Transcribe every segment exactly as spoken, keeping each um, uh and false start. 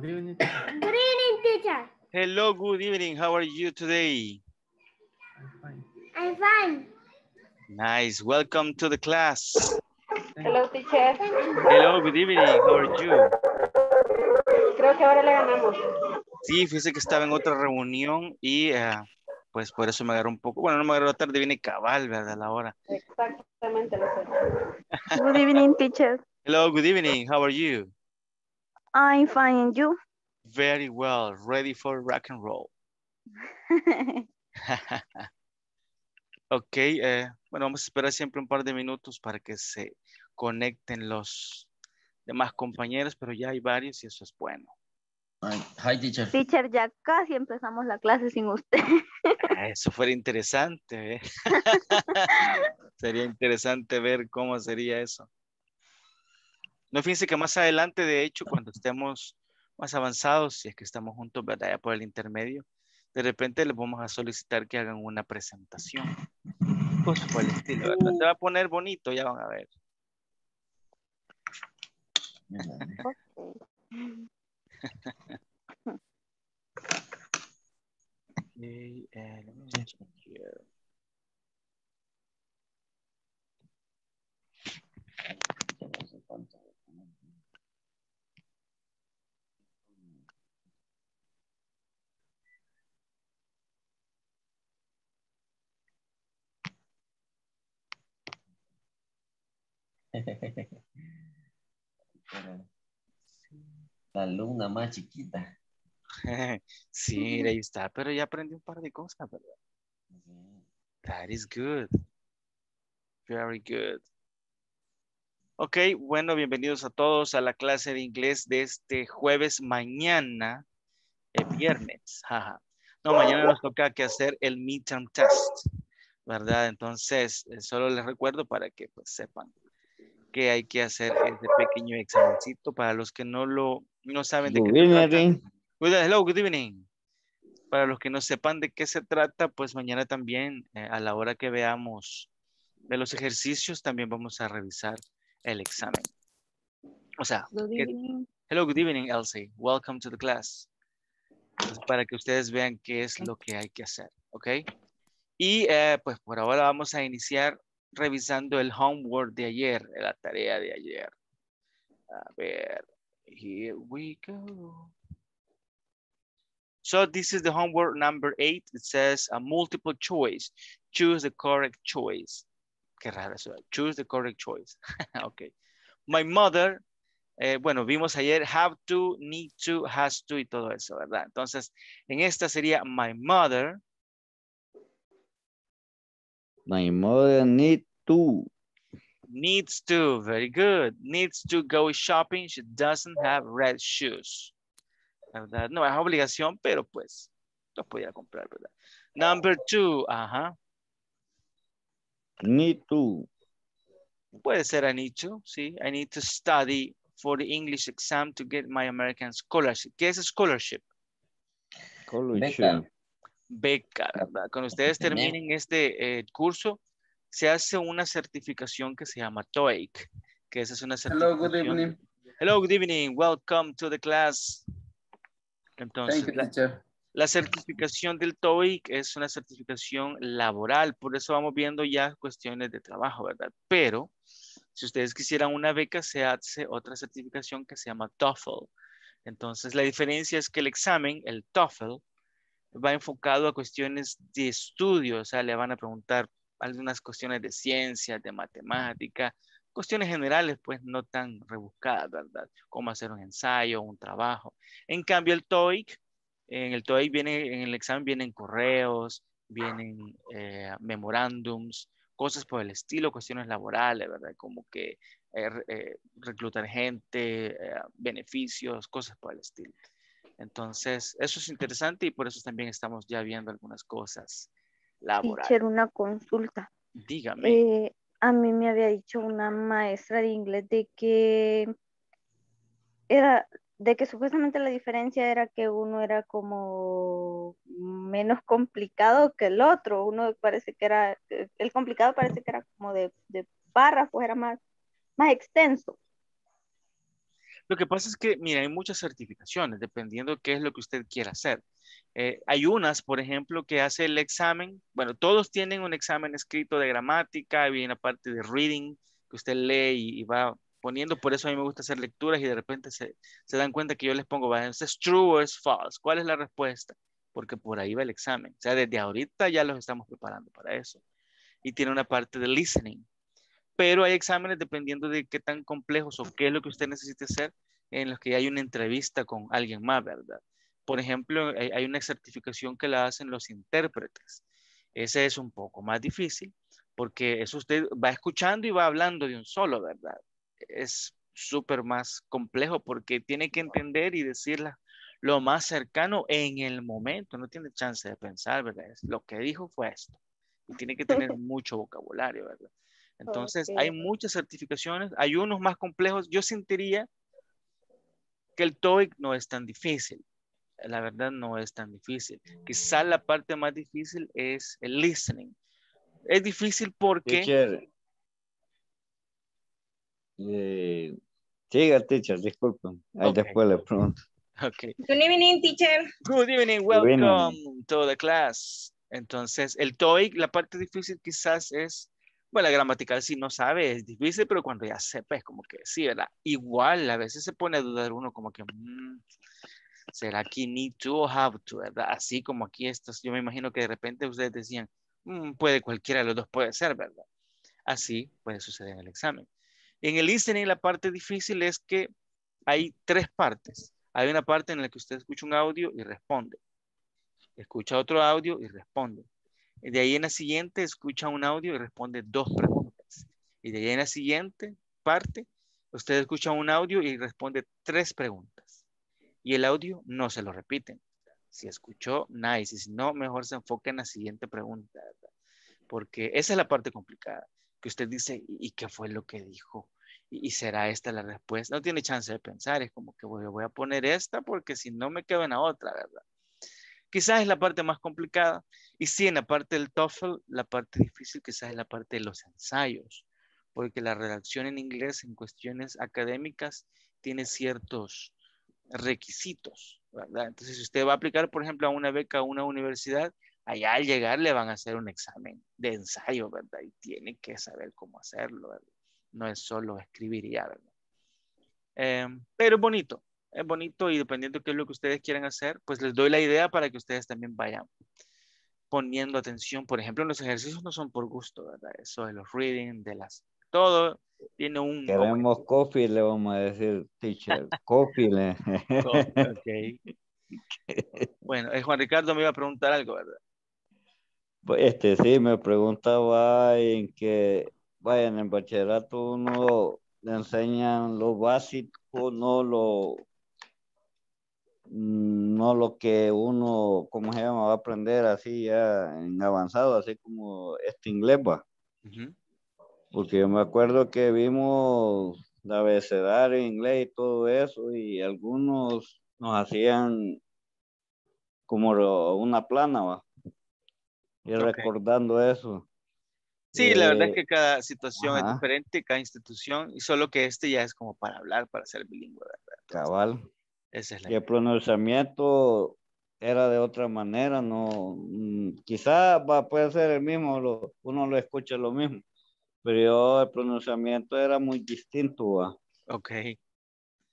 Good evening, teacher. Good evening, teacher. Hello, good evening. How are you today? I'm fine. I'm fine. Nice. Welcome to the class. Hello, teacher. Hello, good evening. How are you? Creo que ahora le ganamos. Sí, fíjese que estaba en otra reunión y uh, pues por eso me agarró un poco. Bueno, no me agarró la tarde, viene cabal, ¿verdad? La hora. Exactamente. Lo sé. Good evening, teacher. Hello, good evening. How are you? I'm fine, and you? Very well. Ready for rock and roll. Ok, eh, bueno, vamos a esperar siempre un par de minutos para que se conecten los demás compañeros, pero ya hay varios y eso es bueno. Hi, teacher. Teacher, ya casi empezamos la clase sin usted. Eso fuera interesante, ¿eh? Sería interesante ver cómo sería eso. No, fíjense que más adelante, de hecho, cuando estemos más avanzados, si es que estamos juntos, ¿verdad? Ya por el intermedio, de repente les vamos a solicitar que hagan una presentación. Pues por el estilo, ¿verdad? Se va a poner bonito, ya van a ver. Okay, uh, let me just look here. La alumna más chiquita. Sí, ahí está, pero ya aprendí un par de cosas, ¿verdad? Mm-hmm. That is good. Very good. Ok, bueno, bienvenidos a todos a la clase de inglés de este jueves mañana, eh, viernes. Ajá. No, mañana nos toca que hacer el midterm test, ¿verdad? Entonces, eh, solo les recuerdo para que pues sepan que hay que hacer este pequeño examencito para los que no lo no saben de qué se trata. Hello, good evening. Para los que no sepan de qué se trata, pues mañana también eh, a la hora que veamos de los ejercicios también vamos a revisar el examen. O sea, que, hello, good evening, Elsie. Welcome to the class. Pues para que ustedes vean qué es lo que hay que hacer, ¿ok? Y eh, pues por ahora vamos a iniciar revisando el homework de ayer, la tarea de ayer. A ver, here we go. So this is the homework number eight. It says a multiple choice. Choose the correct choice. Qué raro eso. Choose the correct choice. Okay. My mother, eh, bueno, vimos ayer have to, need to, has to y todo eso, ¿verdad? Entonces, en esta sería my mother. My mother need to. Needs to, very good. Needs to go shopping. She doesn't have red shoes. ¿Verdad? No es obligación, pero pues los podía comprar, ¿verdad? Number two, ajá. Need to. Puede ser I need to, sí. I need to study for the English exam to get my American scholarship. ¿Qué es scholarship? Scholarship. Beca, ¿verdad? Cuando ustedes terminen este eh, curso, se hace una certificación que se llama TOEIC, que esa es una certificación. Hello, good evening. Hello, good evening. Welcome to the class. Entonces, Thank you, teacher. La, la certificación del TOEIC es una certificación laboral, por eso vamos viendo ya cuestiones de trabajo, ¿verdad? Pero, si ustedes quisieran una beca, se hace otra certificación que se llama TOEFL. Entonces, la diferencia es que el examen, el TOEFL, va enfocado a cuestiones de estudio, o sea, le van a preguntar algunas cuestiones de ciencia, de matemática, cuestiones generales, pues no tan rebuscadas, ¿verdad? Cómo hacer un ensayo, un trabajo. En cambio, el TOEIC, en el TOEIC viene, en el examen vienen correos, vienen eh, memorándums, cosas por el estilo, cuestiones laborales, ¿verdad? Como que eh, eh, reclutar gente, eh, beneficios, cosas por el estilo. Entonces, eso es interesante y por eso también estamos ya viendo algunas cosas laborales. Teacher, una consulta. Dígame. Eh, a mí me había dicho una maestra de inglés de que era, de que supuestamente la diferencia era que uno era como menos complicado que el otro. Uno parece que era, el complicado parece que era como de, de párrafos, era más, más extenso. Lo que pasa es que, mira, hay muchas certificaciones, dependiendo de qué es lo que usted quiera hacer. Eh, hay unas, por ejemplo, que hace el examen. Bueno, todos tienen un examen escrito de gramática, viene aparte de reading, que usted lee y, y va poniendo. Por eso a mí me gusta hacer lecturas y de repente se, se dan cuenta que yo les pongo, ¿vale? ¿Es true o es false? ¿Cuál es la respuesta? Porque por ahí va el examen. O sea, desde ahorita ya los estamos preparando para eso. Y tiene una parte de listening. Pero hay exámenes dependiendo de qué tan complejos o qué es lo que usted necesite hacer, en los que hay una entrevista con alguien más, ¿verdad? Por ejemplo, hay una certificación que la hacen los intérpretes. Ese es un poco más difícil porque eso usted va escuchando y va hablando de un solo, ¿verdad? Es súper más complejo porque tiene que entender y decirla lo más cercano en el momento. No tiene chance de pensar, ¿verdad? Es, lo que dijo fue esto. Y tiene que tener mucho vocabulario, ¿verdad? Entonces, okay. Hay muchas certificaciones, hay unos más complejos. Yo sentiría que el TOEIC no es tan difícil. La verdad no es tan difícil. Quizá la parte más difícil es el listening. Es difícil porque... Teacher. Eh, siga, teacher, disculpen. Ahí okay. Después le pregunto. Okay. Good evening, teacher. Good evening, welcome Good evening. to the class. Entonces, el TOEIC, la parte difícil quizás es... Bueno, la gramatical si no sabe es difícil, pero cuando ya sepa es como que sí, ¿verdad? Igual, a veces se pone a dudar uno como que, mmm, ¿será que need to o have to, verdad? Así como aquí estos, yo me imagino que de repente ustedes decían, mmm, puede cualquiera de los dos puede ser, ¿verdad? Así puede suceder en el examen. En el listening la parte difícil es que hay tres partes. Hay una parte en la que usted escucha un audio y responde. Escucha otro audio y responde. De ahí en la siguiente escucha un audio y responde dos preguntas. Y de ahí en la siguiente parte, usted escucha un audio y responde tres preguntas. Y el audio no se lo repiten. Si escuchó, nice. Y si no, mejor se enfoca en la siguiente pregunta, ¿verdad? Porque esa es la parte complicada. Que usted dice, ¿y qué fue lo que dijo? ¿Y será esta la respuesta? No tiene chance de pensar. Es como que bueno, voy a poner esta porque si no me quedo en la otra, ¿verdad? Quizás es la parte más complicada. Y sí, en la parte del TOEFL, la parte difícil quizás es la parte de los ensayos. Porque la redacción en inglés en cuestiones académicas tiene ciertos requisitos, ¿verdad? Entonces, si usted va a aplicar, por ejemplo, a una beca a una universidad, allá al llegar le van a hacer un examen de ensayo, ¿verdad? Y tiene que saber cómo hacerlo, ¿verdad? No es solo escribir y ya, ¿verdad? Eh, pero es bonito. Es bonito y dependiendo de qué es lo que ustedes quieran hacer, pues les doy la idea para que ustedes también vayan poniendo atención. Por ejemplo, los ejercicios no son por gusto, ¿verdad? Eso de los reading, de las... Todo tiene un... Queremos copy, le vamos a decir, teacher. Copy. Ok. Bueno, eh, Juan Ricardo me iba a preguntar algo, ¿verdad? Pues este, sí, me preguntaba en que, vaya, en el bachillerato uno le enseñan lo básico, no lo... no lo que uno, ¿cómo se llama? Va a aprender así ya en avanzado, así como este inglés va. Uh-huh. Porque yo me acuerdo que vimos el abecedario, inglés y todo eso, y algunos nos hacían como una plana, va. Y okay. Recordando eso. Sí, eh, la verdad es que cada situación ajá. Es diferente, cada institución, y solo que este ya es como para hablar, para ser bilingüe, ¿verdad? Cabal. Es y el pronunciamiento era de otra manera, no, quizás va, puede ser el mismo, lo, uno lo escucha lo mismo, pero yo, el pronunciamiento era muy distinto. ¿Va? Ok.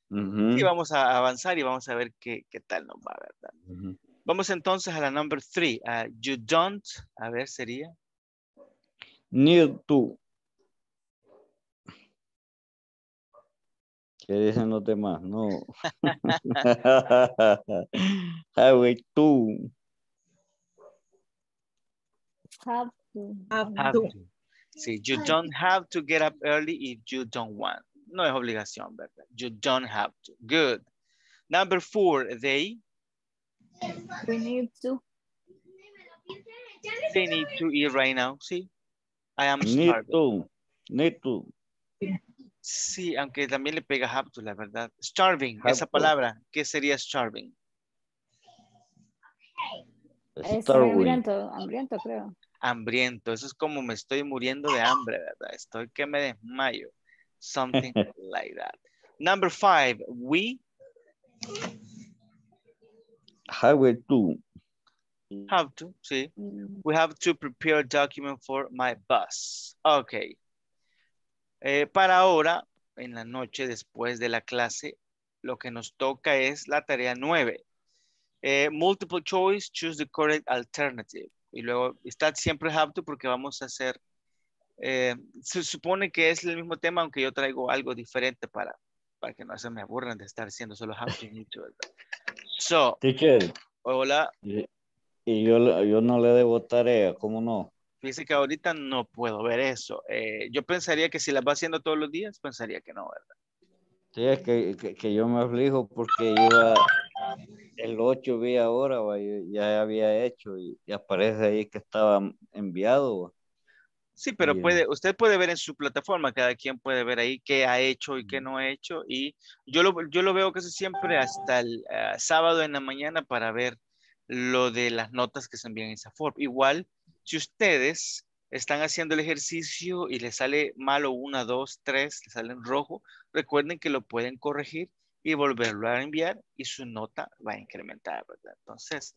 Uh-huh. Y vamos a avanzar y vamos a ver qué, qué tal nos va, ¿verdad? Uh-huh. Vamos entonces a la number three. Uh, you don't, a ver, sería. Need to. ¿Qué dicen los demás? No. Highway two. Have to. Have, have to. to. Sí, you don't have to get up early if you don't want. No es obligación, ¿verdad? You don't have to. Good. Number four, they. We need to. They need to eat right now, sí. I am starving. Need to. Need to. Sí, aunque también le pega have to, la verdad. Starving, have esa to. Palabra. ¿Qué sería starving? Okay. Starving. Hambriento, hambriento, creo. Hambriento, eso es como me estoy muriendo de hambre, ¿verdad? Estoy que me desmayo. Something like that. Number five, we. Highway two. Have to, see. We have to prepare a document for my bus. Ok. Eh, para ahora, en la noche después de la clase, lo que nos toca es la tarea nueve. Eh, multiple choice, choose the correct alternative. Y luego está siempre have to porque vamos a hacer, eh, se supone que es el mismo tema, aunque yo traigo algo diferente para, para que no se me aburran de estar haciendo solo have to. Mucho, so, teacher, hola. Y, y yo, yo no le debo tarea, ¿cómo no? Fíjese que ahorita no puedo ver eso. Eh, yo pensaría que si las va haciendo todos los días, pensaría que no, ¿verdad? Sí, es que, que, que yo me aflijo porque iba el ocho, vi ahora, va, ya había hecho y, y aparece ahí que estaba enviado. Va. Sí, pero y, puede, usted puede ver en su plataforma, cada quien puede ver ahí qué ha hecho y qué no ha hecho. Y yo lo, yo lo veo casi siempre hasta el uh, sábado en la mañana para ver lo de las notas que se envían en esa forma. Igual, si ustedes están haciendo el ejercicio y les sale malo una, dos, tres, les sale en rojo, recuerden que lo pueden corregir y volverlo a enviar y su nota va a incrementar, ¿verdad? Entonces,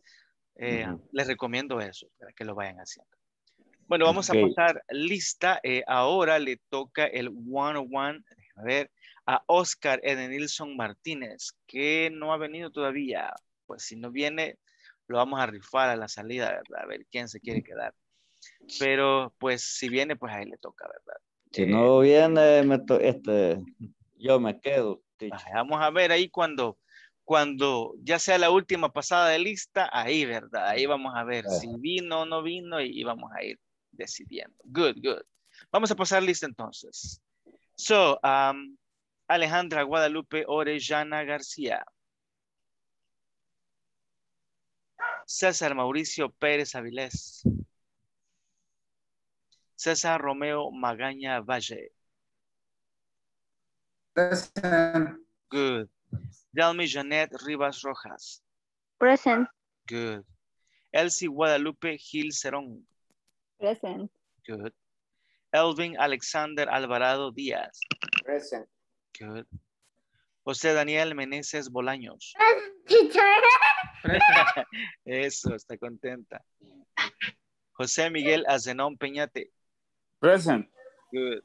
eh, uh-huh. les recomiendo eso, para que lo vayan haciendo. Bueno, vamos okay. a pasar lista. Eh, ahora le toca el one oh one, a ver, a Oscar Edenilson Martínez, que no ha venido todavía. Pues si no viene, lo vamos a rifar a la salida, ¿verdad? A ver quién se quiere quedar. Pero, pues, si viene, pues ahí le toca, ¿verdad? Si eh, no viene, me este, yo me quedo. Vamos a ver ahí cuando, cuando ya sea la última pasada de lista, ahí, ¿verdad? Ahí vamos a ver sí. si vino o no vino y, y vamos a ir decidiendo. Good, good. Vamos a pasar lista entonces. So, um, Alejandra Guadalupe Orellana García. César Mauricio Pérez Avilés. César Romeo Magaña Valle. Present. Good. Delmi Jeanette Rivas Rojas. Present. Good. Elsie Guadalupe Gil Cerón. Present. Good. Elvin Alexander Alvarado Díaz. Present. Good. José Daniel Meneses Bolaños. Present. Eso, está contenta. José Miguel Azenón Peñate. Present. Good.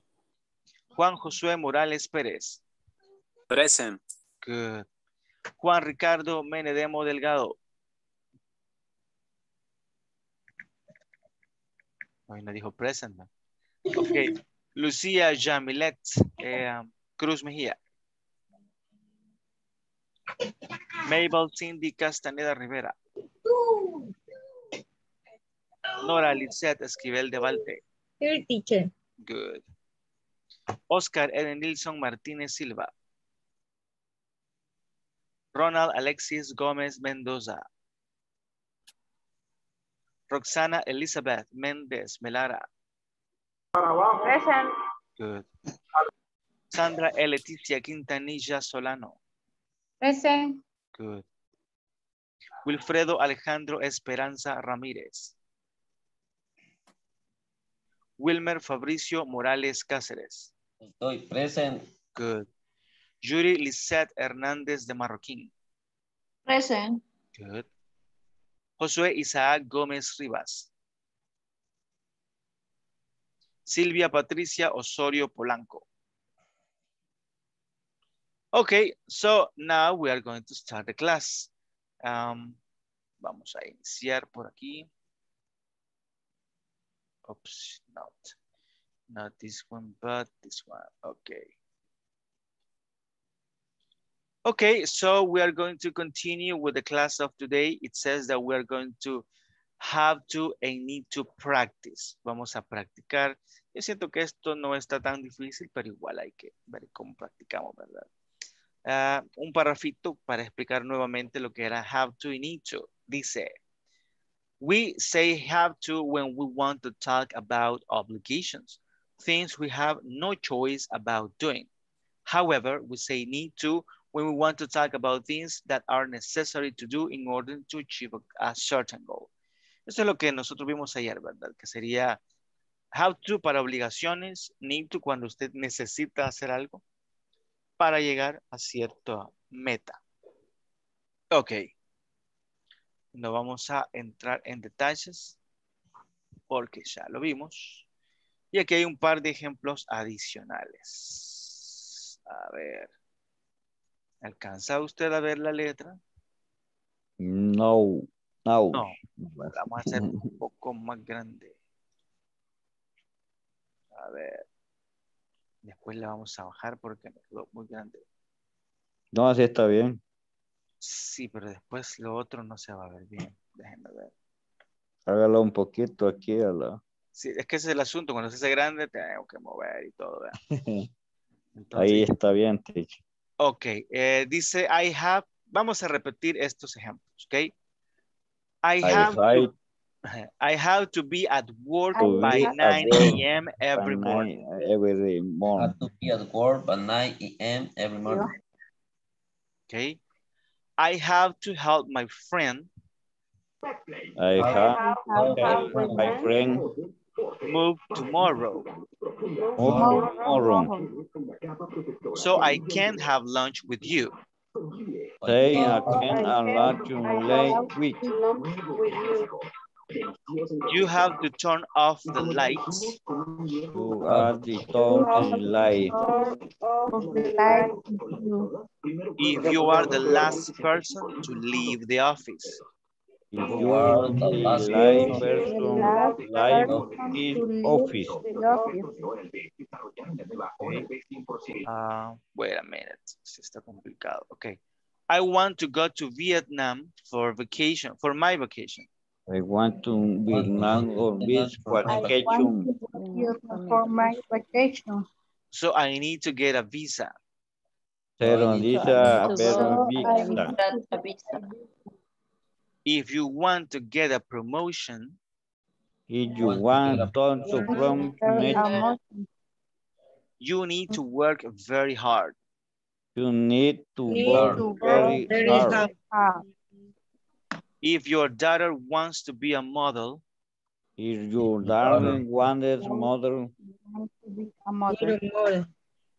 Juan Josué Morales Pérez. Present. Good. Juan Ricardo Menedemo Delgado. Hoy no dijo present. ¿No? Ok. Lucia Jamilet eh, Cruz Mejía. Mabel Cindy Castañeda Rivera. Laura Lizette Esquivel de Valte. Here, teacher. Good. Oscar Edenilson Martínez Silva. Ronald Alexis Gómez Mendoza. Roxana Elizabeth Méndez Melara. Present. Good. Sandra Leticia Quintanilla Solano. Present. Good. Wilfredo Alejandro Esperanza Ramírez. Wilmer Fabricio Morales Cáceres. Estoy present. Good. Yuri Lisette Hernández de Marroquín. Present. Good. Josué Isaac Gómez Rivas. Silvia Patricia Osorio Polanco. Okay, so now we are going to start the class. Um, vamos a iniciar por aquí. Oops, not, not this one, but this one. Okay. Okay, so we are going to continue with the class of today. It says that we are going to have to and need to practice. Vamos a practicar. Yo siento que esto no está tan difícil, pero igual hay que ver cómo practicamos, ¿verdad? Uh, un parrafito para explicar nuevamente lo que era have to y need to. Dice... We say have to when we want to talk about obligations, things we have no choice about doing. However, we say need to when we want to talk about things that are necessary to do in order to achieve a certain goal. Eso es lo que nosotros vimos ayer, ¿verdad? Que sería have to para obligaciones, need to cuando usted necesita hacer algo. para llegar a cierta meta. Ok. No vamos a entrar en detalles porque ya lo vimos. Y aquí hay un par de ejemplos adicionales. A ver. ¿Alcanza usted a ver la letra? No. No. No. La vamos a hacer un poco más grande. A ver. Después la vamos a bajar porque me quedó muy grande. No, así está bien. Sí, pero después lo otro no se va a ver bien. Déjenme ver. Hágalo un poquito aquí a la... Sí, es que ese es el asunto. Cuando se hace grande tengo que mover y todo. Entonces, ahí está bien, teacher. Ok. Eh, dice, I have... Vamos a repetir estos ejemplos, ¿ok? I, I have... have... To... I have to be at work I by nine a m every morning. Every morning. I have to be at work by nine a m every morning. Okay. I have to help my friend. I have to help my friend move tomorrow. Tomorrow. So I can't have lunch with you. Say I can't have lunch late week. You have to turn off the lights. You have to turn off the lights. If you are the last person to leave the office. If you are the last person to leave the office. Uh, wait a minute. Está complicado. Okay. I want to go to Vietnam for vacation, for my vacation. I want to be mango beach for vacation. For my vacation. So I need to get a visa. Pero visa, pero visa. If you want to get a promotion, if you want to promote, you need to work very hard. You need to work very hard. If your daughter wants to be a model, if your daughter wants a model,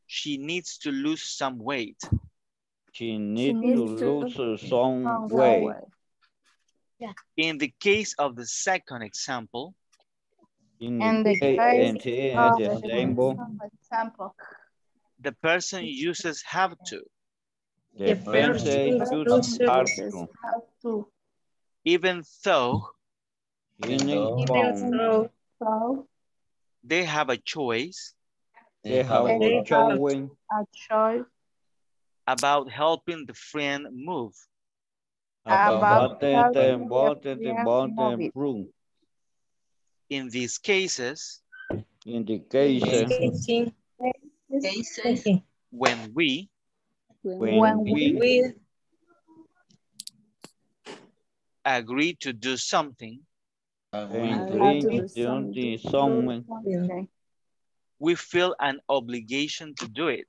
she needs to lose some weight. She needs to lose some weight. In the case of the second example, in the case of the second example, the person uses have to. The person uses have to. Even though, even though they have a choice, they have a choice, a choice about helping the friend move, about them the room. In these cases, in the cases, when we, when we agree to do something, agree to do something, we feel an obligation to do it.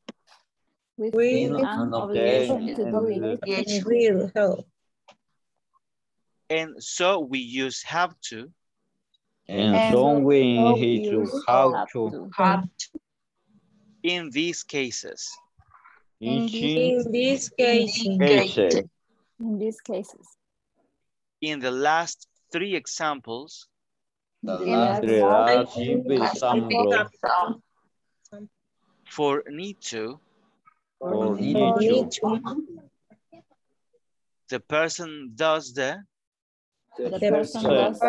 We feel an obligation to do it. Yes, we will help. And so we use have to. And so we use have to. In these cases. In these cases. In these cases. In the last three examples, the last three examples, for need to, for need to, the person does the, the person does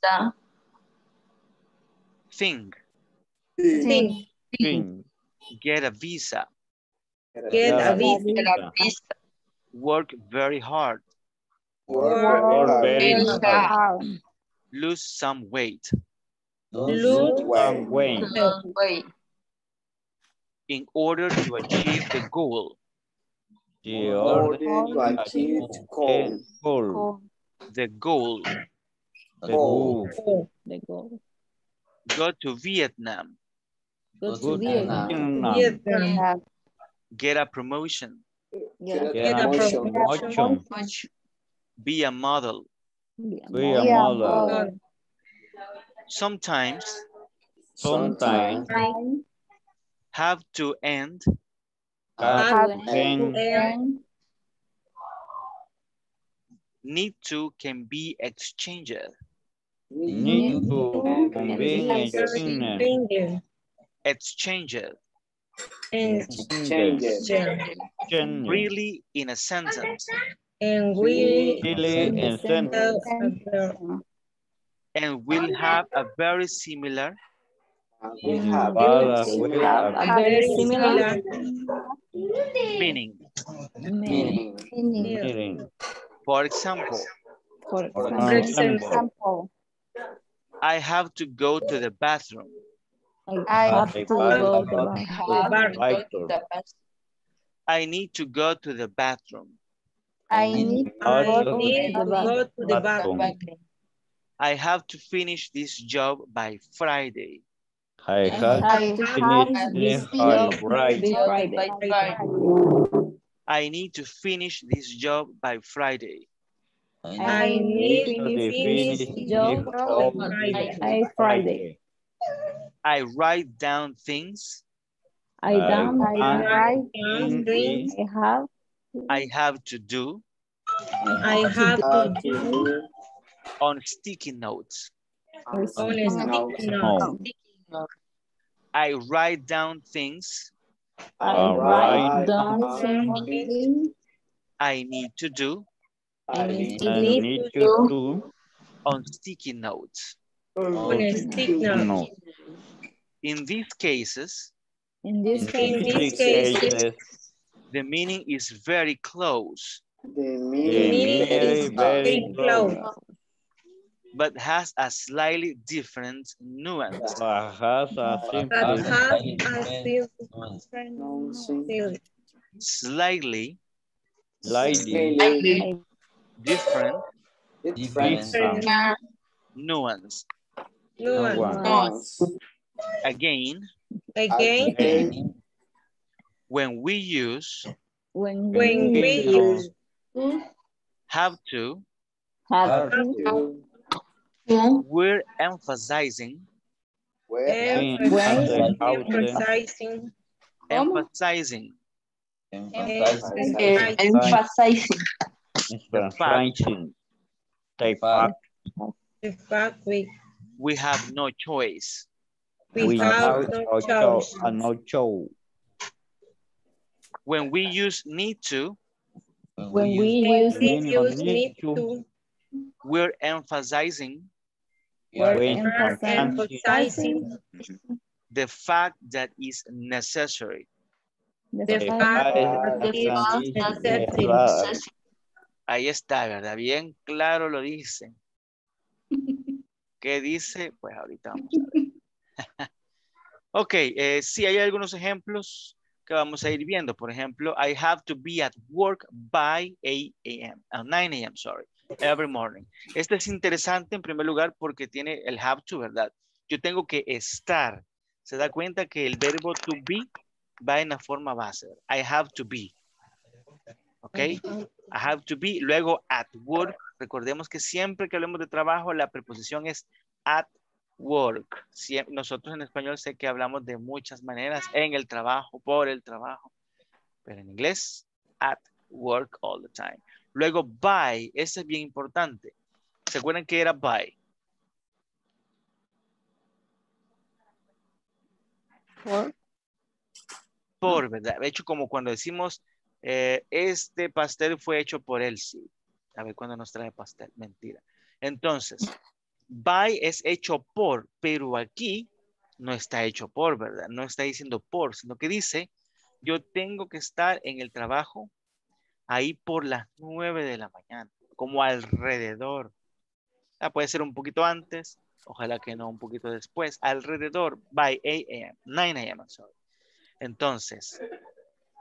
the thing, thing, thing, get a visa, get a visa, work very hard. Or very hard. Lose some weight. Lose some weight. In order to achieve the goal. In order to achieve the goal. Goal. The goal. The goal. The goal. Go to Vietnam. Go to Vietnam. Vietnam. Get a promotion. Get a promotion. Be a model. Be a model. Be a model. Sometimes, sometimes, sometimes, have to and, can, need to can be exchanged. Need to can be exchanged. Exchanged. Exchanged. Really in a sentence. And we really in a sentence. And we'll have a very similar. We have, we have a very similar meaning. Meaning. Meaning. For example, for, for example, I have to go to the bathroom. I have to go to the bathroom. I need to go to the bathroom. I need to go to the bathroom. I have to finish this job by Friday. I have, I have to finish this job by Friday. I need to finish this job by Friday. I need to finish this job by Friday. I write down things. I, down, I, I write down things I have. I have to do. I have to do. On sticky notes. On sticky notes. I write down things. I write down things. I need to do. I need to do. On sticky notes. On sticky notes. In these cases. In these cases. The meaning is very close. The meaning is very close. But has a slightly different nuance. But has a different nuance. Slightly, slightly different, different nuance. Nuance. Again, again. When we use, when when we use, have to, have to. We're emphasizing, we're emphasizing, emphasizing, emphasizing, emphasizing, the fact, the fact we, we have no choice, we have no choice. When we use need to, when we use need to, we're emphasizing. We're emphasizing the fact that is necessary. The fact that is necessary. Ahí está, ¿verdad? Bien claro lo dice. ¿Qué dice? Pues ahorita vamos a ver. Ok, eh, sí, hay algunos ejemplos que vamos a ir viendo. Por ejemplo, I have to be at work by eight A M Uh, nine A M, sorry. Every morning. Este es interesante en primer lugar porque tiene el have to, ¿verdad? Yo tengo que estar. Se da cuenta que el verbo to be va en la forma base. I have to be. ¿Ok? I have to be. Luego at work. Recordemos que siempre que hablemos de trabajo la preposición es at work. Siempre, nosotros en español sé que hablamos de muchas maneras. En el trabajo, por el trabajo. Pero en inglés, at work all the time. Luego, by, ese es bien importante. ¿Se acuerdan que era by? Por. Por, ¿verdad? De hecho, como cuando decimos, eh, este pastel fue hecho por Elsie. A ver cuándo nos trae pastel. Mentira. Entonces, by es hecho por, pero aquí no está hecho por, ¿verdad? No está diciendo por, sino que dice, yo tengo que estar en el trabajo ahí por las nueve de la mañana, como alrededor. Ah, puede ser un poquito antes, ojalá que no un poquito después, alrededor, by eight A M, nine A M, sorry. Entonces,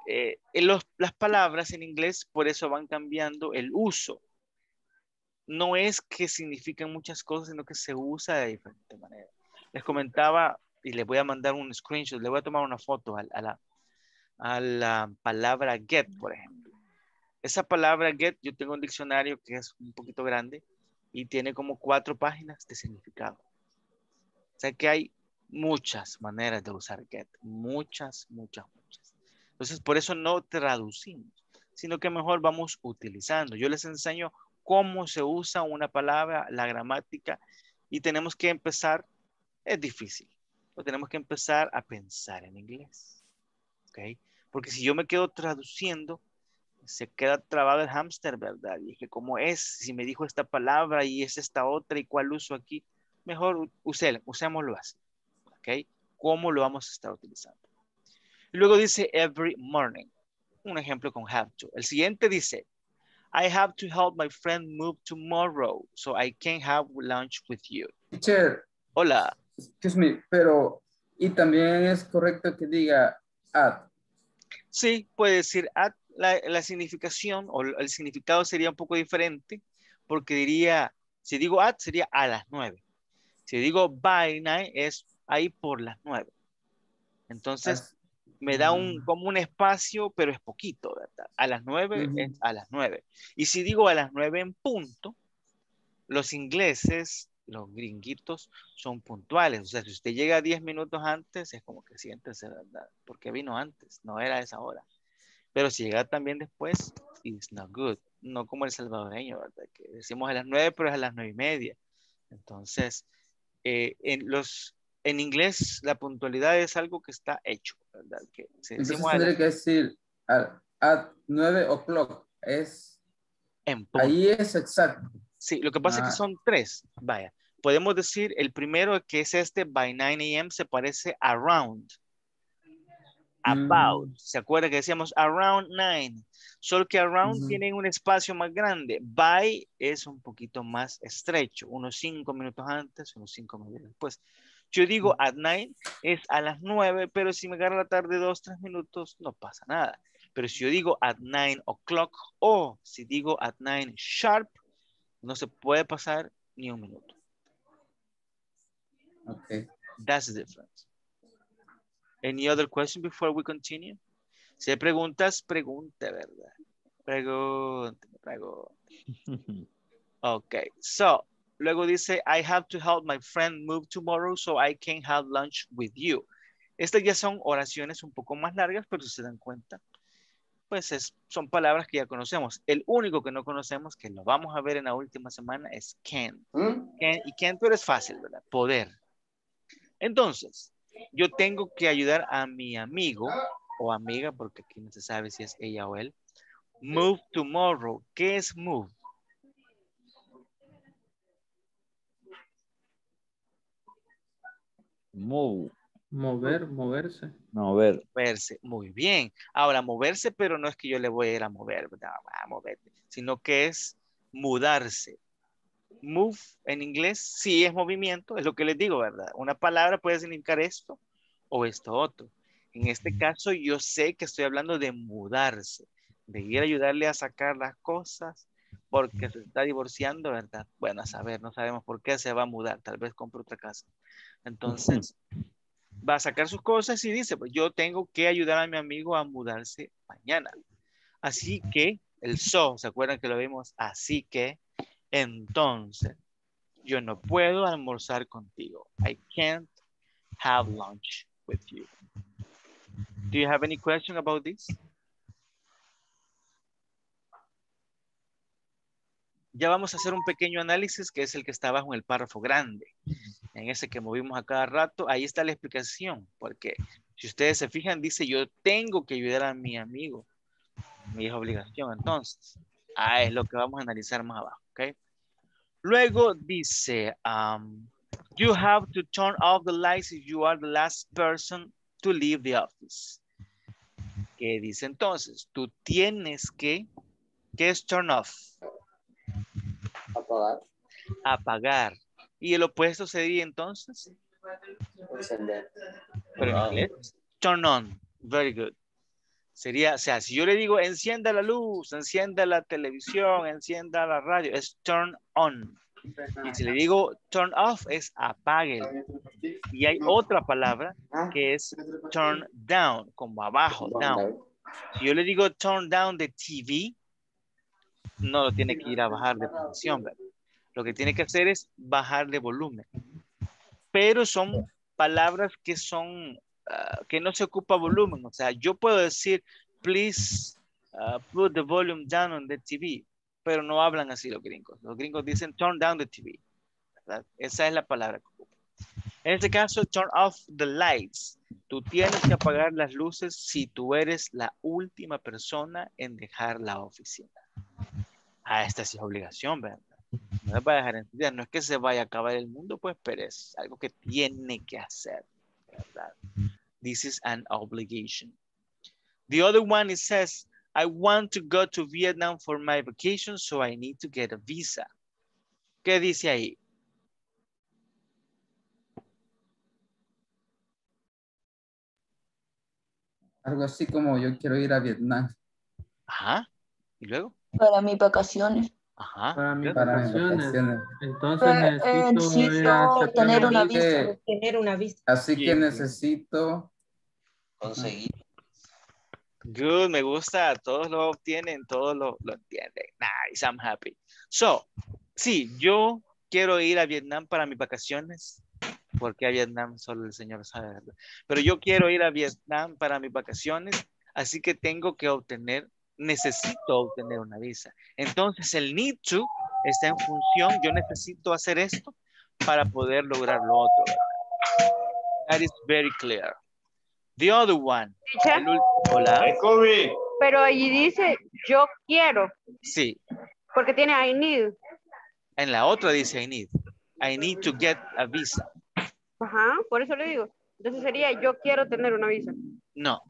eh, los, las palabras en inglés por eso van cambiando el uso. No es que significan muchas cosas, sino que se usa de diferente manera. Les comentaba, y les voy a mandar un screenshot, les voy a tomar una foto a, a, la, a la palabra get, por ejemplo. Esa palabra get, yo tengo un diccionario que es un poquito grande y tiene como cuatro páginas de significado. O sea que hay muchas maneras de usar get. Muchas, muchas, muchas. Entonces, por eso no traducimos, sino que mejor vamos utilizando. Yo les enseño cómo se usa una palabra, la gramática, y tenemos que empezar, es difícil, pero tenemos que empezar a pensar en inglés, ¿ok? Porque si yo me quedo traduciendo, se queda trabado el hámster, ¿verdad? Y es que como es, si me dijo esta palabra y es esta otra y cuál uso aquí, mejor usé, usémoslo así, ¿ok? ¿Cómo lo vamos a estar utilizando? Luego dice every morning, un ejemplo con have to. El siguiente dice, I have to help my friend move tomorrow, so I can have lunch with you. Teacher. Hola. Excuse me, pero, y también es correcto que diga at. Sí, puede decir at. La, la significación o el significado sería un poco diferente porque diría, si digo at sería a las nueve. Si digo by nine es ahí por las nueve. Entonces as, me da un, como un espacio, pero es poquito, ¿verdad? A las nueve uh-huh. es a las nueve. Y si digo a las nueve en punto, los ingleses, los gringuitos son puntuales. O sea, si usted llega diez minutos antes, es como que siéntese, ¿verdad? Porque vino antes, no era a esa hora. Pero si llega también después, it's not good. No como el salvadoreño, ¿verdad? Que decimos a las nueve, pero es a las nueve y media. Entonces, eh, en, los, en inglés, la puntualidad es algo que está hecho, ¿verdad? Que si entonces tendría la... que decir, at nueve o'clock, es... En punto. Ahí es exacto. Sí, lo que pasa ah. es que son tres, vaya. Podemos decir, el primero que es este, by nine a m, se parece around. About, ¿se acuerda que decíamos around nine? Solo que around uh-huh. tienen un espacio más grande. By es un poquito más estrecho, unos cinco minutos antes, unos cinco minutos después. Yo digo uh-huh. at nine es a las nueve, pero si me agarra la tarde dos, tres minutos, no pasa nada. Pero si yo digo at nine o'clock o si digo at nine sharp, no se puede pasar ni un minuto. Okay. That's the difference. Any other question before we continue? Si hay preguntas, pregunte, ¿verdad? Pregunte, pregunte. Ok, so, luego dice, I have to help my friend move tomorrow so I can have lunch with you. Estas ya son oraciones un poco más largas, pero si se dan cuenta, pues es, son palabras que ya conocemos. El único que no conocemos, que lo vamos a ver en la última semana, es can. ¿Mm? Can y can, pero es fácil, ¿verdad? Poder. Entonces, yo tengo que ayudar a mi amigo o amiga, porque aquí no se sabe si es ella o él. Move tomorrow. ¿Qué es move? Move. Mover, moverse. Mover. Moverse. Muy bien. Ahora, moverse, pero no es que yo le voy a ir a mover, ¿verdad? A moverte, sino que es mudarse. Move en inglés sí es movimiento, es lo que les digo, ¿verdad? Una palabra puede significar esto o esto otro. En este caso yo sé que estoy hablando de mudarse, de ir a ayudarle a sacar las cosas porque se está divorciando, ¿verdad? Bueno, a saber, no sabemos por qué se va a mudar, tal vez compre otra casa. Entonces va a sacar sus cosas y dice, pues yo tengo que ayudar a mi amigo a mudarse mañana. Así que el so, ¿se acuerdan que lo vimos? Así que entonces, yo no puedo almorzar contigo. I can't have lunch with you. Do you have any question about this? Ya vamos a hacer un pequeño análisis que es el que está abajo en el párrafo grande. En ese que movimos a cada rato, ahí está la explicación. Porque si ustedes se fijan, dice yo tengo que ayudar a mi amigo. Mi es obligación, entonces. Ah, es lo que vamos a analizar más abajo, ¿ok? Luego dice, um, you have to turn off the lights if you are the last person to leave the office. ¿Qué dice entonces? Tú tienes que, ¿qué es turn off? Apagar. Apagar. ¿Y el opuesto sería entonces? Encender. Pero en inglés, turn on. Very good. Sería, o sea, si yo le digo encienda la luz, encienda la televisión, encienda la radio, es turn on. Y si le digo turn off es apáguelo. Y hay otra palabra que es turn down, como abajo, down. Si yo le digo turn down de T V, no lo tiene que ir a bajar de posición, ¿verdad? Lo que tiene que hacer es bajar de volumen. Pero son palabras que son uh, que no se ocupa volumen. O sea, yo puedo decir, please uh, put the volume down on the T V. Pero no hablan así los gringos. Los gringos dicen turn down the T V. ¿Verdad? Esa es la palabra que ocupa. En este caso, turn off the lights. Tú tienes que apagar las luces si tú eres la última persona en dejar la oficina. Ah, esta sí es obligación, ¿verdad? No la va a dejar estudiar. No es que se vaya a acabar el mundo, pues, pero es algo que tiene que hacer, ¿verdad? This is an obligation. The other one, it says, I want to go to Vietnam for my vacation, so I need to get a visa. ¿Qué dice ahí? Algo así como yo quiero ir a Vietnam. Ajá. ¿Y luego? Para mis vacaciones. Ajá. Para mis para vacaciones. vacaciones. Entonces Pero, necesito, eh, necesito tener una visa. Que, tener una visa. Así sí, que necesito conseguir. Good. Me gusta. Todos lo obtienen. Todos lo, lo entienden. Nice. I'm happy. So, sí, yo quiero ir a Vietnam para mis vacaciones. Porque a Vietnam solo el Señor sabe. Pero yo quiero ir a Vietnam para mis vacaciones, así que tengo que obtener, necesito obtener una visa. Entonces el need to está en función, yo necesito hacer esto para poder lograr lo otro. That is very clear. The other one. El último, hola. Pero allí dice yo quiero. Sí. Porque tiene I need. En la otra dice I need. I need to get a visa. Ajá, por eso le digo. Entonces sería yo quiero tener una visa. No.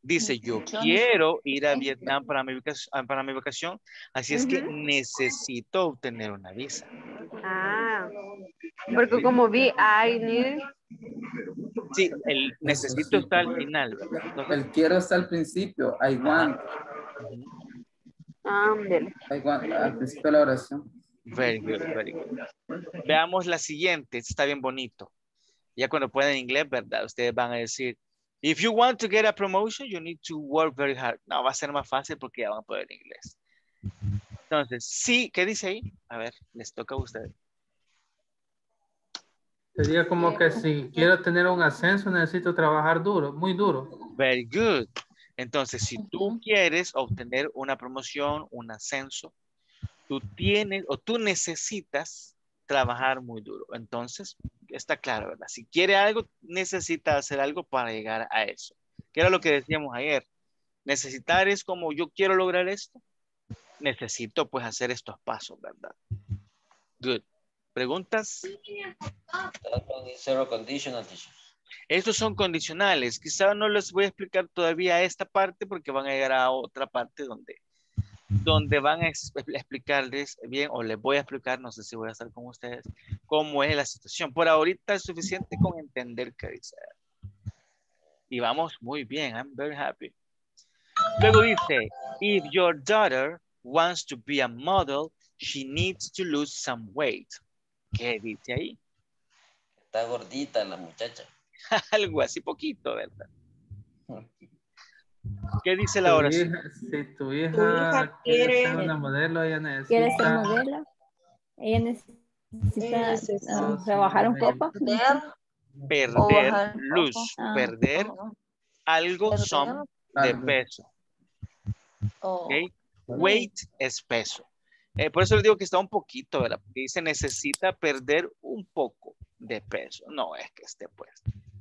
Dice yo quiero ir a Vietnam para mi, para mi vacación. Así es uh-huh. que necesito obtener una visa. Ah. Porque como vi, I need. Sí, el necesito está al final, ¿verdad? Entonces, el quiero está al principio. I want. Ah, I want. Al principio de la oración. Very good, very good. Veamos la siguiente. Esto está bien bonito. Ya cuando pueden inglés, ¿verdad? Ustedes van a decir, if you want to get a promotion, you need to work very hard. No, va a ser más fácil porque ya van a poder inglés. Entonces, sí, ¿qué dice ahí? A ver, les toca a ustedes. Sería como que si quiero tener un ascenso, necesito trabajar duro, muy duro. Very good. Entonces, si tú quieres obtener una promoción, un ascenso, tú tienes o tú necesitas trabajar muy duro. Entonces, está claro, ¿verdad? Si quiere algo, necesita hacer algo para llegar a eso. Que era lo que decíamos ayer. Necesitar es como yo quiero lograr esto. Necesito pues hacer estos pasos, ¿verdad? Good. ¿Preguntas? Estos son condicionales. Quizá no les voy a explicar todavía esta parte porque van a llegar a otra parte donde... donde van a explicarles bien, o les voy a explicar, no sé si voy a estar con ustedes, cómo es la situación. Por ahorita es suficiente con entender qué dice. Y vamos muy bien, I'm very happy. Luego dice, if your daughter wants to be a model, she needs to lose some weight. ¿Qué dice ahí? Está gordita la muchacha. Algo así poquito, ¿verdad? ¿Qué dice la hora? Si tu hija, tu hija quiere ser una modelo, ella necesita... ¿Quiere ser modelo? Ella necesita, necesita uh, trabajar un poco. Perder luz, ah, perder oh. algo perder. son de peso. Oh. Okay. Weight es peso. Eh, por eso les digo que está un poquito, ¿verdad? Porque dice necesita perder un poco de peso. No, es que esté pues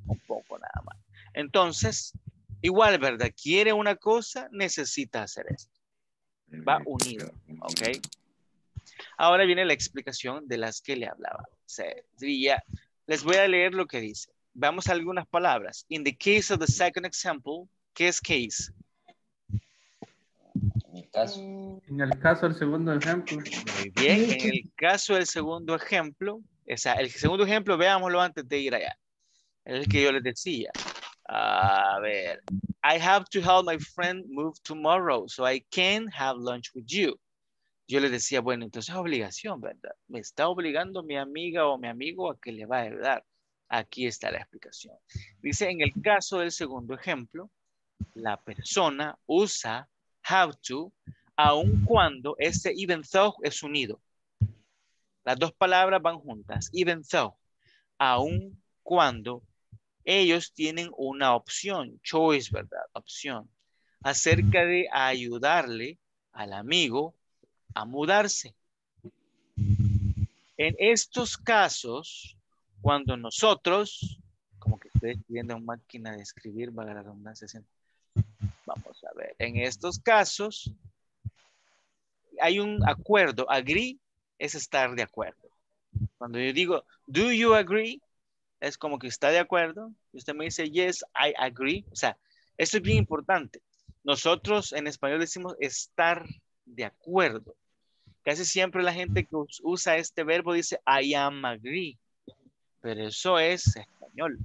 un poco nada más. Entonces... igual, ¿verdad? Quiere una cosa, necesita hacer esto. Va unido, ¿ok? Ahora viene la explicación de las que le hablaba. Sería, les voy a leer lo que dice. Vamos a algunas palabras. In the case of the second example, ¿qué es case? En el caso. En el caso del segundo ejemplo. Muy bien, en el caso del segundo ejemplo, o sea, el segundo ejemplo, veámoslo antes de ir allá. El que yo les decía. A ver, I have to help my friend move tomorrow, so I can have lunch with you. Yo le decía, bueno, entonces es obligación, ¿verdad? Me está obligando mi amiga o mi amigo a que le va a ayudar. Aquí está la explicación. Dice, en el caso del segundo ejemplo, la persona usa have to, aun cuando este even though es unido. Las dos palabras van juntas, even though, aun cuando ellos tienen una opción, choice, ¿verdad? Opción, acerca de ayudarle al amigo a mudarse. En estos casos, cuando nosotros, como que ustedes tienen máquina de escribir, valga la redundancia, vamos a ver, en estos casos, hay un acuerdo, agree es estar de acuerdo. Cuando yo digo, do you agree? Es como que está de acuerdo. Y usted me dice, yes, I agree. O sea, esto es bien importante. Nosotros en español decimos estar de acuerdo. Casi siempre la gente que usa este verbo dice, I am agree. Pero eso es español,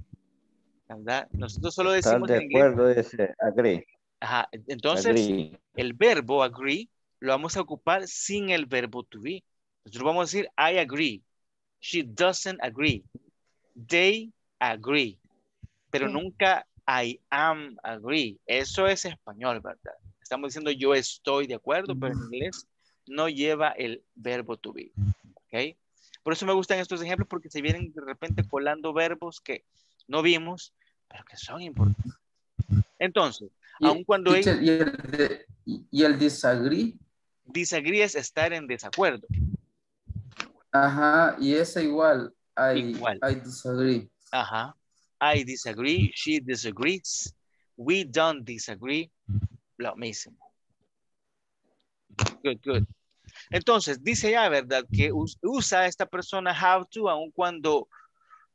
¿verdad? Nosotros solo decimos estar de acuerdo es agree. Ajá. Entonces, agree. El verbo agree lo vamos a ocupar sin el verbo to be. Nosotros vamos a decir, I agree. She doesn't agree. They agree. Pero nunca I am agree. Eso es español, ¿verdad? Estamos diciendo yo estoy de acuerdo, pero en inglés no lleva el verbo to be. ¿Ok? Por eso me gustan estos ejemplos, porque se vienen de repente colando verbos que no vimos, pero que son importantes. Entonces, y, aun cuando... Y, hay... y, el, ¿Y el disagree? Disagree es estar en desacuerdo. Ajá, y ese igual. I, igual. I disagree. Ajá. I disagree, she disagrees, we don't disagree. Lo mismo. Good, good. Entonces, dice ya, ¿verdad? Que usa esta persona have to, aun cuando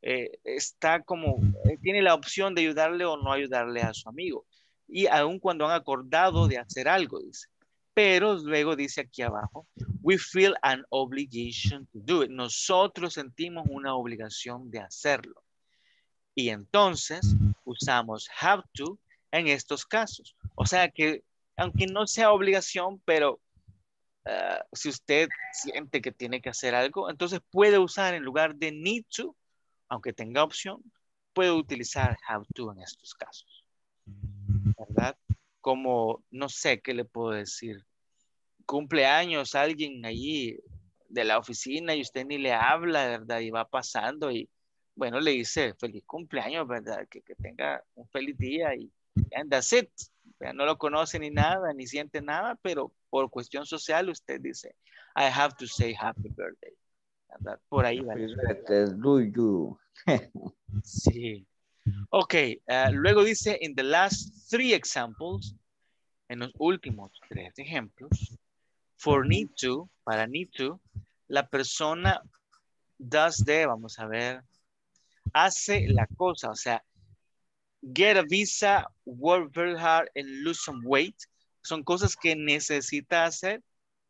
eh, está como, eh, tiene la opción de ayudarle o no ayudarle a su amigo. Y aun cuando han acordado de hacer algo, dice. Pero luego dice aquí abajo, we feel an obligation to do it. Nosotros sentimos una obligación de hacerlo. Y entonces usamos have to en estos casos. O sea que, aunque no sea obligación, pero uh, si usted siente que tiene que hacer algo, entonces puede usar en lugar de need to, aunque tenga opción, puede utilizar have to en estos casos. ¿Verdad? Como, no sé qué le puedo decir, cumpleaños alguien allí de la oficina y usted ni le habla, ¿verdad? Y va pasando y, bueno, le dice feliz cumpleaños, ¿verdad? Que, que tenga un feliz día y and that's it. No lo conoce ni nada, ni siente nada, pero por cuestión social usted dice, I have to say happy birthday, ¿verdad? Por ahí va. Sí. Ok, uh, luego dice, in the last three examples, en los últimos tres ejemplos, for need to, para need to, la persona does the, vamos a ver, hace la cosa, o sea, get a visa, work very hard and lose some weight, son cosas que necesita hacer,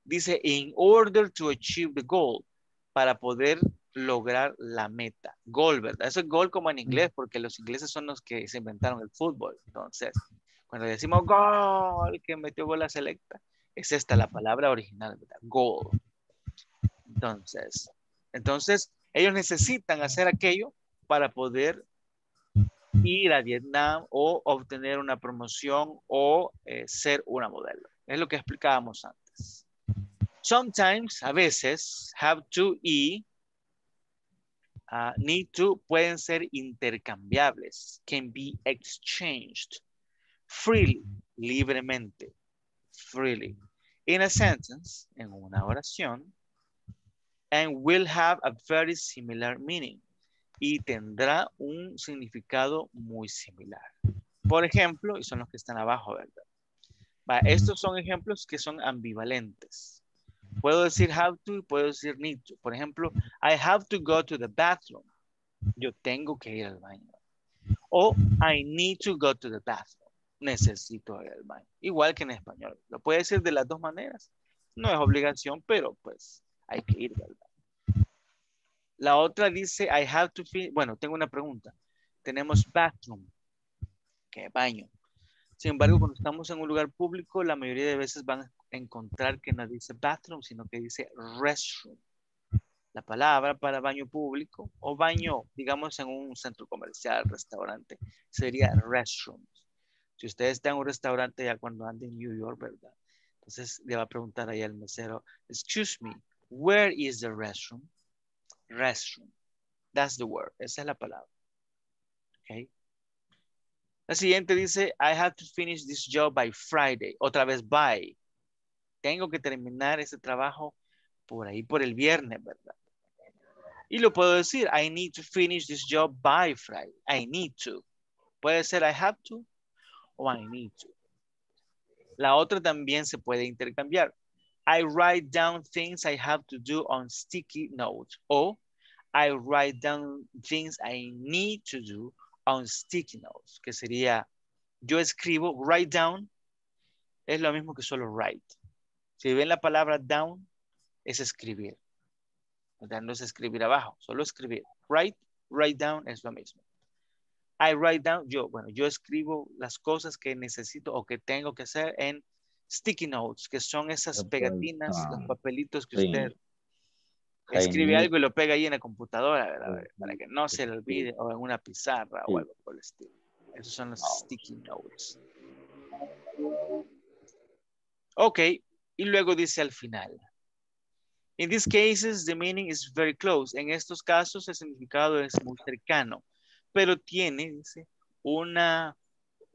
dice, in order to achieve the goal, para poder lograr la meta. Goal, ¿verdad? Eso es goal como en inglés, porque los ingleses son los que se inventaron el fútbol. Entonces, cuando decimos goal, que metió gol a selecta, es esta la palabra original, ¿verdad? Goal. Entonces, entonces, ellos necesitan hacer aquello para poder ir a Vietnam o obtener una promoción o eh, ser una modelo. Es lo que explicábamos antes. Sometimes, a veces, have to y Uh, need to pueden ser intercambiables, can be exchanged freely, libremente, freely. In a sentence, en una oración, and will have a very similar meaning. Y tendrá un significado muy similar. Por ejemplo, y son los que están abajo, ¿verdad? Va, estos son ejemplos que son ambivalentes. Puedo decir have to y puedo decir need to. Por ejemplo, I have to go to the bathroom. Yo tengo que ir al baño. O I need to go to the bathroom. Necesito ir al baño. Igual que en español. Lo puede decir de las dos maneras. No es obligación, pero pues hay que ir al baño. La otra dice I have to finish. Bueno, tengo una pregunta. Tenemos bathroom, que es baño. Sin embargo, cuando estamos en un lugar público, la mayoría de veces van a encontrar que no dice bathroom, sino que dice restroom. La palabra para baño público o baño, digamos, en un centro comercial, restaurante, sería restroom. Si usted está en un restaurante ya cuando anda en New York, ¿verdad? Entonces le va a preguntar ahí al mesero, excuse me, where is the restroom? Restroom. That's the word. Esa es la palabra. Okay. La siguiente dice, I have to finish this job by Friday. Otra vez, by. Tengo que terminar este trabajo por ahí, por el viernes, ¿verdad? Y lo puedo decir, I need to finish this job by Friday. I need to. Puede ser I have to o I need to. La otra también se puede intercambiar. I write down things I have to do on sticky notes. O I write down things I need to do on sticky notes. Que sería, yo escribo, write down es lo mismo que solo write. Si ven la palabra down, es escribir. No es escribir abajo, solo escribir. Write, write down es lo mismo. I write down, yo, bueno, yo escribo las cosas que necesito o que tengo que hacer en sticky notes, que son esas pegatinas, um, los papelitos que sí. usted I escribe algo y lo pega ahí en la computadora, ¿verdad? Para que no se le olvide, o en una pizarra sí. o algo por el estilo. Esos son los sticky notes. Ok, y luego dice al final. In these cases, the meaning is very close. En estos casos, el significado es muy cercano, pero tiene, dice, una,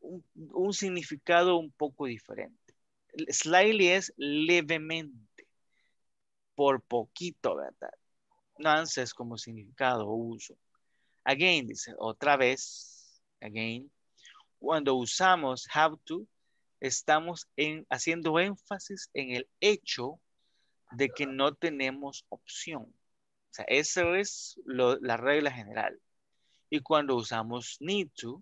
un, un significado un poco diferente. Slightly es levemente, por poquito, ¿verdad? Nuance es como significado o uso. Again, dice, otra vez, again, cuando usamos have to, estamos en, haciendo énfasis en el hecho de que no tenemos opción. O sea, esa es lo, la regla general. Y cuando usamos need to,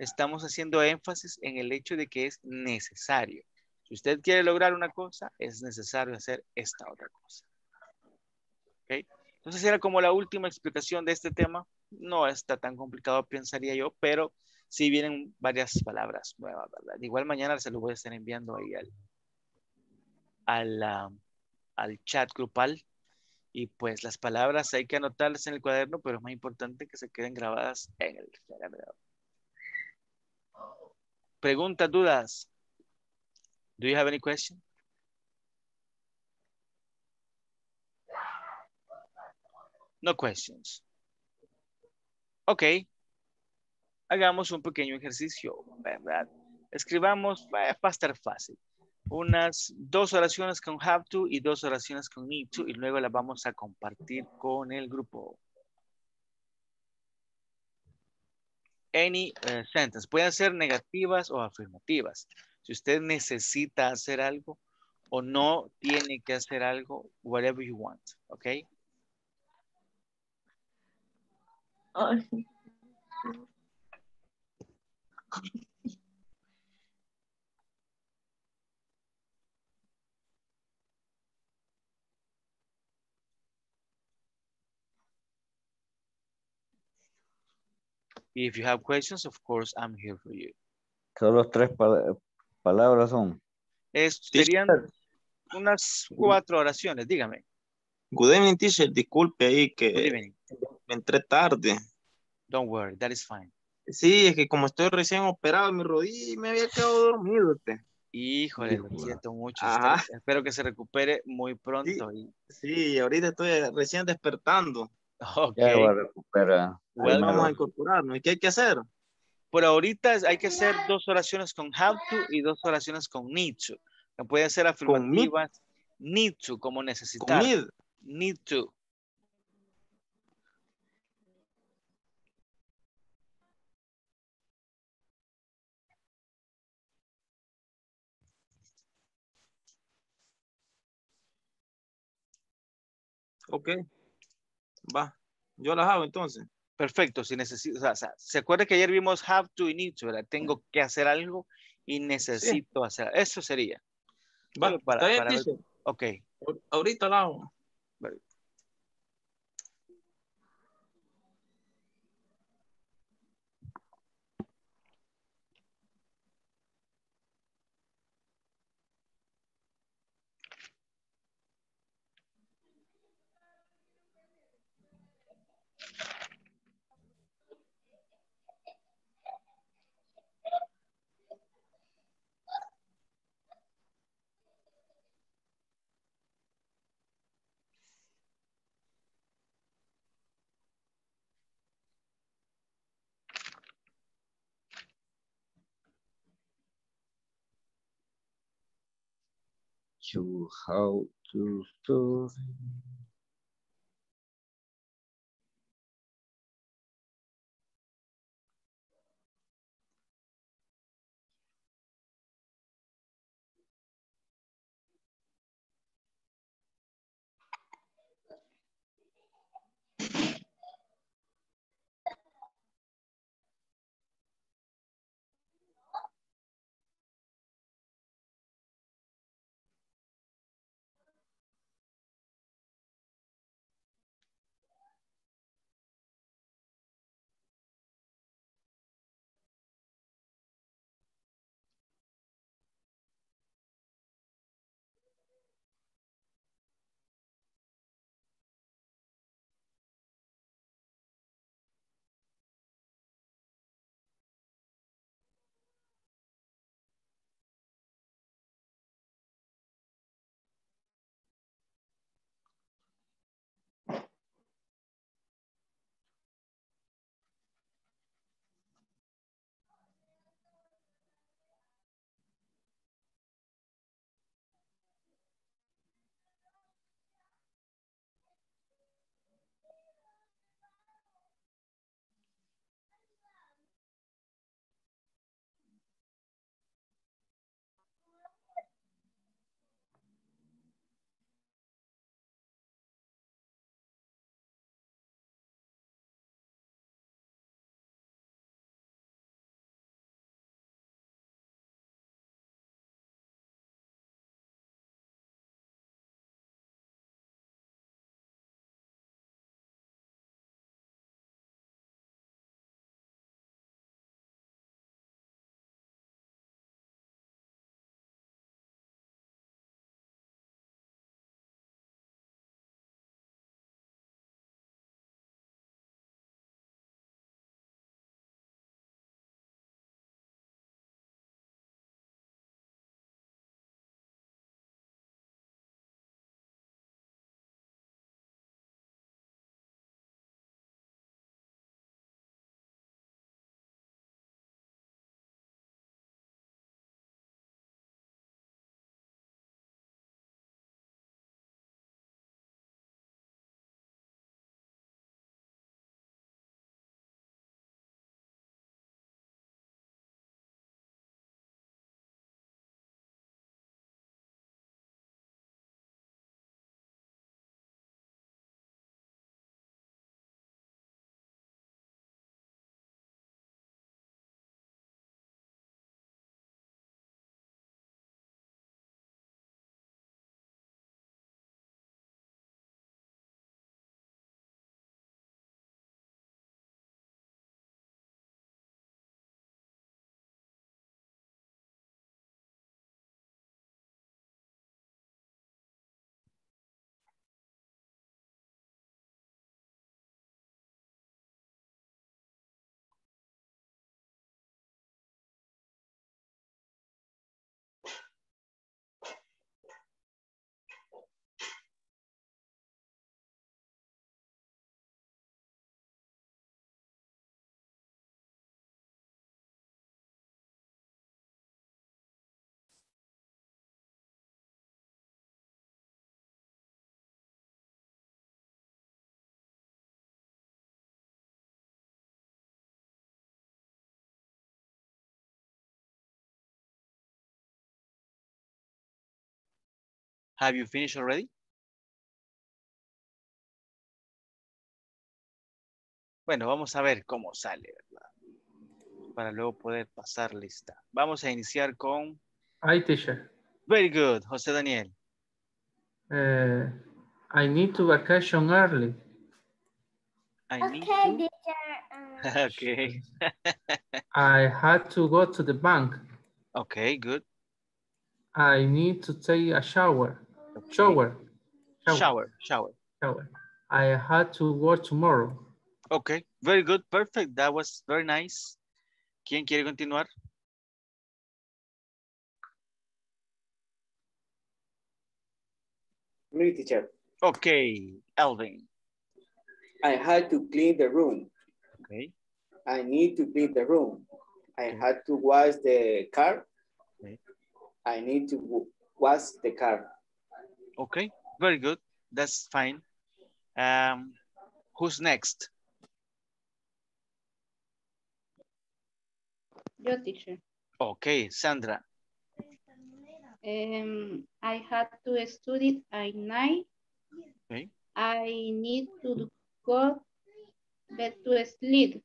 estamos haciendo énfasis en el hecho de que es necesario. Si usted quiere lograr una cosa, es necesario hacer esta otra cosa. ¿Okay? Entonces era como la última explicación de este tema. No está tan complicado, pensaría yo, pero sí vienen varias palabras nuevas, ¿verdad? Igual mañana se lo voy a estar enviando ahí al, al, um, al chat grupal. Y pues las palabras hay que anotarlas en el cuaderno, pero es más importante que se queden grabadas en el cerebro. Preguntas, dudas. Do you have any question? No questions. Ok. Hagamos un pequeño ejercicio, ¿verdad? Escribamos, va a estar fácil. Unas dos oraciones con have to y dos oraciones con need to, y luego las vamos a compartir con el grupo. Any uh, sentence. Pueden ser negativas o afirmativas. Si usted necesita hacer algo o no tiene que hacer algo, whatever you want. ¿Ok? Oh. If you have questions, of course, I'm here for you. Solo tres pal palabras son. Es, serían unas cuatro oraciones, dígame. Good evening, teacher. Disculpe ahí que me entré tarde. Don't worry, that is fine. Sí, es que como estoy recién operado en mi rodilla y me había quedado dormido. Usted. Híjole, lo siento mucho. Espero que se recupere muy pronto. Sí, sí, ahorita estoy recién despertando. Ok. Ya voy a recuperar. Well, vamos a incorporarnos. ¿Y qué hay que hacer? Por ahorita hay que hacer dos oraciones con have to y dos oraciones con need to. No pueden ser afirmativas. Need to, como necesitar. Need. Need to. Ok. Va. Yo las hago entonces. Perfecto, si necesito, o sea, se acuerda que ayer vimos have to y need to, ¿verdad? Tengo que hacer algo y necesito sí. hacer, eso sería. Vale, para, para, para ver. Ok. Ahorita la hago. Vale. to how to study. Have you finished already? Bueno, vamos a ver cómo sale, ¿verdad? Para luego poder pasar lista. Vamos a iniciar con... Hi, teacher. Very good, José Daniel. Uh, I need to vacation early. I okay, need to... teacher. Um... okay. I had to go to the bank. Okay, good. I need to take a shower. Okay. Shower. Shower. Shower. Shower. Shower. I had to work tomorrow. Okay. Very good. Perfect. That was very nice. ¿Quién quiere continuar? Me, teacher. Okay. Elvin. I had to clean the room. Okay. I need to clean the room. I okay. had to wash the car. Okay. I need to wash the car. Okay, very good. That's fine. Um, who's next? Your teacher. Okay, Sandra. Um, I had to study at night. Okay. I need to go back to sleep.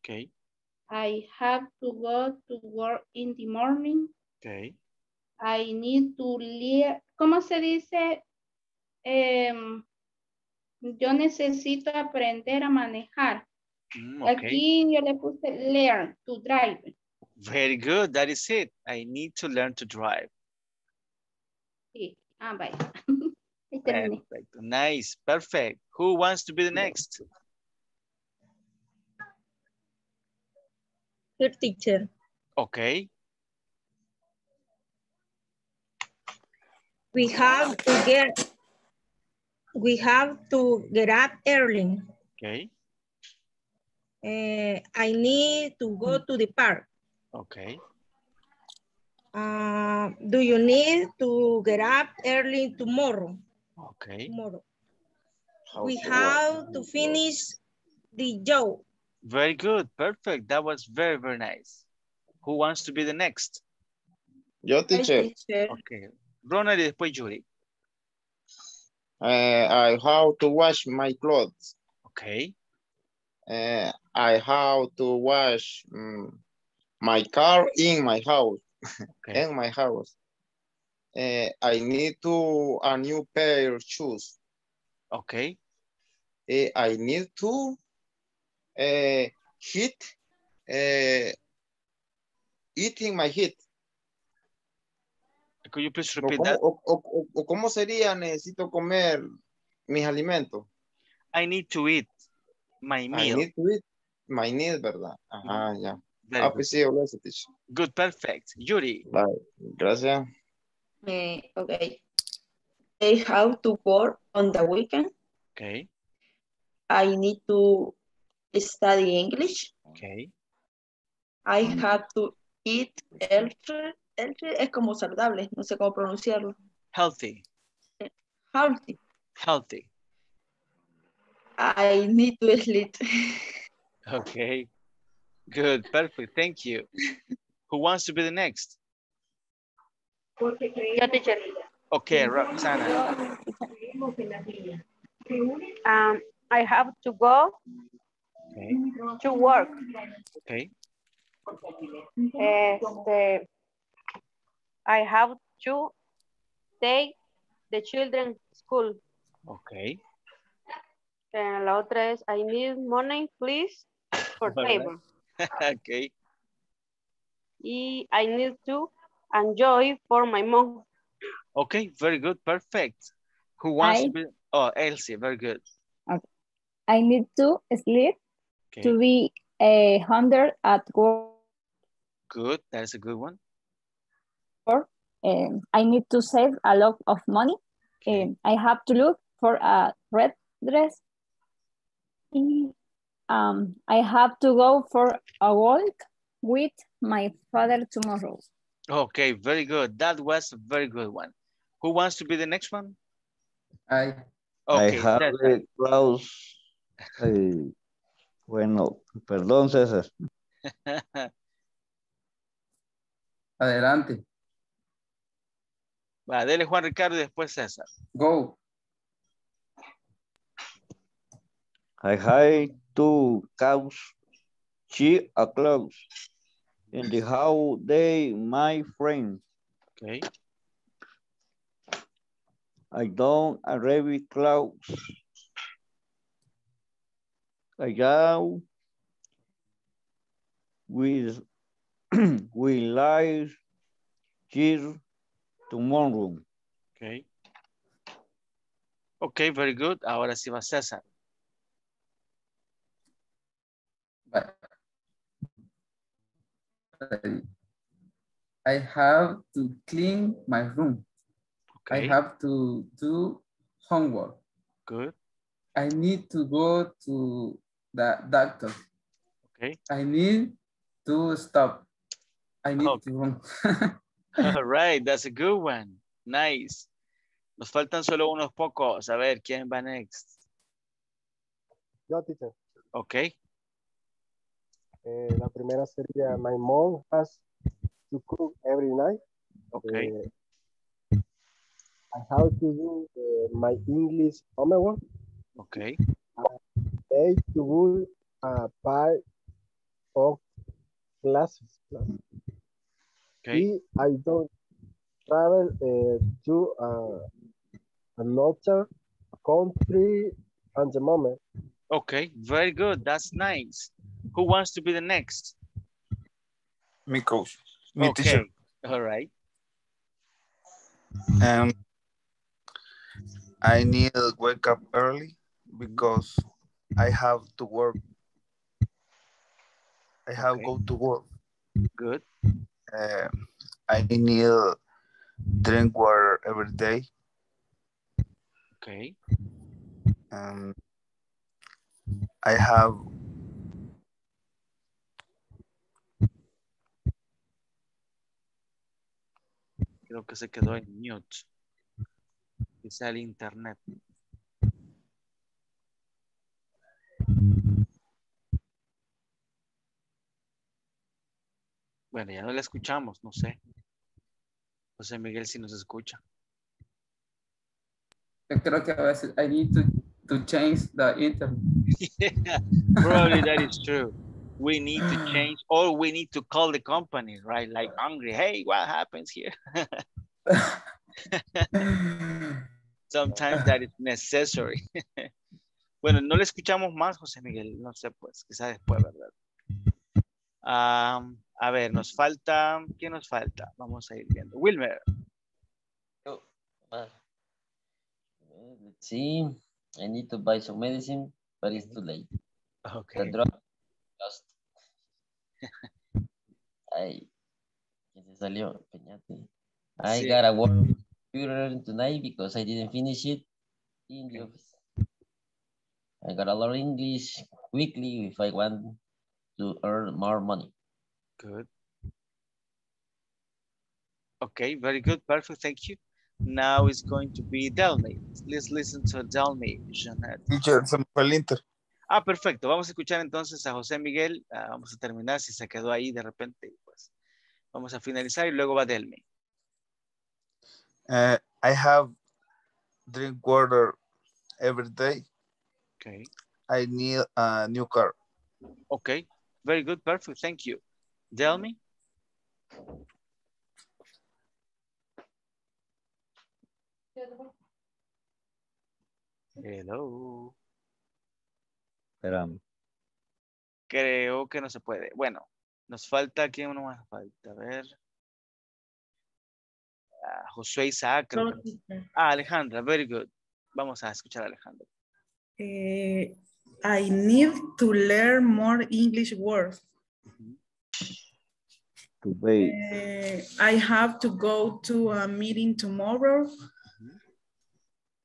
Okay. I have to go to work in the morning. Okay. I need to leave. ¿Cómo se dice? Um, yo necesito aprender a manejar. Mm, okay. Aquí yo le puse learn to drive. Very good. That is it. I need to learn to drive. Sí. Ah, bye. Perfect. Nice. Perfect. Who wants to be the next? Your teacher. Okay. We have to get we have to get up early. Okay. Uh, I need to go to the park. Okay. Uh, do you need to get up early tomorrow? Okay. Tomorrow. How we to have work. to finish the job. Very good. Perfect. That was very, very nice. Who wants to be the next? Yo, teacher. teacher. Okay. Ronald, y después Yuri. Uh, I have to wash my clothes. Okay. Uh, I have to wash um, my car in my house. Okay. In my house. Uh, I need to a new pair of shoes. Okay. Uh, I need to Uh, heat, uh, eating my heat. Could you please repeat o that? O, o, o, o ¿Cómo sería necesito comer mis alimentos? I need to eat my meal. I need to eat my meal, ¿verdad? Ajá, mm. ya. Yeah. Ah, pues sí, good, perfect. Yuri. Bye. Gracias. Eh, okay. They have to work on the weekend. Okay. I need to study English. Okay. I have to eat healthy. Healthy es como saludable, no sé cómo pronunciarlo. Healthy. Healthy. Healthy. I need to sleep. Okay. Good. Perfect. Thank you. Who wants to be the next? Yo, teacher. Okay, Roxana. Um, I have to go. Okay. To work. Okay. Este, I have to take the children to school. Okay. Uh, la otra es, I need money, please, for table. Okay. Y I need to enjoy for my mom. Okay, very good, perfect. Who wants I, to be, oh, Elsie, very good. Okay. I need to sleep. Okay. To be a hundred at work. Good, that's a good one. Or, um, I need to save a lot of money. Okay. Um, I have to look for a red dress. Um, I have to go for a walk with my father tomorrow. Okay, very good. That was a very good one. Who wants to be the next one? I, okay, I have a close. I... Bueno, perdón, César. Adelante. Va, dele Juan Ricardo y después César. Go. I have two cows. She a close. In the how they my friends. Okay. I don't arrive close. I go with we live here tomorrow. Okay. Okay, very good. Ahora sí va César. I have to clean my room. Okay. I have to do homework. Good. I need to go to the doctor. Okay. I need to stop. I need okay. to run. All right, that's a good one. Nice. Nos faltan solo unos pocos. A ver, ¿quién va next? Yo, teacher. Ok. Eh, la primera sería, my mom has to cook every night. Ok. Eh, I have to do uh, my English homework. Ok. I to do a part of classes. Okay. I don't travel uh, to uh, another country at the moment. Okay, very good. That's nice. Who wants to be the next? Me, coach. Me, okay. Teacher. All right. Um, I need to wake up early because I have to work. I have okay. go to work. Good. Uh, I need to drink water every day. Okay. Um, I have. Creo que se quedó en mute. Quizá el internet. Bueno, ya no la escuchamos, no sé. José Miguel, si nos escucha. Yo creo que a veces I need to, to change the internet. Yeah, probably that is true. We need to change, or we need to call the company, right? Like angry, hey, what happens here? Sometimes that is necessary. Bueno, no le escuchamos más, José Miguel. No sé, pues, quizás después, ¿verdad? Um, a ver, nos falta... ¿Qué nos falta? Vamos a ir viendo. Wilmer. Oh, uh, let's see. I need to buy some medicine, but it's too late. Okay. The drug lost. Ay, ¿qué se salió? Peñate. I sí. gotta work tonight because I didn't finish it in the office. I gotta learn English quickly if I want to earn more money. Good. Okay, very good. Perfect. Thank you. Now it's going to be Delmi. Let's listen to Delmi Jeanette. Ah, perfecto. Vamos a escuchar entonces a José Miguel. Uh, vamos a terminar. Si se quedó ahí de repente, pues vamos a finalizar y luego va Delmi. Uh, I have drink water every day. Okay. I need a new car. Okay. Very good. Perfect. Thank you. Delmi? Hello. Esperamos. Creo que no se puede. Bueno, nos falta, ¿quién no más falta? A ver. Uh, Josué Isaac. No, ah, Alejandra. Very good. Vamos a escuchar a Alejandra. Eh... I need to learn more English words. Mm-hmm. Today. Uh, I have to go to a meeting tomorrow. Mm-hmm.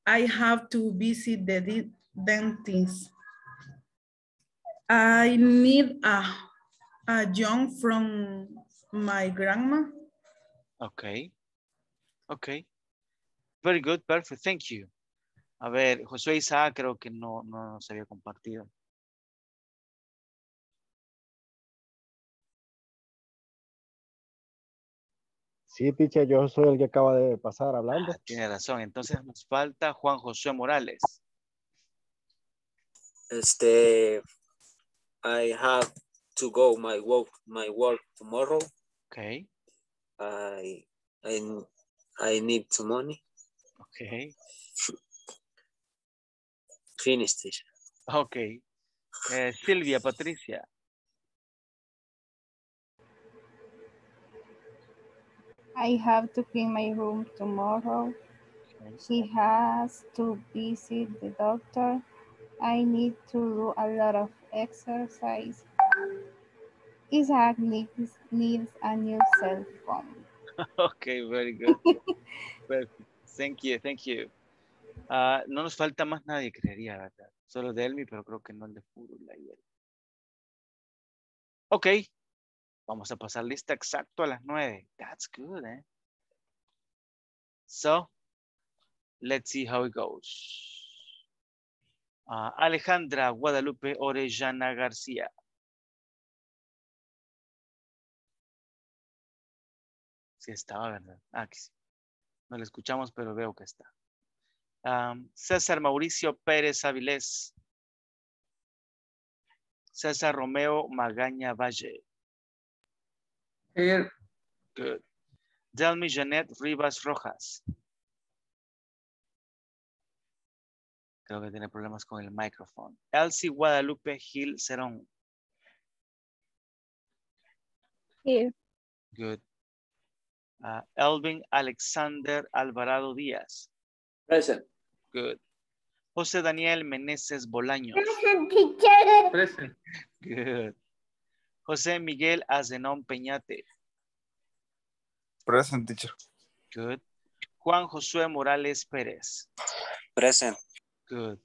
I have to visit the dentist. I need a, a job from my grandma. Okay. Okay. Very good. Perfect. Thank you. A ver, José Isaac creo que no, no se había compartido. Sí, teacher, yo soy el que acaba de pasar hablando. Ah, tiene razón, entonces nos falta Juan Josué Morales. Este, I have to go my work, my work tomorrow. Okay. I, I, I need some money. Okay. Finished. Okay. Uh, Silvia Patricia. I have to clean my room tomorrow. Okay. She has to visit the doctor. I need to do a lot of exercise. Isaac needs, needs a new cell phone. Okay, very good. Perfect. Thank you, thank you. Uh, no nos falta más nadie, creería, ¿verdad? Solo Delmi, pero creo que no el de Furula y él. Ok. Vamos a pasar lista exacto a las nueve. That's good, eh. So, Let's see how it goes. Uh, Alejandra Guadalupe Orellana García. Sí estaba, ¿verdad? Ah, aquí sí. No la escuchamos, pero veo que está. Um, César Mauricio Pérez Avilés. César Romeo Magaña Valle. Here. Good. Delmi Jeanette Rivas Rojas. Creo que tiene problemas con el micrófono. Elsie Guadalupe Gil Cerón. Here. Good. Uh, Elvin Alexander Alvarado Díaz. Present. Good. José Daniel Meneses Bolaños. Present. Good. José Miguel Azenón Peñate. Present, teacher. Good. Juan Josué Morales Pérez. Present. Good.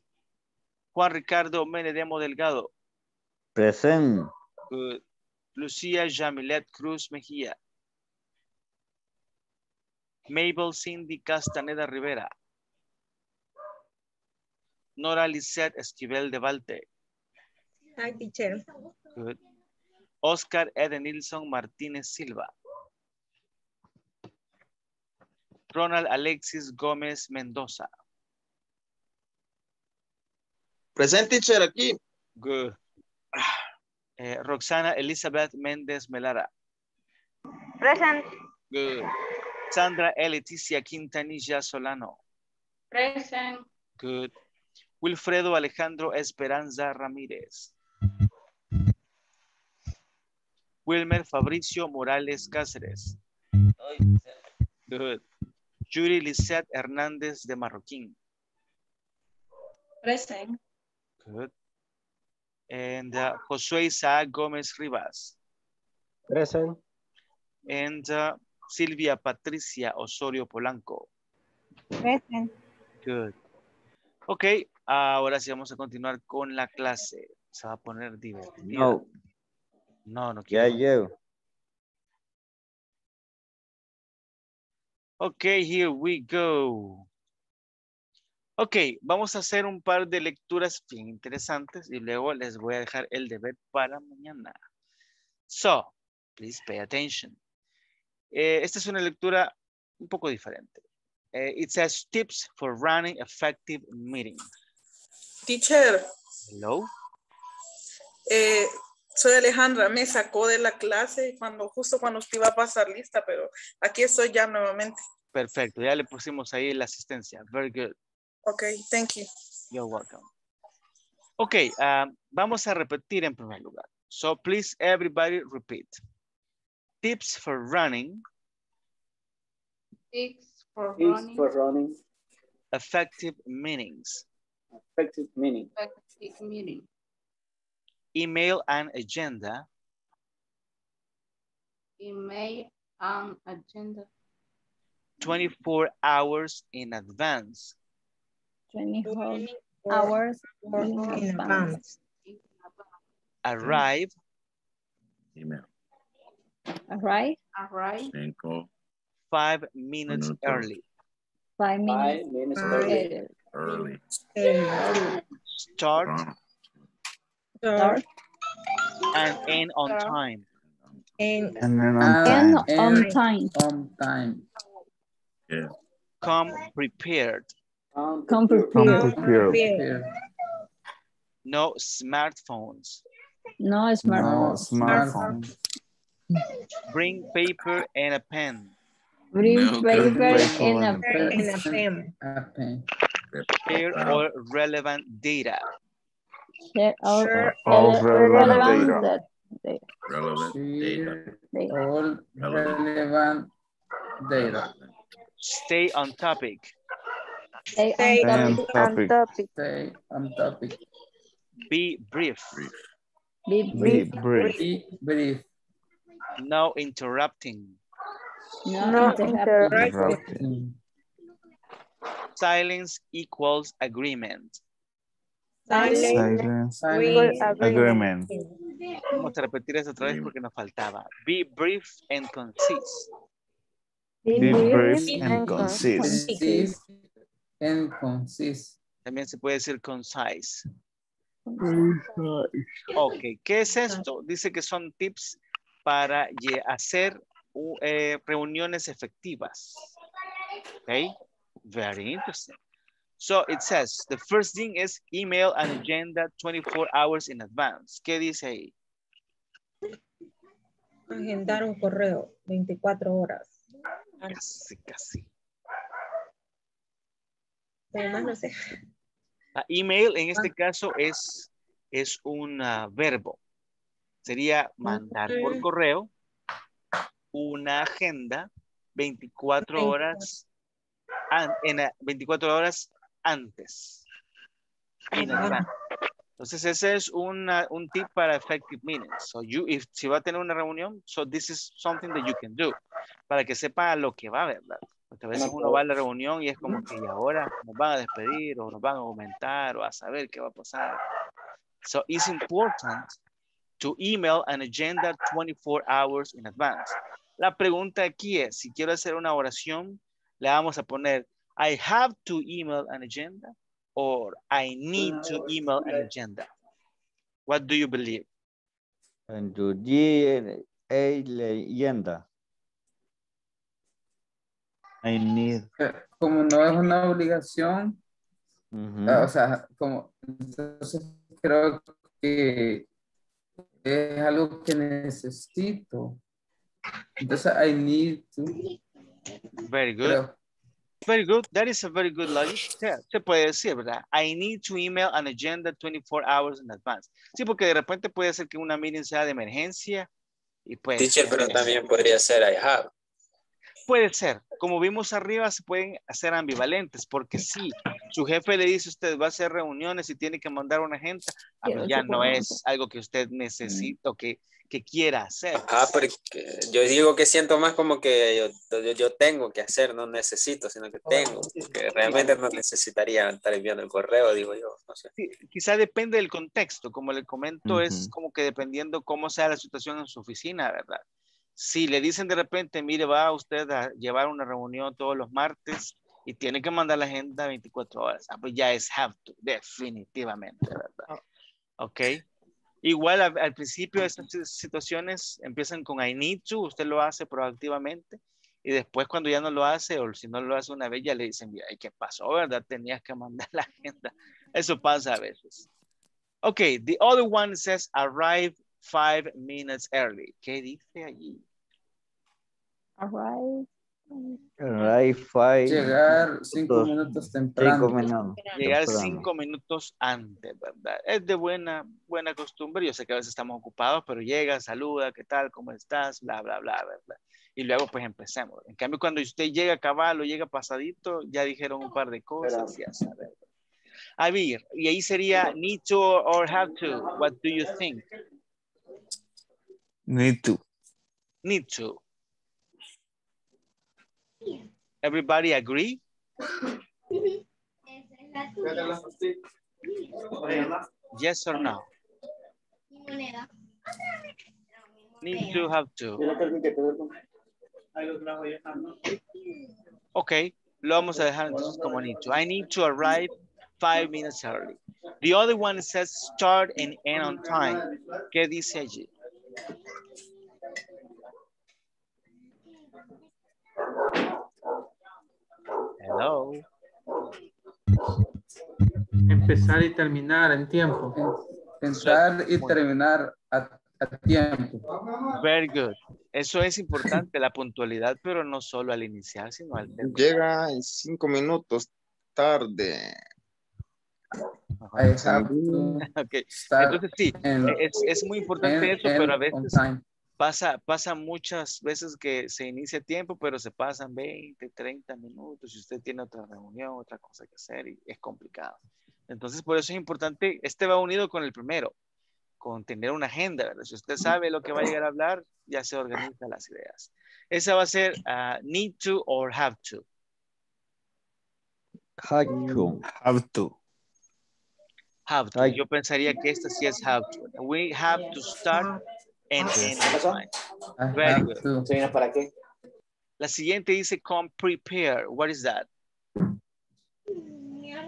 Juan Ricardo Menedemo Delgado. Present. Good. Lucia Jamilet Cruz Mejía. Mabel Cindy Castañeda Rivera. Nora Lizette Esquivel de Valte. Hi, teacher. Good. Oscar Edenilson Martínez Silva. Ronald Alexis Gómez Mendoza. Present, teacher, aquí. Good. Eh, Roxana Elizabeth Méndez Melara. Present. Good. Sandra Leticia Quintanilla Solano. Present. Good. Wilfredo Alejandro Esperanza Ramírez. Wilmer Fabricio Morales Cáceres. Good. Yuri Lisette Hernández de Marroquín. Present. Good. And uh, Josué Isaac Gómez Rivas. Present. And uh, Silvia Patricia Osorio Polanco. Present. Good. Ok, ahora sí vamos a continuar con la clase. Se va a poner divertido. No. No, no quiero. Ya llego. Ok, here we go. Ok, vamos a hacer un par de lecturas bien interesantes y luego les voy a dejar el deber para mañana. So, please pay attention. Eh, esta es una lectura un poco diferente. Eh, it says tips for running effective meetings. Teacher. Hello. Eh, soy Alejandra, me sacó de la clase cuando justo cuando usted iba a pasar lista, pero aquí estoy ya nuevamente. Perfecto, ya le pusimos ahí la asistencia. Very good. Ok, thank you. You're welcome. Ok, uh, vamos a repetir en primer lugar. So please everybody repeat. Tips for running. Tips for tips running. For running. Effective meetings. Effective meeting. Effective meeting. Email and agenda. Email and agenda. twenty-four hours in advance. twenty-four hours in advance. Arrive. Email. All right. All right. Five minutes Minuto. early. Five minutes, Five minutes early. Early. early. Start. Start. And end on Start. time. And, and then on and time. On time. On time. Yeah. Come prepared. Come prepared. Come prepared. No smartphones. No smartphones. No smartphones. Bring paper and a pen. Bring no, paper and a pen. And a pen. A pen. Share all relevant data. Share all, Share all relevant, relevant data. data. Relevant data. data. All relevant data. Stay on topic. Stay, Stay on, topic. on topic. Stay on topic. Be brief. brief. Be brief. Be brief. Be brief. No interrupting. No, no interrupting. interrupting. Silence equals agreement. Silence, Silence. equals agreement. agreement. Vamos a repetir eso otra vez porque nos faltaba. Be brief and concise. Be, Be brief, brief and, and concise. concise. And concise. También se puede decir concise. Ok, ¿qué es esto? Dice que son tips para hacer uh, eh, reuniones efectivas. Ok, very interesting. So it says, the first thing is email an agenda twenty-four hours in advance. ¿Qué dice ahí? Agendar un correo veinticuatro horas. Casi, casi. Además, no sé. Uh, email en este caso es, es un uh, verbo. Sería mandar por correo una agenda veinticuatro horas, an, en, uh, veinticuatro horas antes. Entonces ese es una, un tip para effective meetings. So you, if, si va a tener una reunión, so this is something that you can do. Para que sepa lo que va a haber, ¿verdad? Porque a veces uno va a la reunión y es como que y ahora nos van a despedir o nos van a aumentar o a saber qué va a pasar. So it's important to email an agenda twenty-four hours in advance. La pregunta aquí es, si quiero hacer una oración, le vamos a poner I have to email an agenda or I need to email an agenda. What do you believe? And to the agenda. I need. Como no es una obligación, uh-huh. o sea, como entonces creo que es algo que necesito. Entonces, I need to. Very good. Creo. Very good. That is a very good logic. Yeah, se puede decir, ¿verdad? I need to email an agenda twenty-four hours in advance. Sí, porque de repente puede ser que una meeting sea de emergencia y pues. Teacher, pero también podría ser I have. Puede ser, como vimos arriba, se pueden hacer ambivalentes, porque si su jefe le dice a usted va a hacer reuniones y tiene que mandar una agenda, a ver, ya no es algo que usted necesita, que, que quiera hacer. Ajá, porque yo digo que siento más como que yo, yo, yo tengo que hacer, no necesito, sino que tengo, porque realmente no necesitaría estar enviando el correo, digo yo. No sé. Sí, quizá depende del contexto, como le comento, uh-huh. es como que dependiendo cómo sea la situación en su oficina, ¿verdad? Si le dicen de repente, mire, va usted a llevar una reunión todos los martes y tiene que mandar la agenda veinticuatro horas. Ah, pues ya es have to, definitivamente, ¿verdad? Ok. Igual al, al principio estas situaciones empiezan con I need to, usted lo hace proactivamente y después cuando ya no lo hace o si no lo hace una vez ya le dicen, mira, ¿qué pasó, verdad? Tenías que mandar la agenda. Eso pasa a veces. Ok, the other one says arrive five minutes early. ¿Qué dice allí? Arrive. Arrive five. Llegar cinco minutos temprano. Cinco Llegar temprano. cinco minutos antes, ¿verdad? Es de buena, buena costumbre. Yo sé que a veces estamos ocupados, pero llega, saluda, ¿qué tal? ¿Cómo estás? Bla, bla, bla, ¿verdad? Y luego pues empecemos. En cambio, cuando usted llega a caballo, llega pasadito, ya dijeron un par de cosas. Pero, ya sabe. A ver, y ahí sería need to or have to. What do you think? Need to. Need to. Everybody agree? Yes or no? Need to, have to. Okay, lo vamos a dejar entonces como need to. I need to arrive five minutes early. The other one says start and end on time. ¿Qué dice allí? Hello. Empezar y terminar en tiempo. Empezar y terminar a, a tiempo. Very good. Eso es importante, la puntualidad, pero no solo al iniciar, sino al terminar. Llega en cinco minutos tarde. Okay. Entonces sí, es, es muy importante eso, pero a veces pasa, pasa muchas veces que se inicia tiempo, pero se pasan veinte, treinta minutos y usted tiene otra reunión, otra cosa que hacer y es complicado. Entonces por eso es importante, este va unido con el primero, con tener una agenda, ¿verdad? Si usted sabe lo que va a llegar a hablar, ya se organizan las ideas. Esa va a ser uh, need to or have to. Have to. Have to. Have to. Yo pensaría que esta sí es have to. We have to start and end the time. Very good. ¿Para qué? La siguiente dice come prepare. What is that?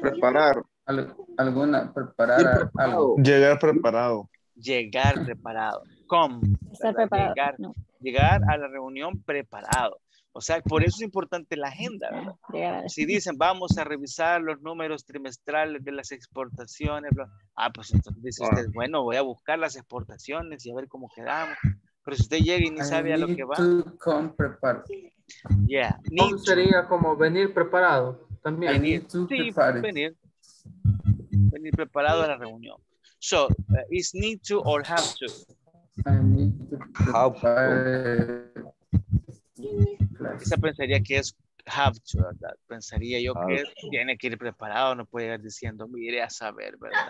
Preparar. Al, alguna, preparar algo. Llegar preparado. Llegar preparado. Com. Estar preparado. Llegar, no. llegar a la reunión preparado. O sea, por eso es importante la agenda, ¿verdad? Yeah. Si dicen, vamos a revisar los números trimestrales de las exportaciones. Bla, ah, pues entonces dice usted, oh. bueno, voy a buscar las exportaciones y a ver cómo quedamos. Pero si usted llega y ni I sabe a lo que va. Come prepared. Yeah. Need sería to. Como venir preparado también. I need to sí, venir, venir preparado a la reunión. So, uh, is need to or have to? I need to prepare. How Esa pensaría que es have to, ¿verdad? Pensaría yo que es, tiene que ir preparado, no puede ir diciendo, mire a saber, ¿verdad?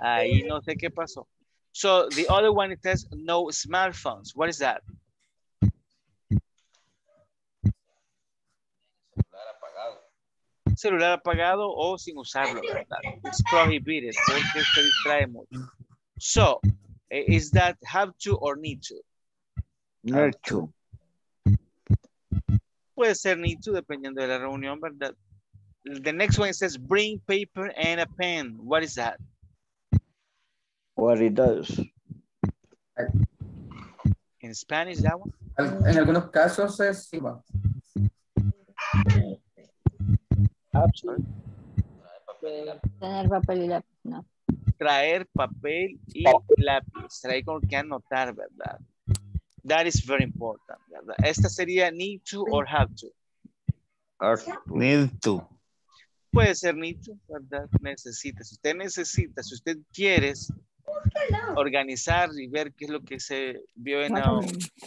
Ahí no sé qué pasó. So, the other one it says no smartphones. What is that? Celular apagado. Celular apagado o sin usarlo, ¿verdad? It's prohibited porque se distrae mucho. So, is that have to or need to? Need to. Puede ser need to, dependiendo de la reunión, ¿verdad? The next one says, bring paper and a pen. What is that? What it does. In Spanish, that one? En algunos casos es igual. Absolutely. Traer papel y lápiz, no. Traer papel y lápiz. Traer con que anotar, ¿verdad? That is very important. Esta sería need to or have to. Or need to. Puede ser need to, ¿verdad? Necesita. Si usted necesita, si usted quiere organizar y ver qué es lo que se vio en la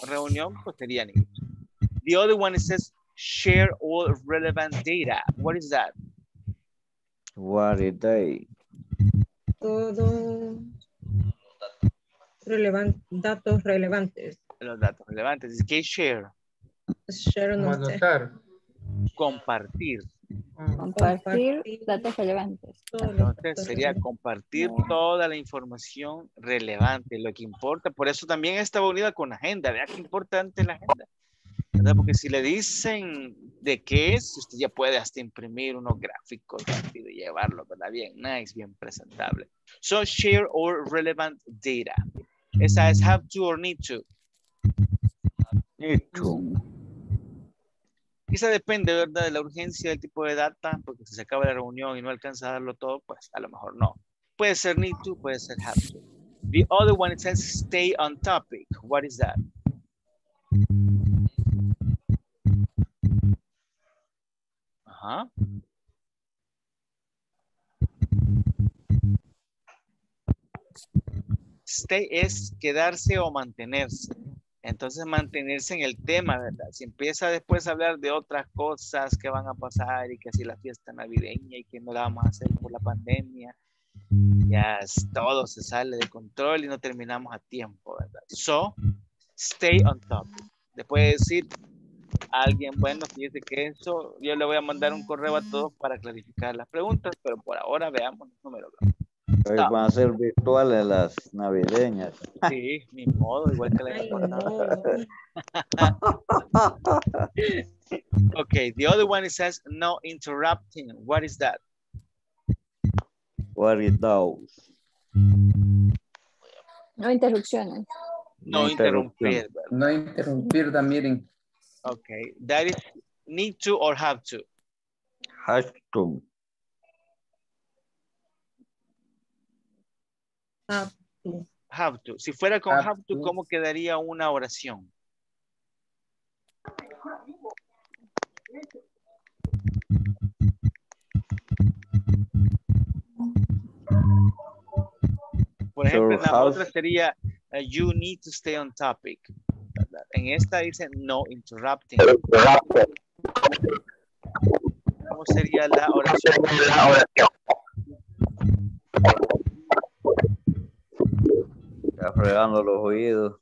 reunión, pues sería need to. The other one it says share all relevant data. What is that? What is that? Todo relevant, datos relevantes. Los datos relevantes. ¿Qué es share? Share no anotar. Compartir. Compartir datos relevantes. Entonces sería compartir toda la información relevante, lo que importa. Por eso también está unida con agenda. Vea qué importante la agenda. ¿Verdad? Porque si le dicen de qué es, usted ya puede hasta imprimir unos gráficos rápido y llevarlo, ¿verdad? Bien nice, bien presentable. So share or relevant data. Esa es have to or need to. Quizá depende, ¿verdad? De la urgencia del tipo de data, porque si se acaba la reunión y no alcanza a darlo todo, pues a lo mejor no. Puede ser need to, puede ser have to. The other one it says stay on topic. What is that? Ajá. Stay es quedarse o mantenerse. Entonces mantenerse en el tema, ¿verdad? Si empieza después a hablar de otras cosas que van a pasar y que si la fiesta navideña y que no la vamos a hacer por la pandemia, ya todo se sale de control y no terminamos a tiempo, ¿verdad? So, stay on top. Después de decir a alguien, bueno, fíjese que eso, yo le voy a mandar un correo a todos para clarificar las preguntas, pero por ahora veamos los números. Hoy van a ser virtuales las navideñas. Sí, ni modo, igual que la no. Okay, the other one it says no interrupting. What is that? What it does. No interrupciones. No interrumpir. No interrumpir the meeting. Okay, that is need to or have to? Have to. Have to. Have to. Si fuera con have, have to, to, ¿cómo quedaría una oración? Por ejemplo, so la otra sería uh, you need to stay on topic. ¿Verdad? En esta dice no interrupting. ¿Cómo sería la oración? La oración. Está fregando los oídos.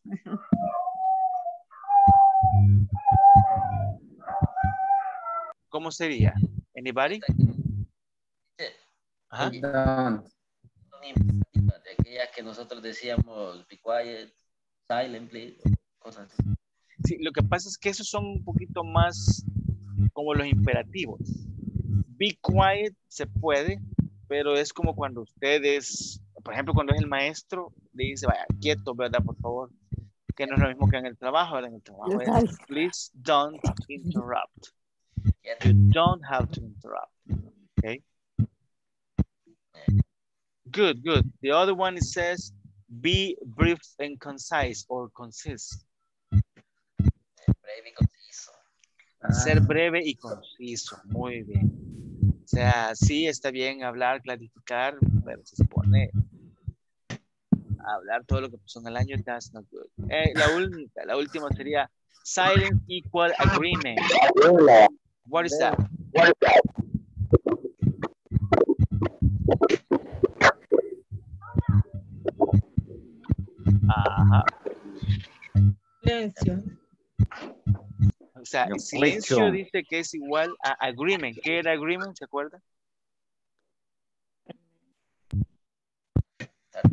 ¿Cómo sería? Anybody? Ajá. De aquellas que nosotros decíamos be quiet, silent, please, cosas así. Sí, lo que pasa es que esos son un poquito más como los imperativos. be quiet se puede, pero es como cuando ustedes, por ejemplo, cuando es el maestro, le dice, vaya, quieto, ¿verdad? Por favor. Que no es lo mismo que en el trabajo, ¿verdad? En el trabajo es, please don't interrupt. You don't have to interrupt. Okay? Good, good. The other one, it says, be brief and concise or concise. Breve y conciso. Ah. Ser breve y conciso. Muy bien. O sea, sí está bien hablar, clarificar, pero se supone hablar todo lo que pasó en el año, that's not good. Eh, la, última, la última sería silence equal agreement. What is that? What is that? Ajá. Silencio. O sea, el silencio dice que es igual a agreement. ¿Qué era agreement? ¿Se acuerdan? Estar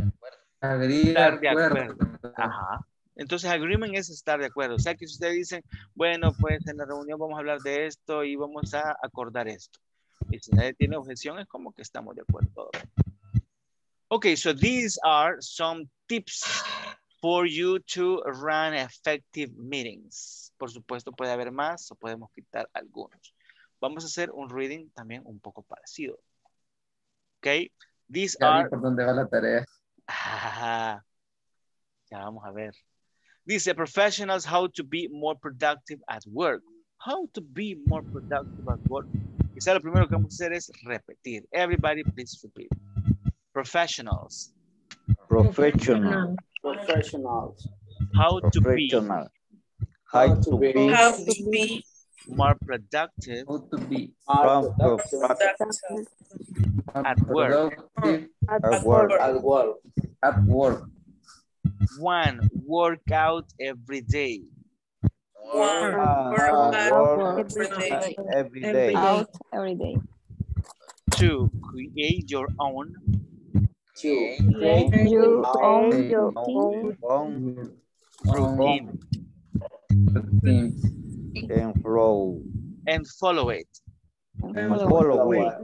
de acuerdo. Ajá. Entonces, agreement es estar de acuerdo. O sea, que si ustedes dicen, bueno, pues en la reunión vamos a hablar de esto y vamos a acordar esto. Y si nadie tiene objeción, es como que estamos de acuerdo todos. Okay, so these are some tips for you to run effective meetings. Por supuesto, puede haber más o podemos quitar algunos. Vamos a hacer un reading también un poco parecido. Okay, these ya are... ¿Por dónde va la tarea? Ah, ya vamos a ver. Dice, professionals, how to be more productive at work. How to be more productive at work. Quizá lo primero que vamos a hacer es repetir. Everybody, please repeat. Professionals. Professional. Professionals. How to be. How to be. How to be. More productive. How to be. More productive. At work. At work. At work. At work. One, work out every day. One, work out every day. Out every day. Two, create your own. Two, create your own routine. And roll. And follow it. And follow it.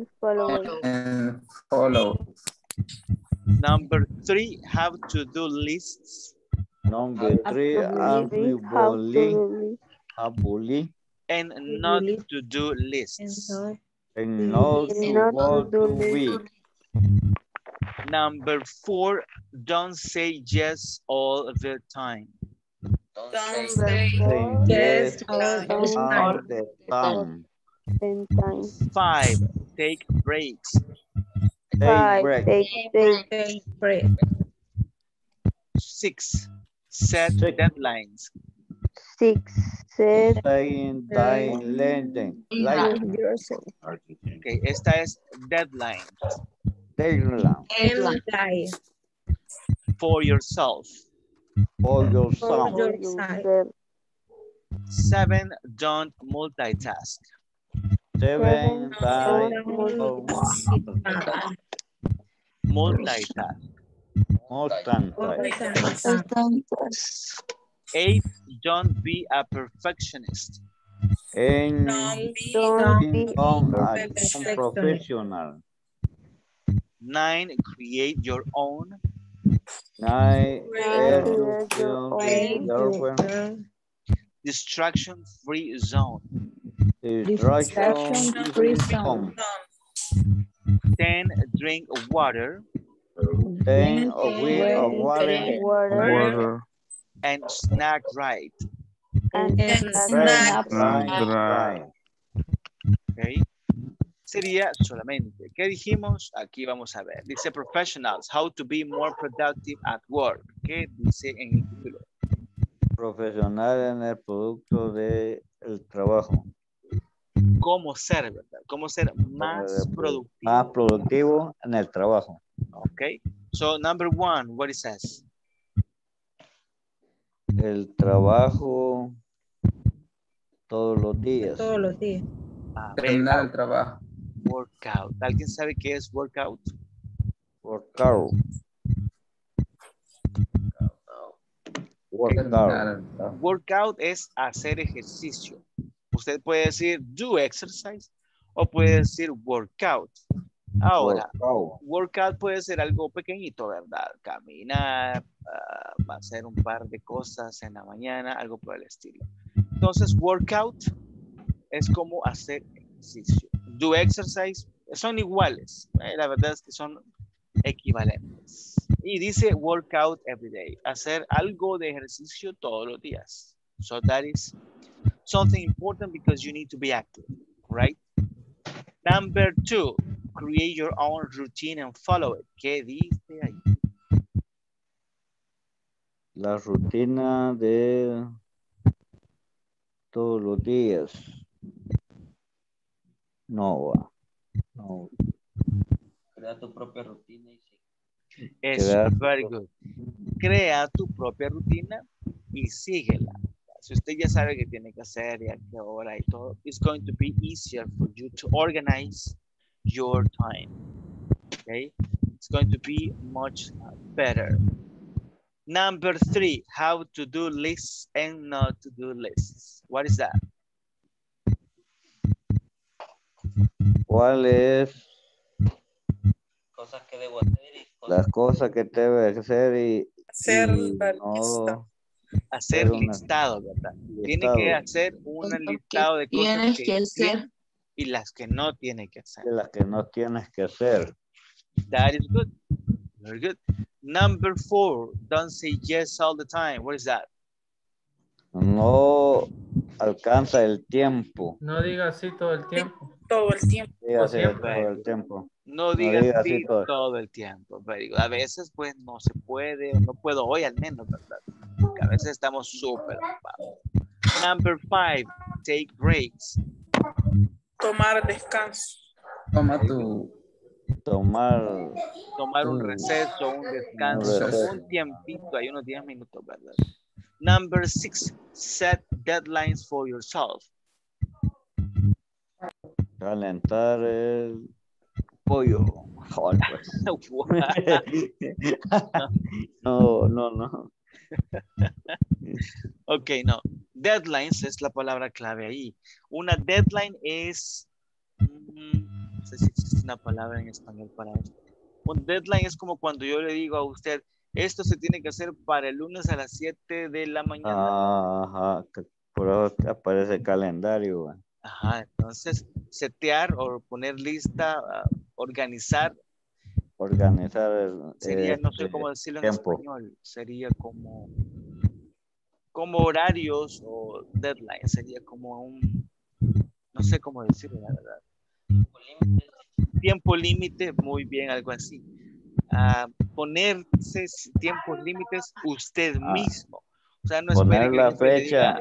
And follow. Number three, have to-do lists. Number three, have to-do lists. And not to-do lists. And not to-do lists. Number four, don't say yes all the time. Don't, don't say, say yes all the time. Five, take breaks. Take breaks. Take, take, take breaks. Six, set Six. deadlines. Six, set deadlines. Okay, esta es deadline. Deadline. Deadline. For yourself. For yourself. For yourself. Seven, don't multitask. Seven, multitask. Multitask. Multitask. Eight, don't be a perfectionist. And don't be a professional. Nine, create your own. Nine, create your own. Distraction-free zone. Distraction-free zone. Ten, drink water. Ten, drink water. And snack right. And snack right. Okay. Sería solamente, ¿qué dijimos? Aquí vamos a ver. Dice professionals, how to be more productive at work. ¿Qué dice en el título? Profesional en el producto del trabajo. ¿Cómo ser, verdad? ¿Cómo ser más productivo? Más productivo en el trabajo. Ok. So, number one, what it says? El trabajo todos los días. Todos los días. Ah, terminar el trabajo. Workout. ¿Alguien sabe qué es workout? Workout. Workout. Workout es hacer ejercicio. Usted puede decir do exercise o puede decir workout. Ahora, workout, workout puede ser algo pequeñito, ¿verdad? Caminar, uh, hacer un par de cosas en la mañana, algo por el estilo. Entonces, workout es como hacer ejercicio. Do exercise, son iguales. ¿Eh? La verdad es que son equivalentes. Y dice workout every day, hacer algo de ejercicio todos los días. So that is something important because you need to be active, right? Number two, create your own routine and follow it. ¿Qué dice ahí? La rutina de todos los días. No, no. Crea tu propia rutina. Es very good. Crea tu propia rutina y síguela. Si usted ya sabe qué tiene que hacer y a qué hora y todo, it's going to be easier for you to organize your time. Okay? It's going to be much better. Number three, how to do lists and not to do lists. What is that? ¿Cuál es? Cosas que debo hacer y cosas las cosas que debe hacer y hacer y no, hacer una, listado, ¿verdad? Listado. Tiene que hacer un listado de cosas que, que hacer y las que no tiene que hacer. De las que no tienes que hacer. That is good. Very good. Number four, don't say yes all the time. What is that? No alcanza el tiempo. No digas sí todo el tiempo. Todo el tiempo. Diga sí todo el tiempo. No digas no diga sí todo. todo el tiempo. Pero a veces pues no se puede, no puedo hoy al menos, ¿verdad? Porque a veces estamos súper ocupados. Number five, take breaks. Tomar descanso. Toma tu... Tomar... Tomar un receso, un descanso, un, receso. un tiempito, hay unos diez minutos, ¿verdad? Number six, set deadlines for yourself. Calentar el pollo. Joder, pues. no, no, no. Ok, no. Deadlines es la palabra clave ahí. Una deadline es... No sé si existe una palabra en español para esto. Un deadline es como cuando yo le digo a usted, esto se tiene que hacer para el lunes a las siete de la mañana. Ajá, por ahora aparece el calendario, güey. Ajá, entonces, setear o poner lista, uh, organizar. Organizar. El, sería, el, no sé cómo decirlo en español, sería como, como horarios o deadlines, sería como un, no sé cómo decirlo, la verdad. Tiempo límite. Tiempo límite, muy bien, algo así. Uh, ponerse tiempos límites usted ah. mismo. O sea, no espere que la fecha. Le diga,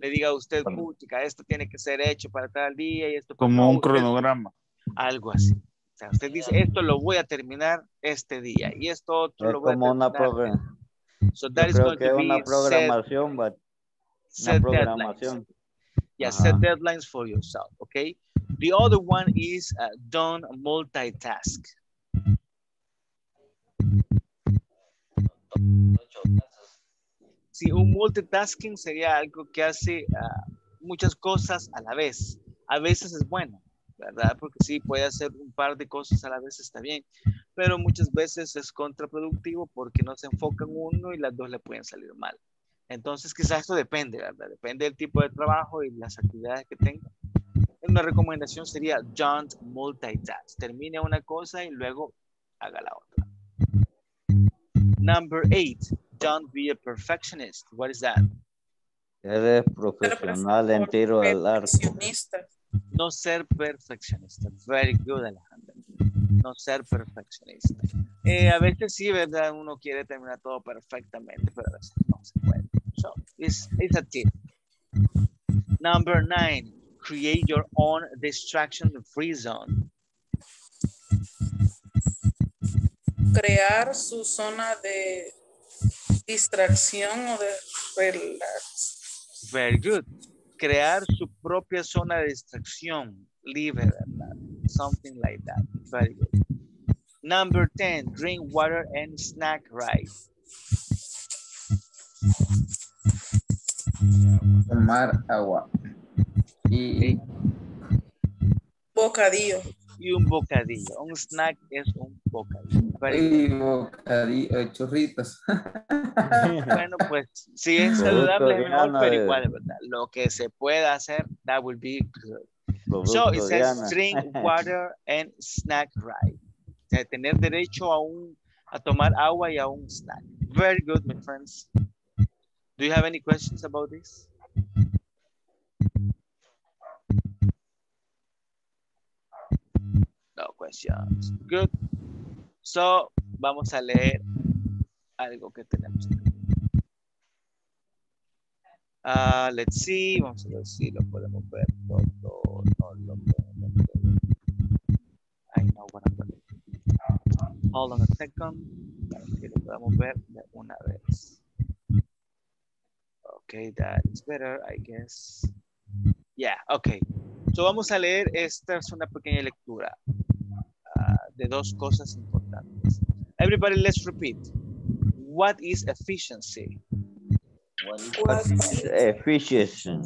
le diga a usted, pucha, esto tiene que ser hecho para tal día y esto. Como un usted, cronograma. Algo así. O sea, usted dice, esto lo voy a terminar este día y esto otro es lo voy como a terminar. Una programa. So that Yo is creo going que to be una programación, set, but, set una programación. Yeah, Ajá. set deadlines for yourself, okay? The other one is uh, don't multitask. Sí, un multitasking sería algo que hace uh, muchas cosas a la vez. A veces es bueno, ¿verdad? Porque sí, puede hacer un par de cosas a la vez, está bien. Pero muchas veces es contraproductivo porque no se enfoca en uno y las dos le pueden salir mal. Entonces, quizás esto depende, ¿verdad? Depende del tipo de trabajo y las actividades que tenga. Una recomendación sería don't multitask. Termine una cosa y luego haga la otra. Number eight, don't be a perfectionist. What is that? Eres profesional en tiro al arco. No ser perfeccionista. Very good, Alejandra. No ser perfeccionista. Eh, a veces sí, ¿verdad? Uno quiere terminar todo perfectamente, pero a veces no se puede. So, it's, it's a tip. Number nine, create your own distraction-free zone. Crear su zona de distracción o de relax. Very good. Crear su propia zona de distracción libre, ¿verdad? Something like that. Very good. Number ten, drink water and snack right. Tomar agua. Y Bocadillo. Y un bocadillo. Un snack es un bocadillo. Y bocadillo, churritos. Bueno, pues, si es saludable, es mejor, pero de... igual, ¿verdad? Lo que se pueda hacer, that will be good. Producto so, it says Diana. Drink water and snack right. O sea, tener derecho a un, a tomar agua y a un snack. Very good, my friends. Do you have any questions about this? No questions. Good. So, vamos a leer algo que tenemos aquí. Uh, let's see. Vamos a ver si lo podemos ver todo. No lo podemos ver. I know what I'm going to do. Hold on a second. Para que lo podamos ver de una vez. Okay, that is better, I guess. Yeah, okay. So vamos a leer, esta es una pequeña lectura uh, de dos cosas importantes. Everybody, let's repeat. What is efficiency? What is efficiency?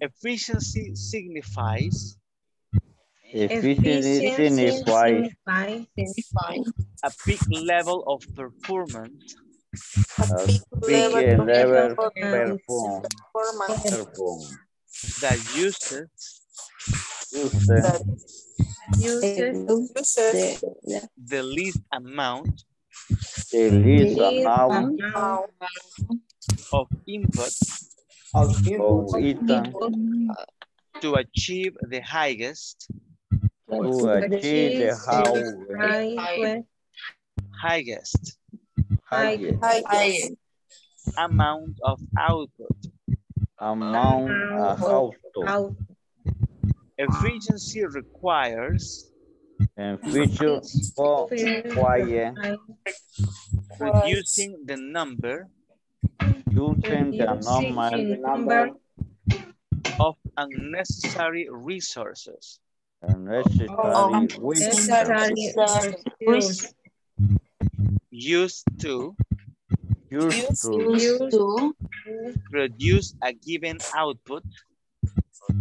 Efficiency signifies Efficiency signifies a peak level of performance. A peak level, level of performance, performance, performance, performance that uses uses, that uses, uses the, the least amount the least amount, amount of input of input, of input to achieve the highest to, to achieve the highest highest, highest Highest. Highest amount of output. Amount of output. output. Efficiency requires efficiency require reducing the number reducing the number, number of unnecessary resources. Unnecessary oh, resources. resources. Used to, used, used, to, used to produce a given output,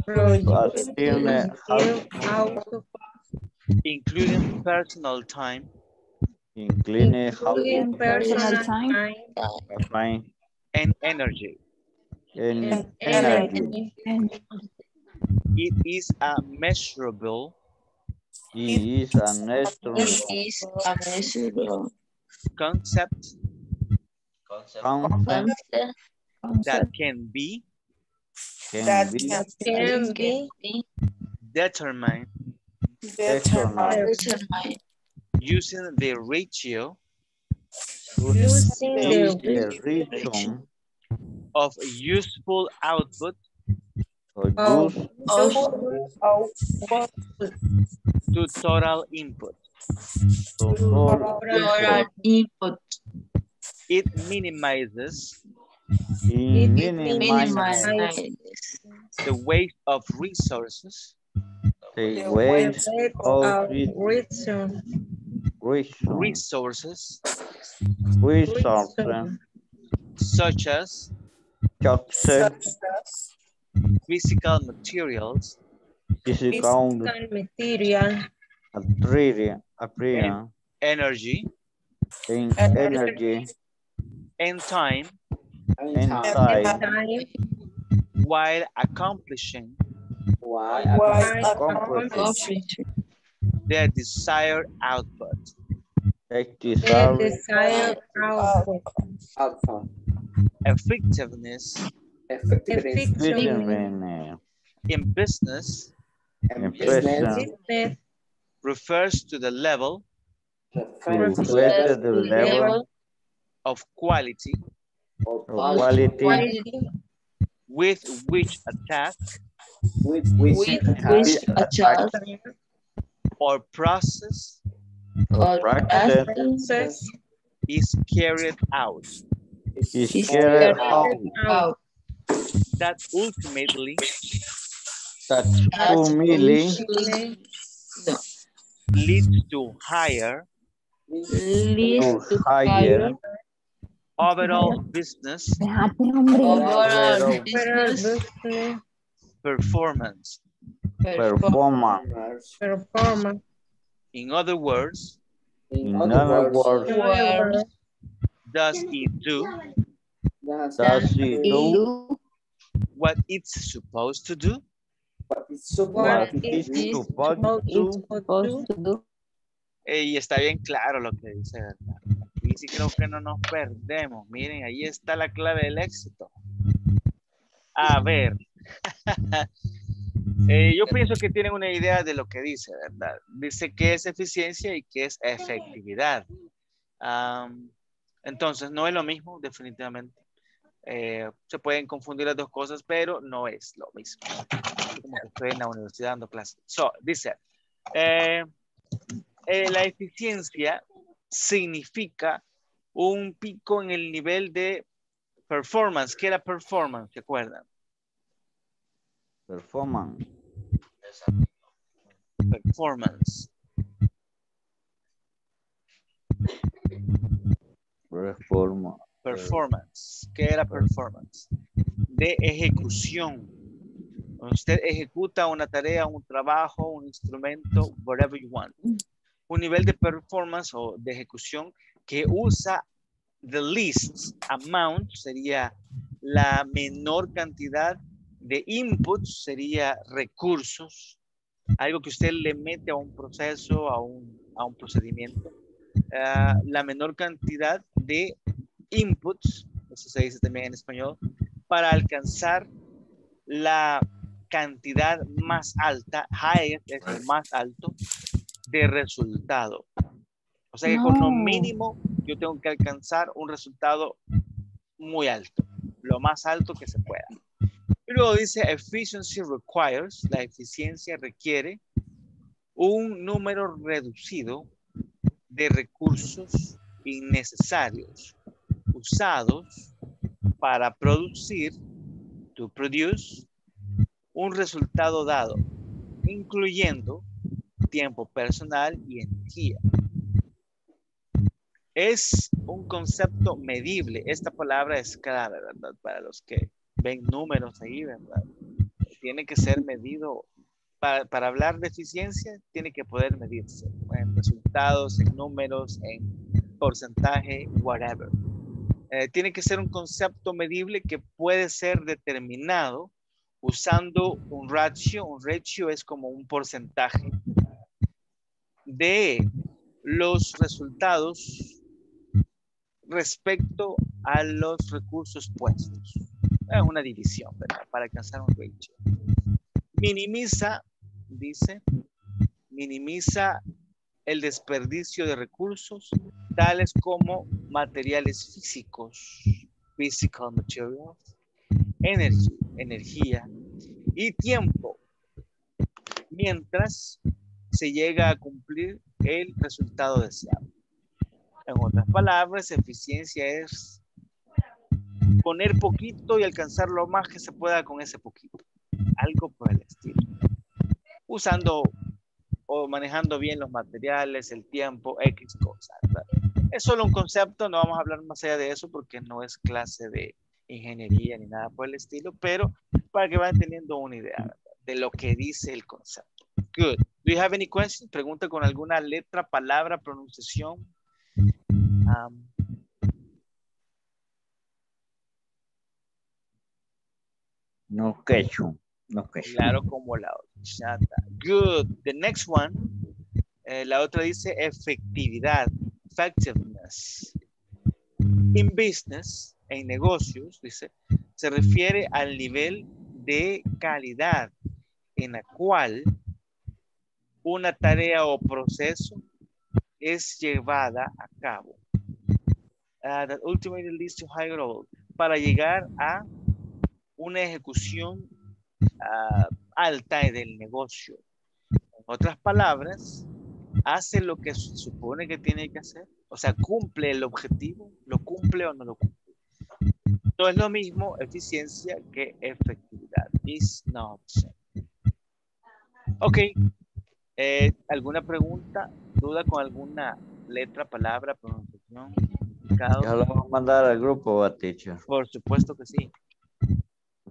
produce a output including personal time, including, including personal time, time and energy. And and energy. energy. It is a measurable. It, it is a measurable. It is a measurable. Concept, concept, concept that can be can that be, can be, be determined, determined, determined using the ratio using the ratio of useful output of, of, output to total input. So, oral oral input. It minimizes, it minimizes the waste of resources, the, the waste, waste of resources, resources, resources such as substance, physical materials, physical material. Apria, apria, energy, in energy, and time, and time, time, while accomplishing, while accomplishing their desired output, their desired output, output. Effectiveness, effectiveness, effectiveness, in business, in business. Refers to the level, refers to the level, level of quality, of quality, quality with which a task, with which, with which a task, or process, or process is carried out, is carried out, out. That ultimately, that ultimately. No. Leads to higher, leads to higher overall business, overall business performance, Performance. Performance. In other words, in other words, words does it do? Does, does it do what it's supposed to do? What it's supposed, what it's supposed, supposed, to, supposed to do. Y está bien claro lo que dice, ¿verdad? Aquí sí creo que no nos perdemos. Miren, ahí está la clave del éxito. A ver. eh, yo pienso que tienen una idea de lo que dice, ¿verdad? Dice que es eficiencia y que es efectividad. Um, entonces, no es lo mismo, definitivamente. Eh, se pueden confundir las dos cosas, pero no es lo mismo. Como que estoy en la universidad dando clases. So, dice... Eh, Eh, la eficiencia significa un pico en el nivel de performance. ¿Qué era performance? ¿Se acuerdan? Performance. Performance. Performance. Performance. ¿Qué era performance? De ejecución. Usted ejecuta una tarea, un trabajo, un instrumento, whatever you want. Un nivel de performance o de ejecución que usa the least amount, sería la menor cantidad de inputs, sería recursos, algo que usted le mete a un proceso, a un, a un procedimiento. Uh, la menor cantidad de inputs, eso se dice también en español, para alcanzar la cantidad más alta, highest es el más alto, de resultado. O sea que no. Con lo mínimo yo tengo que alcanzar un resultado muy alto, lo más alto que se pueda. Y luego dice efficiency requires, la eficiencia requiere un número reducido de recursos innecesarios usados para producir, to produce, un resultado dado, incluyendo tiempo personal y energía. Es un concepto medible. Esta palabra es clara, ¿verdad? Para los que ven números ahí, ¿verdad? Tiene que ser medido. Para, para hablar de eficiencia, tiene que poder medirse en resultados, en números, en porcentaje, whatever. Eh, tiene que ser un concepto medible que puede ser determinado usando un ratio. Un ratio es como un porcentaje de los resultados respecto a los recursos puestos. Es una división, ¿verdad? Para alcanzar un ratio. Minimiza, dice, minimiza el desperdicio de recursos tales como materiales físicos, physical materials, energy, energía y tiempo, mientras se llega a cumplir el resultado deseado. En otras palabras, eficiencia es poner poquito y alcanzar lo más que se pueda con ese poquito. Algo por el estilo. Usando o manejando bien los materiales, el tiempo, X cosas. Es solo un concepto, no vamos a hablar más allá de eso porque no es clase de ingeniería ni nada por el estilo, pero para que vayan teniendo una idea, ¿verdad?, de lo que dice el concepto. Good. Do you have any questions? Pregunta con alguna letra, palabra, pronunciación. Um, no question. No question. Claro, como la otra. Good. The next one. Eh, la otra dice efectividad. Effectiveness. In business, en negocios, dice, se refiere al nivel de calidad en la cual una tarea o proceso es llevada a cabo. Uh, that ultimately leads to higher level. Para llegar a una ejecución uh, alta del negocio. En otras palabras, hace lo que se supone que tiene que hacer. O sea, cumple el objetivo, lo cumple o no lo cumple. No es lo mismo eficiencia que efectividad. It's not. Ok. Eh, ¿Alguna pregunta? ¿Duda con alguna letra, palabra, pronunciación? Ya lo vamos a mandar al grupo, a teacher. Por supuesto que sí.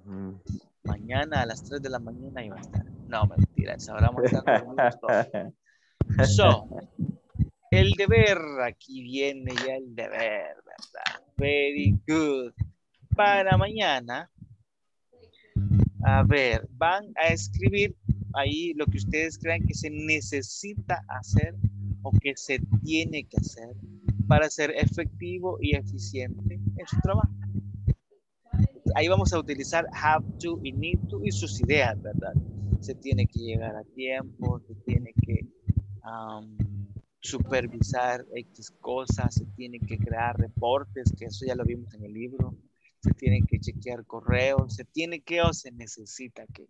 Uh-huh. Mañana a las tres de la mañana iba a estar. No, mentira, se habrá mostrado mucho. So, el deber, aquí viene ya el deber, ¿verdad? Very good. Para mañana, a ver, van a escribir ahí lo que ustedes crean que se necesita hacer o que se tiene que hacer para ser efectivo y eficiente en su trabajo. Ahí vamos a utilizar have to y need to y sus ideas, ¿verdad? Se tiene que llegar a tiempo, se tiene que um, supervisar X cosas, se tiene que crear reportes, que eso ya lo vimos en el libro, se tiene que chequear correos, se tiene que o se necesita que.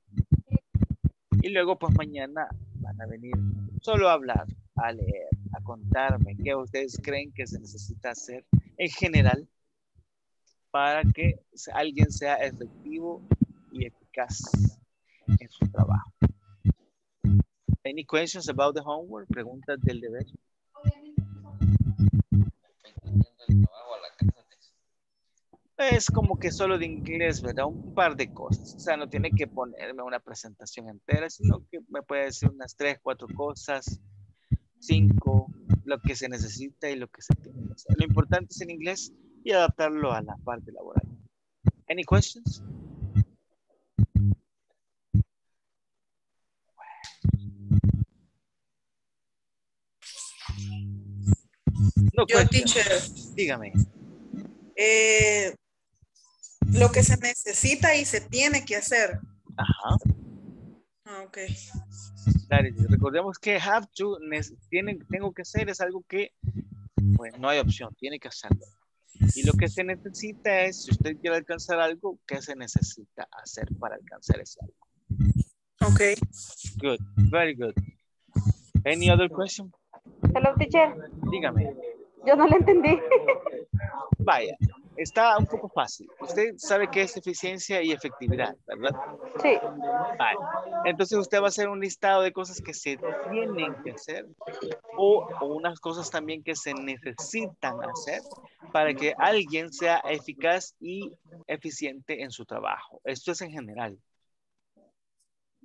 Y luego pues mañana van a venir solo a hablar, a leer, a contarme qué ustedes creen que se necesita hacer en general para que alguien sea efectivo y eficaz en su trabajo. Any questions about the homework? Preguntas del deber. Es como que solo de inglés, ¿verdad? Un par de cosas. O sea, no tiene que ponerme una presentación entera, sino que me puede decir unas tres, cuatro cosas, cinco, lo que se necesita y lo que se tiene que hacer. Lo importante es en inglés y adaptarlo a la parte laboral. Any questions? No Yo, teacher, dígame. Eh, lo que se necesita y se tiene que hacer. Ajá. Ah, ok. Dale, recordemos que have to, tienen, tengo que hacer, es algo que pues, no hay opción, tiene que hacerlo. Y lo que se necesita es, si usted quiere alcanzar algo, ¿qué se necesita hacer para alcanzar ese algo? Ok. Good, very good. Any other question? Hello, teacher. Dígame. Yo no lo entendí. Vaya, está un poco fácil. Usted sabe qué es eficiencia y efectividad, ¿verdad? Sí. Vale. Entonces usted va a hacer un listado de cosas que se tienen que hacer o, o unas cosas también que se necesitan hacer para que alguien sea eficaz y eficiente en su trabajo. Esto es en general.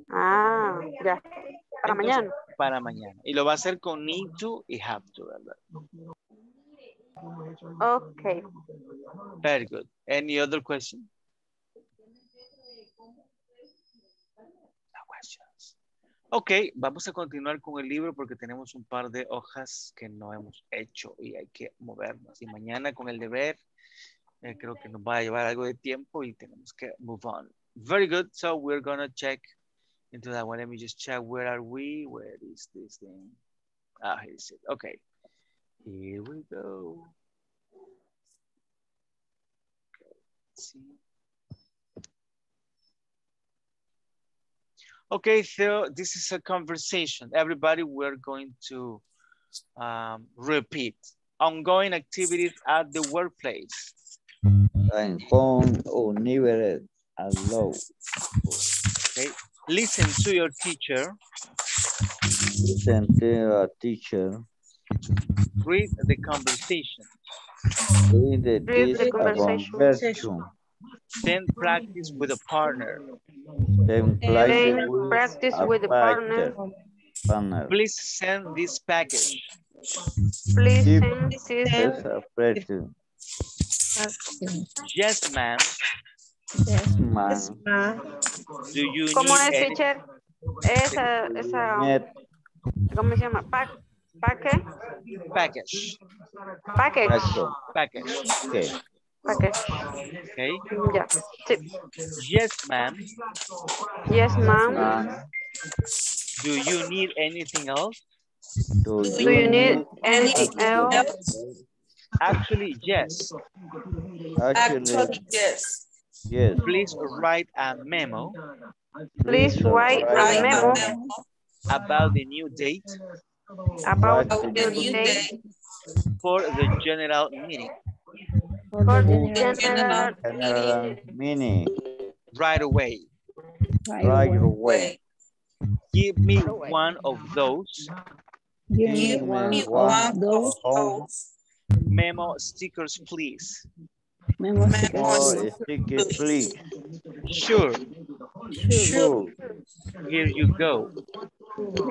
Ah, ya. Para Entonces, mañana. Para mañana. Y lo va a hacer con need to y have to, ¿verdad? Okay. Very good. Any other question? No questions. Ok, vamos a continuar con el libro porque tenemos un par de hojas que no hemos hecho y hay que movernos. Y mañana con el deber eh, creo que nos va a llevar algo de tiempo y tenemos que move on. Very good. So we're going to check into that one. Let me just check. Where are we? Where is this thing? Ah, here is it. Okay. Here we go. Okay, let's see. Okay, so this is a conversation. Everybody, we're going to um, repeat. Ongoing activities at the workplace. And phone or never allow. Okay. Listen to your teacher. Listen to your teacher. Read the conversation. Read the, Read the conversation. conversation. Then practice with a partner. Then, then with practice a with a partner. partner. Please send this package. Please Keep send this package. Yes, ma'am. Yes, ma'am. Do you ¿Cómo need es, teacher? Esa, esa, ¿cómo se llama? Pack. Package. Package. Package. Package. Okay. Package. Okay. Yeah. Yes, ma'am. Yes, ma'am. Ma Do you need anything else? Do you, Do you need anything else? else? Actually, yes. Actually, Actually, yes. Yes. Please write a memo. Please, Please write, write a memo about the new date. About, about the new date for the general meeting. For the general, general meeting. meeting. Right away. Right, right away. away. Give me right one away. of those. Give, Give me one, one of those. those. Memo stickers, please. Memo stickers, please. Sure. Sure. sure. Here you go.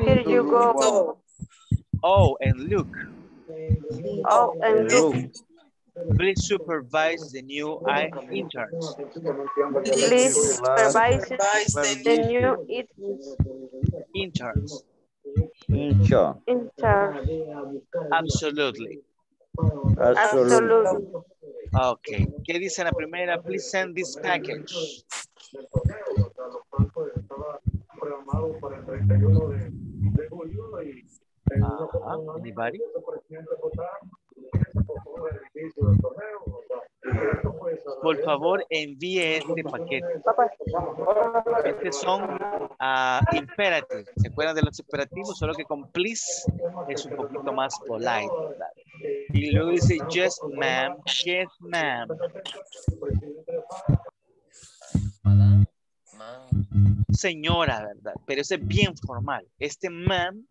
Here you go. Oh, and look. Oh, and look. Please supervise the new interns. Please supervise the new interns. Intern. Intern. Absolutely. Absolutely. Okay. ¿Qué dice la primera? Please send this package. Uh-huh. Anybody? Por favor, envíe este paquete. Estos son uh, imperativos. ¿Se acuerdan de los imperativos? Solo que con please es un poquito más polite. Y luego dice, yes, ma'am. Yes, ma'am. Señora, ¿verdad? Pero ese es bien formal. Este ma'am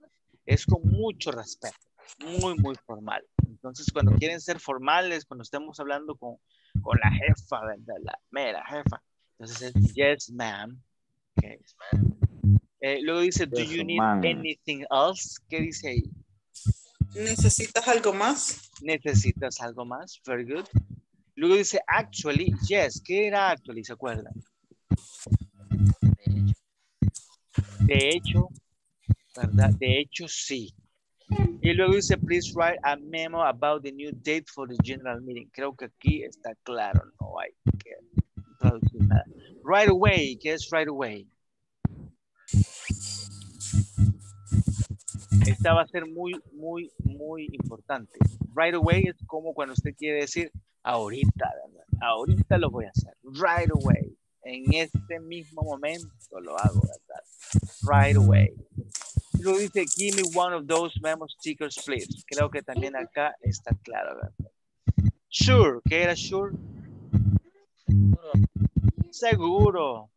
es con mucho respeto. Muy, muy formal. Entonces, cuando quieren ser formales, cuando estemos hablando con, con la jefa, ¿verdad? La mera jefa. Entonces, es, yes, ma'am. Okay. Eh, luego dice, do you need anything else? ¿Qué dice ahí? ¿Necesitas algo más? ¿Necesitas algo más? Very good. Luego dice, actually, yes. ¿Qué era actually? ¿Se acuerdan? De hecho, ¿verdad? De hecho, sí. Y luego dice, please write a memo about the new date for the general meeting. Creo que aquí está claro, no hay que traducir nada. Right away, ¿qué es right away? Esta va a ser muy, muy, muy importante. Right away es como cuando usted quiere decir ahorita, ¿verdad? Ahorita lo voy a hacer. Right away. En este mismo momento lo hago, ¿verdad? Right away. Luego dice, give me one of those memo stickers, please. Creo que también acá está claro, ¿verdad? Sure. ¿Qué era sure? Seguro.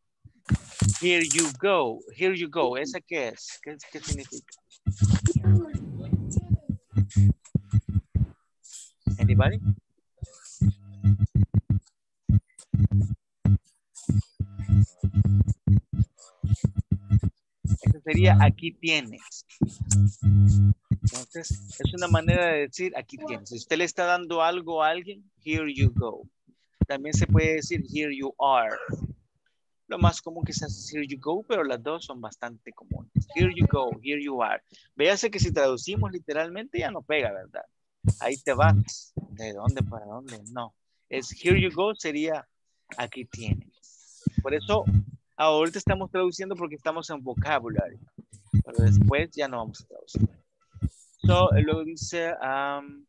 Here you go. Here you go. ¿Esa qué es? ¿Qué, qué significa? Anybody? Eso sería aquí tienes. Entonces, es una manera de decir aquí tienes. Si usted le está dando algo a alguien, here you go. También se puede decir here you are. Lo más común quizás es here you go, pero las dos son bastante comunes. Here you go, here you are. Véase que si traducimos literalmente ya no pega, ¿verdad? Ahí te vas. ¿De dónde para dónde? No. Es here you go sería aquí tienes. Por eso... ahorita estamos traduciendo porque estamos en vocabulario. Pero después ya no vamos a traducir. So, luego dice, um,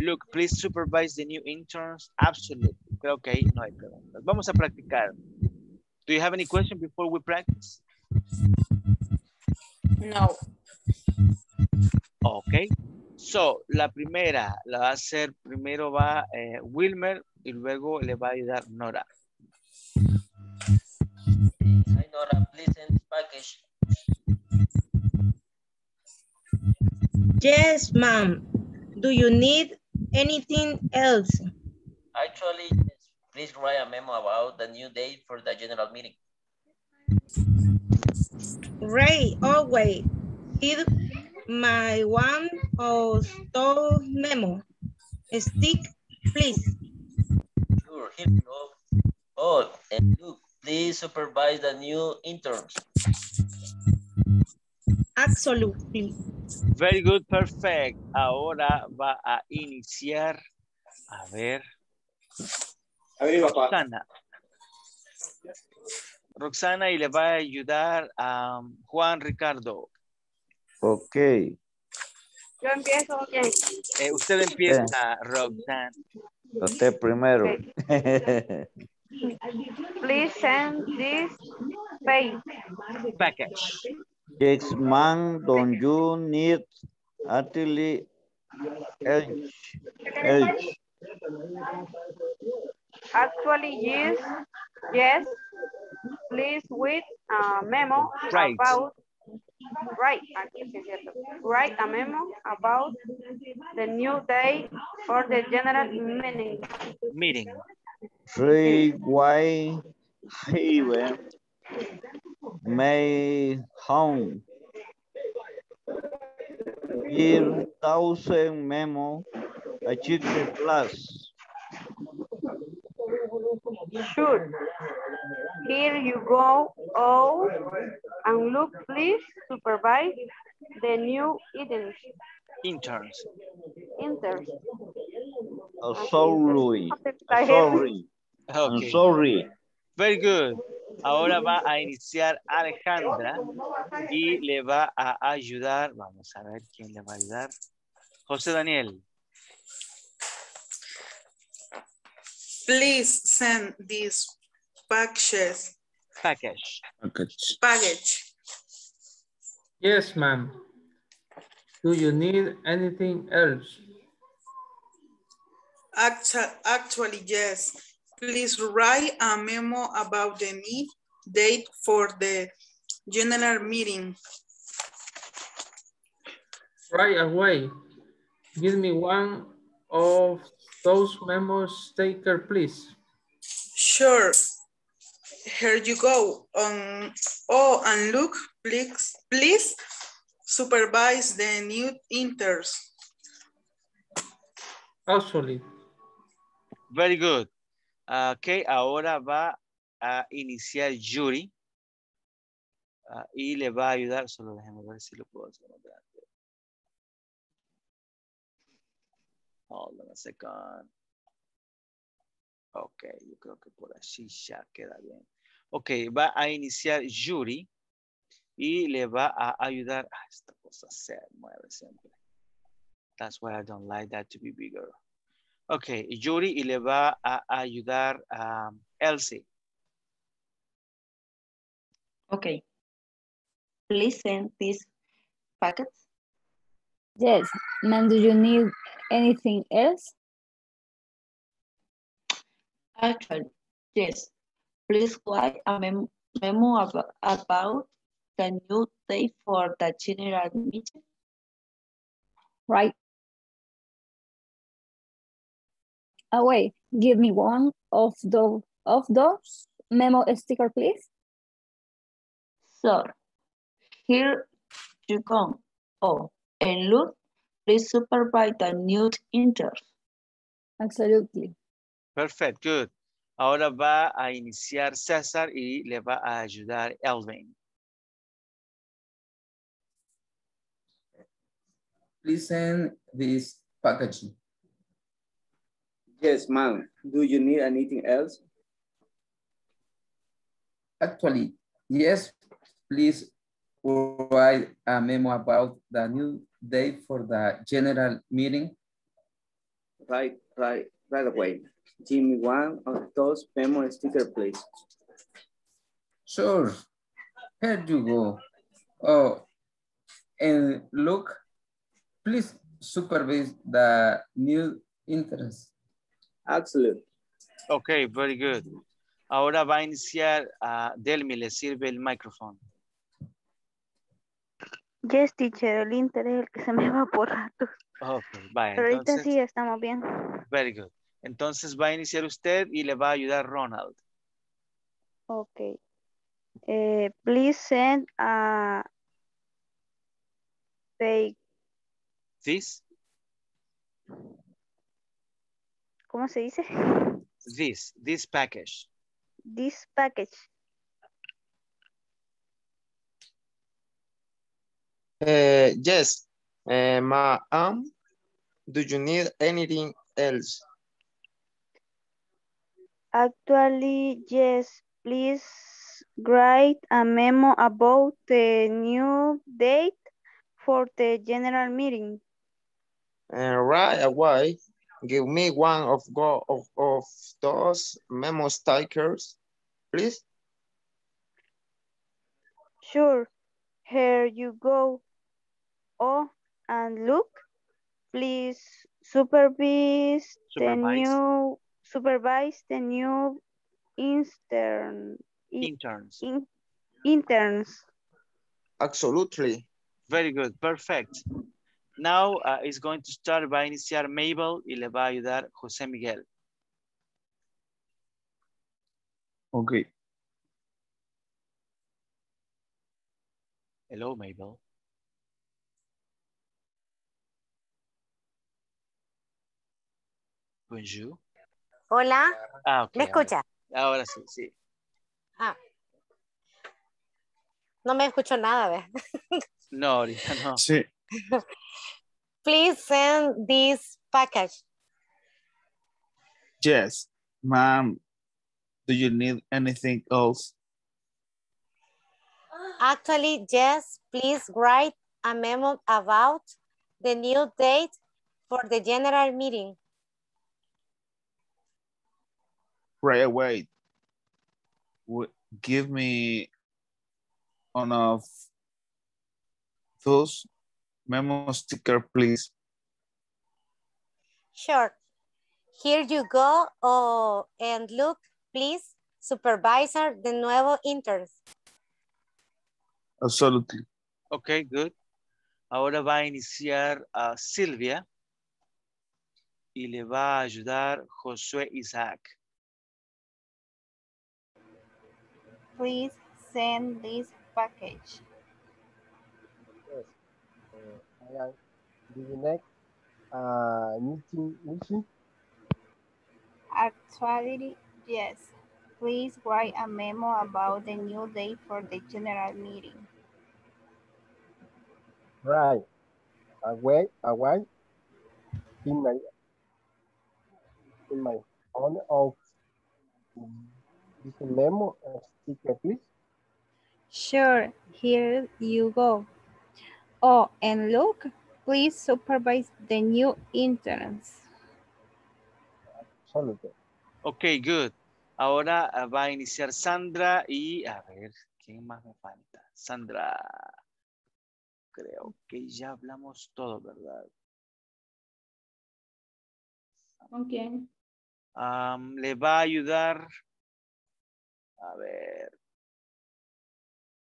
look, please supervise the new interns. Absolutely. Creo que ahí no hay preguntas. Vamos a practicar. Do you have any question before we practice? No. Ok. So, la primera, la va a hacer, primero va eh, Wilmer y luego le va a ayudar Nora. Nora, please send package. Yes, ma'am. Do you need anything else? Actually, please write a memo about the new date for the general meeting. Right, always. Give my one or two memo. Stick, please. Sure, here you go. Oh, and look. Please supervise the new interns. Absolutely. Very good, perfect. Ahora va a iniciar. A ver. A ver, papá. Roxana. Roxana y le va a ayudar a um, Juan Ricardo. Ok. Yo empiezo, ok. Eh, usted empieza, eh. Roxana. Usted primero. Okay. Please send this page. Package. Yes, ma'am, don't you need actually H, H. Actually, yes, yes. Please with a memo right. about right. Write a memo about the new day for the general meeting. Meeting. Freeway Haven May Home. Year thousand memo achieved class. Sure. Here you go. Oh, and look, please supervise the new items. Interns. Interns. Oh, sorry. I'm sorry. Okay. I'm sorry. Very good. Ahora va a iniciar Alejandra y le va a ayudar. Vamos a ver quién le va a ayudar. José Daniel. Please send these packages. Package. Package. Package. Yes, ma'am. Do you need anything else? Actu- actually, yes. Please write a memo about the need date for the general meeting. Right away. Give me one of those memos taker, please. Sure. Here you go. Um, oh, and look, please, please supervise the new interns. Absolutely. Very good. Ok, ahora va a iniciar Yuri uh, y le va a ayudar. Solo déjenme ver si lo puedo hacer más grande. Hold on a second. Ok, yo creo que por así ya queda bien. Ok, va a iniciar Yuri y le va a ayudar. Ah, esta cosa se mueve siempre. That's why I don't like that to be bigger. Ok, Yuri y le va a ayudar a um, Elsie. Ok. Please send these packets. Yes. Ma'am, do you need anything else? Actually, yes. Please write a mem memo ab about the new date for the general meeting. Right. Away, give me one of the of those memo sticker, please. So here you go. Oh, and look, please supervise the new interns. Absolutely. Perfect, good. Ahora va a iniciar César y le va a ayudar Elvin. Please send this package. Yes, ma'am. Do you need anything else? Actually, yes. Please provide a memo about the new date for the general meeting. Right, right, right away. Give me one of those memo stickers, please. Sure. Here you go. Oh, and look, please supervise the new interest. Absolutely. Ok, very good. Ahora va a iniciar a uh, Delmi, le sirve el micrófono. Yes, teacher, el interés el que se me va por ratos. Okay, vaya. Pero entonces, ahorita sí estamos bien. Very good. Entonces va a iniciar usted y le va a ayudar Ronald. Ok. Eh, please send a... Fake. This? ¿Cómo se dice? This, this package. This package. Uh, yes, uh, ma'am. Do you need anything else? Actually, yes. Please write a memo about the new date for the general meeting. Uh, right away. Give me one of go of, of those memo stickers, please. Sure. Here you go. Oh, and look, please supervise, supervise. the new supervise the new intern interns. In, interns. Absolutely. Very good. Perfect. Now uh, it's going to start by iniciar Mabel y le va a ayudar José Miguel. Okay. Hello, Mabel. Bonjour. Hola. Ah, okay, ¿me escucha? Ahora, ahora sí, sí. Ah. No me escucho nada, ¿ves? No, ahorita no. Sí. Please send this package. Yes, ma'am. Do you need anything else? Actually, yes. Please write a memo about the new date for the general meeting. Right away. Give me one of those memo stickers, please. Sure. Here you go. Oh, and look, please, supervisor de nuevo interns. Absolutely. Okay, good. Ahora va a iniciar a Silvia y le va a ayudar Josué Isaac. Please send this package. Yes. Uh, I am the next uh, meeting, meeting. Actually, yes. Please write a memo about the new date for the general meeting. Right. Away, away. In my, in my own of this memo, uh, sticker, please. Sure. Here you go. Oh, and look, please supervise the new interns. Absolutely. Okay, good. Ahora va a iniciar Sandra y a ver, ¿quién más me falta? Sandra. Creo que ya hablamos todo, ¿verdad? ¿Con quién? Um, le va a ayudar, a ver,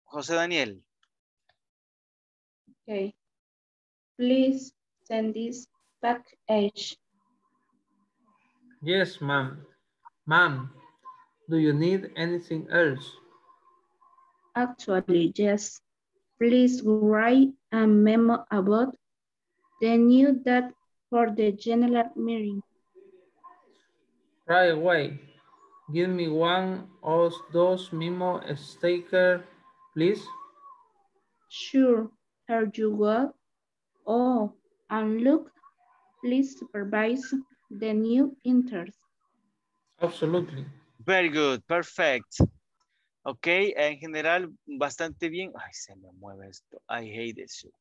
José Daniel. Ok. Please send this package. Yes, ma'am. Ma'am. Do you need anything else? Actually, yes. Please write a memo about the new date for the general meeting. Right away. Give me one of those memo stickers, please. Sure. Here you go. Oh, and look, please supervise the new interns. Absolutely. Very good, perfect. Ok, en general, bastante bien. Ay, se me mueve esto. I hate this shit.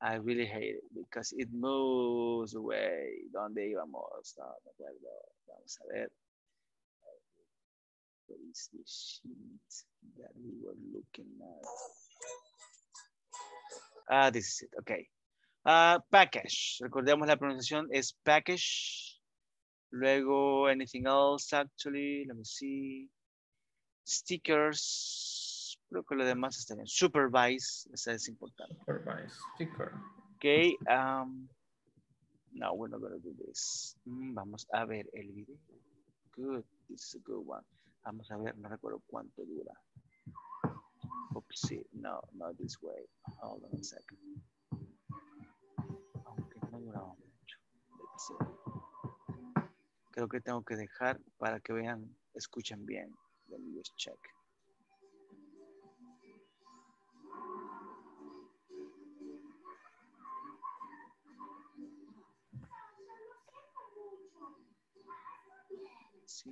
I really hate it because it moves away. ¿Dónde íbamos? No, no acuerdo. Vamos a ver. What is this sheet that we were looking at? Ah, this is it, ok. Uh, package. Recordemos la pronunciación es package. Luego, anything else, actually, let me see. Stickers, creo que lo demás está bien. Supervise, esa es importante. Supervise, sticker. Ok, um, no, we're not gonna do this. Mm, vamos a ver el video. Good, this is a good one. Vamos a ver, no recuerdo cuánto dura. Oopsie, no, not this way. Hold on a second. Aunque no duraba mucho. Let's see. Creo que tengo que dejar para que vean, escuchen bien. Let me just check. Sí.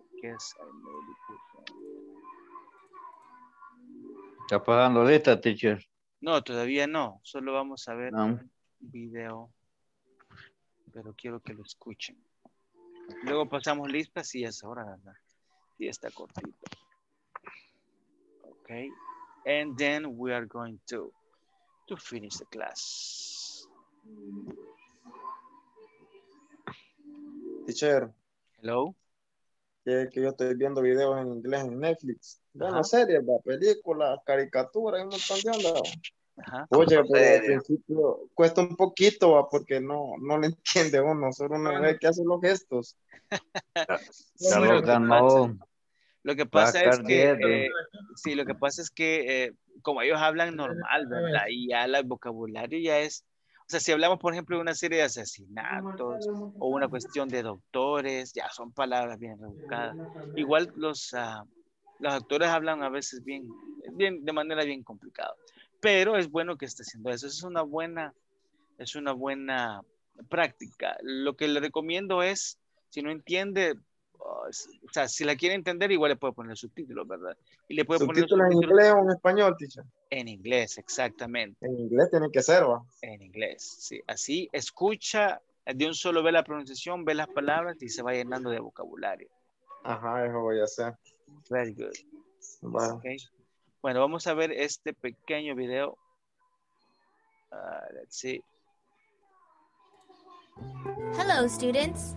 I guess I made it. Está apagando lista, teacher. No, todavía no. Solo vamos a ver un video. Pero quiero que lo escuchen. Luego pasamos listas y ya es hora, ¿verdad? Y está cortito. Okay. And then we are going to to finish the class. Teacher. Hello. Que, que yo estoy viendo videos en inglés en Netflix. Bueno, series, películas, caricaturas, hay un montón de onda. Ajá. Oye, pues, al principio cuesta un poquito, ¿va? Porque no, no le entiende uno, solo una bueno. vez que hace los gestos. No, no, lo, que no. lo que pasa es que, eh, sí, lo que pasa es que, eh, como ellos hablan normal, ¿verdad? Y ya el vocabulario ya es, o sea, si hablamos, por ejemplo, de una serie de asesinatos o una cuestión de doctores, ya son palabras bien rebuscadas. Igual los, uh, los actores hablan a veces bien, bien, de manera bien complicada. Pero es bueno que esté haciendo eso. Es una buena, es una buena práctica. Lo que le recomiendo es, si no entiende, o sea, si la quiere entender, igual le puede poner subtítulos, ¿verdad? Y le puede poner subtítulos en inglés o en español, teacher. En inglés, exactamente. En inglés tiene que ser, ¿va? En inglés, sí. Así escucha, de un solo ve la pronunciación, ve las palabras y se va llenando de vocabulario. Ajá, eso voy a hacer. Very good. Bueno. Okay. Bueno, vamos a ver este pequeño video. Uh, let's see. Hello, students.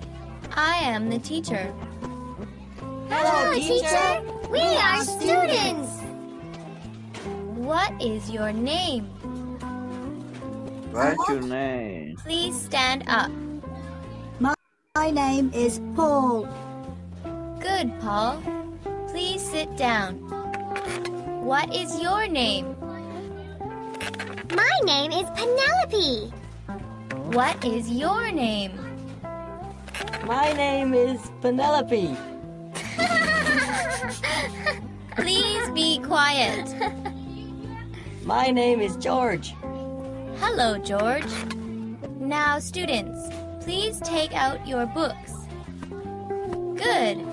I am the teacher. Hello, teacher. We are students. What is your name? What's your name? Please stand up. My, my name is Paul. Good, Paul. Please sit down. What is your name? My name is Penelope. What is your name? My name is Penelope. Please be quiet. My name is George. Hello, George. Now, students, please take out your books. Good.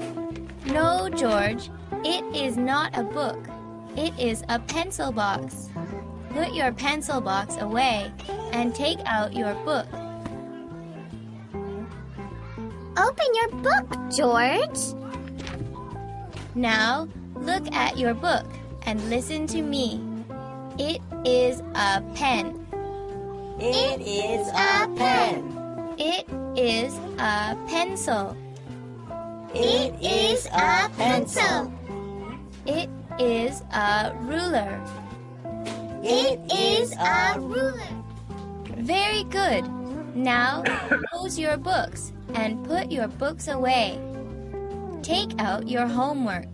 No, George, it is not a book. It is a pencil box. Put your pencil box away and take out your book. Open your book, George. Now, look at your book and listen to me. It is a pen. It, it is a pen. pen. It is a pencil. It, it is a pencil. It is a ruler. It is a ruler. Very good. Now close your books and put your books away. Take out your homework.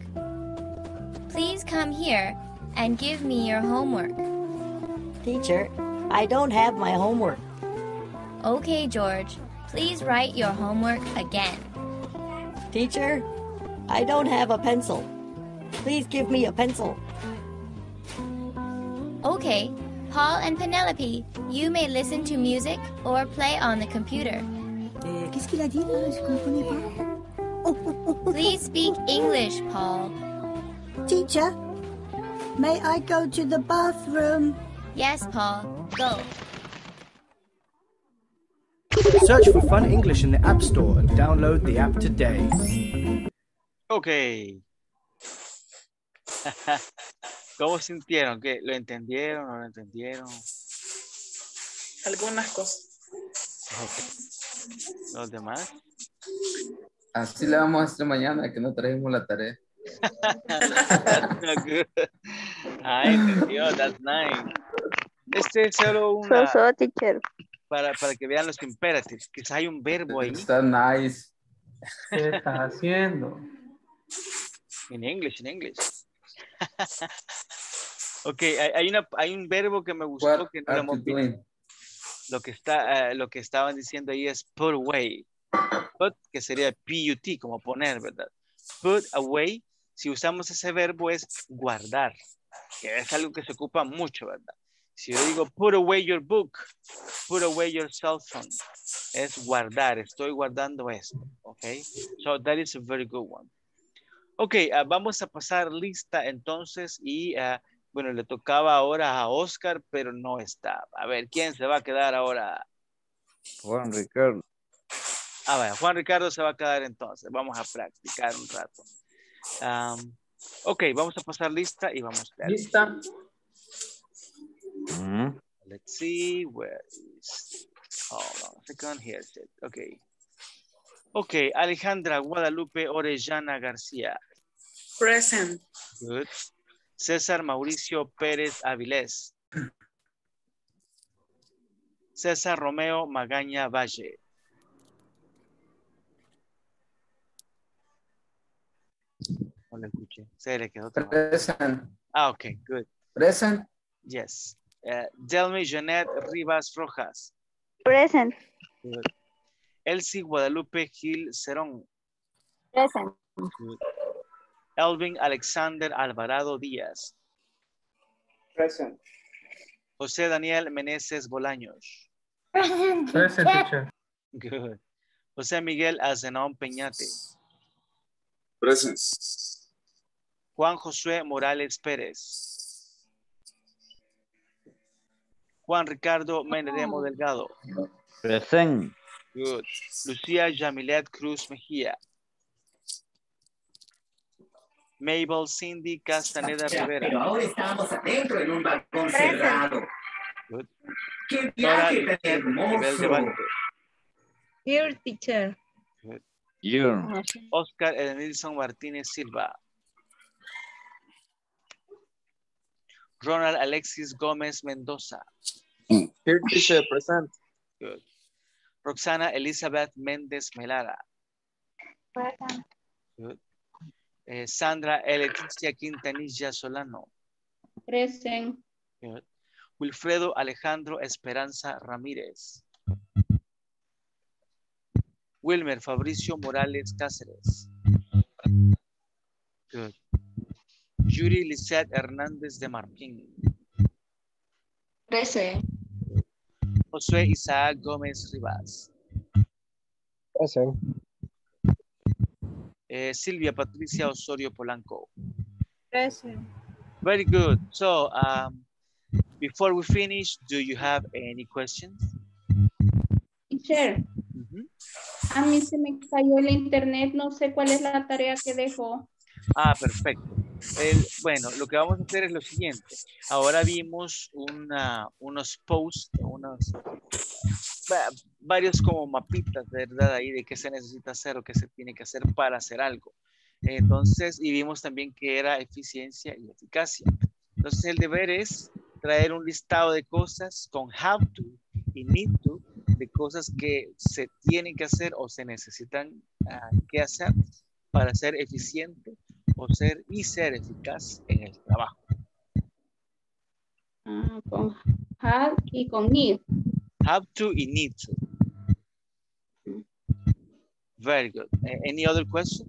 Please come here and give me your homework. Teacher, I don't have my homework. Okay, George. Please write your homework again. Teacher, I don't have a pencil. Please give me a pencil. Okay, Paul and Penelope, you may listen to music or play on the computer. Please speak English, Paul. Teacher, may I go to the bathroom? Yes, Paul, go. Search for Fun English in the App Store and download the app today. Okay. ¿Cómo sintieron? ¿Qué? ¿Lo entendieron? ¿No lo entendieron? Algunas cosas. Okay. ¿Los demás? Así le vamos a hacer mañana, que no trajimos la tarea. Ay, Dios, that's nice. Este es solo una... So, so, teacher. Para, para que vean los imperatives. Quizás hay un verbo ahí. Está nice. ¿Qué estás haciendo? En inglés, en inglés. Ok, hay, una, hay un verbo que me gustó que no hemos visto. Lo que, está, uh, lo que estaban diciendo ahí es put away. Put, que sería P U T, como poner, ¿verdad? Put away, si usamos ese verbo es guardar, que es algo que se ocupa mucho, ¿verdad? Si yo digo put away your book, put away your cell phone, es guardar, estoy guardando esto, ¿ok? So that is a very good one. Ok, uh, vamos a pasar lista entonces y, uh, bueno, le tocaba ahora a Oscar, pero no está. A ver, ¿quién se va a quedar ahora? Juan Ricardo. A ver, Juan Ricardo se va a quedar entonces. Vamos a practicar un rato. Um, ok, vamos a pasar lista y vamos a... Lista. Mm-hmm. Let's see where is... Hold on a second, here's it. Ok. Ok, Alejandra Guadalupe Orellana García. Present. Good. César Mauricio Pérez Avilés. César Romeo Magaña Valle. No lo escuché. Se le quedó. Present. Ah, ok, good. Present. Yes. Uh, Delmi Jeanette Rivas Rojas. Present. Good. Elsie Guadalupe Gil Cerón. Present. Good. Elvin Alexander Alvarado Díaz. Present. José Daniel Meneses Bolaños. Present. Present, teacher. Good. José Miguel Azenón Peñate. Present. Juan Josué Morales Pérez. Juan Ricardo Menedemo Delgado. Present. Good. Lucia Jamilet Cruz Mejía. Mabel Cindy Castañeda Rivera. Pero ahora estamos adentro en un balcón cerrado. Good. ¡Qué viaje tan hermoso! Your teacher. Good. Your. Oscar Edenilson Martínez Silva. Ronald Alexis Gómez Mendoza. Your teacher, present. Good. Roxana Elizabeth Méndez Melara. Present. Good. Eh, Sandra Leticia Quintanilla Solano. Present. Good. Wilfredo Alejandro Esperanza Ramírez. Wilmer Fabricio Morales Cáceres. Good. Yuri Lisette Hernández de Marroquín. Present. Josué Isaac Gómez Rivas. Present. Eh, Silvia Patricia Osorio Polanco. Present. Very good. So, um, before we finish, do you have any questions? Teacher, mm-hmm. A mí se me cayó el internet, no sé cuál es la tarea que dejó. Ah, perfecto. El, bueno, lo que vamos a hacer es lo siguiente. Ahora vimos una, unos posts, unos... varios como mapitas, ¿verdad? Ahí de qué se necesita hacer o qué se tiene que hacer para hacer algo. Entonces, y vimos también que era eficiencia y eficacia. Entonces, el deber es traer un listado de cosas con have to y need to, de cosas que se tienen que hacer o se necesitan uh, que hacer para ser eficiente o ser y ser eficaz en el trabajo. Ah, con have y con need. Have to y need to. Very good. Any other question?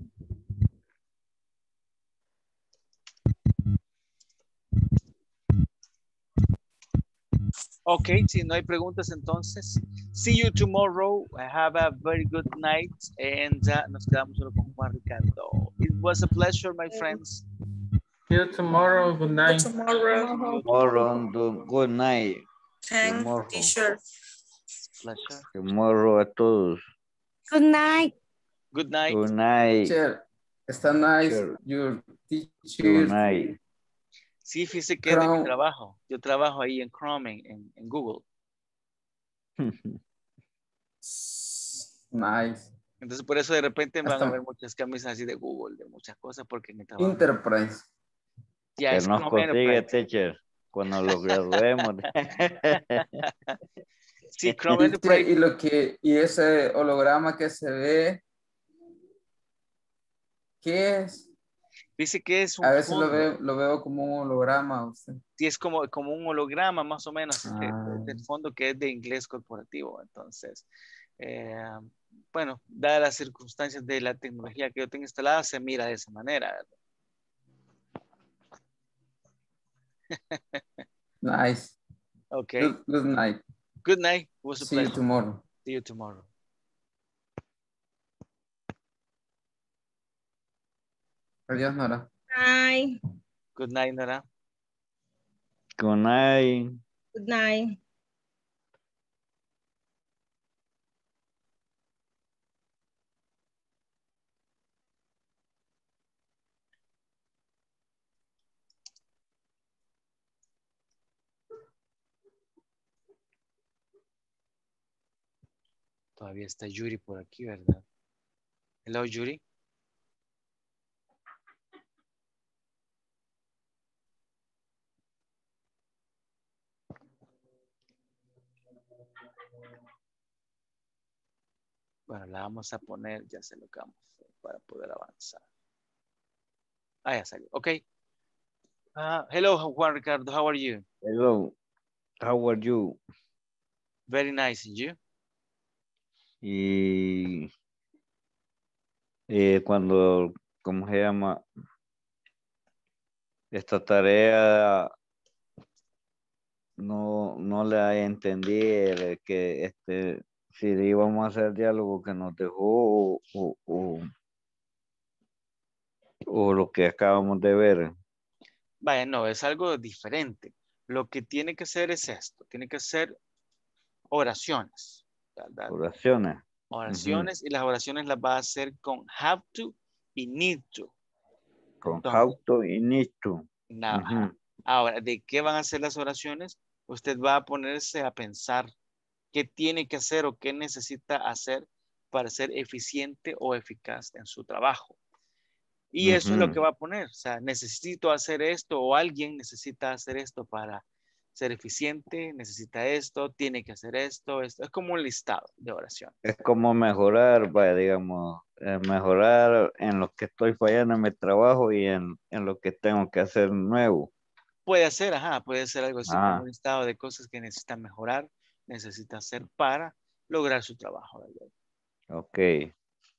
Okay, si no hay preguntas entonces. See you tomorrow. Have a very good night. And uh, nos quedamos solo con Juan Ricardo. It was a pleasure, my friends. See you tomorrow. Good night. Good tomorrow. Tomorrow. Good night. Thank you, teacher. Pleasure. Tomorrow a todos. Good night. Good night. Good night. Teacher, está nice sure. Your teacher. Good night. Sí, fíjese que Chrome. De mi trabajo. Yo trabajo ahí en Chrome, en, en Google. Nice. Entonces por eso de repente hasta van a ver muchas camisas así de Google, de muchas cosas, porque en mi trabajo. Enterprise. Ya que es nos Chrome consigue, Enterprise. Teacher, cuando lo graduemos. Sí, Chrome Enterprise. Y lo que y ese holograma que se ve, ¿qué es? Dice que es un a veces lo veo, lo veo como un holograma. Usted. Sí, es como, como un holograma más o menos, ah. que, del fondo que es de inglés corporativo. Entonces, eh, bueno, dadas las circunstancias de la tecnología que yo tengo instalada, se mira de esa manera. Nice. Okay. Good, good night. Good night. What's the See pleasure? you tomorrow. See you tomorrow. Adiós, Nora. Bye. Good night, Nora. Good night. Good night. Todavía está Yuri por aquí, ¿verdad? Hello, Yuri. Bueno, la vamos a poner, ya se lo cambiamos para poder avanzar. Ah, ya salió. Ok. Uh, hello, Juan Ricardo. How are you? Hello. How are you? Very nice. And you? Y eh, cuando, ¿cómo se llama? Esta tarea no, no la entendí, el que este... si íbamos a hacer diálogo que nos dejó o, o, o, o lo que acabamos de ver. Vaya, no, es algo diferente. Lo que tiene que ser es esto. Tiene que ser oraciones. ¿Verdad? Oraciones. Oraciones uh-huh. Y las oraciones las va a hacer con have to y need to. Con Entonces, have to y need to. Nada. Uh-huh. Ahora, ¿de qué van a ser las oraciones? Usted va a ponerse a pensar qué tiene que hacer o qué necesita hacer para ser eficiente o eficaz en su trabajo. Y eso uh-huh. es lo que va a poner. O sea, necesito hacer esto o alguien necesita hacer esto para ser eficiente, necesita esto, tiene que hacer esto. esto. Es como un listado de oración. Es como mejorar, vaya, digamos, mejorar en lo que estoy fallando en mi trabajo y en, en lo que tengo que hacer nuevo. Puede ser, ajá, puede ser algo así, como un listado de cosas que necesitan mejorar, necesita hacer para lograr su trabajo. Ok.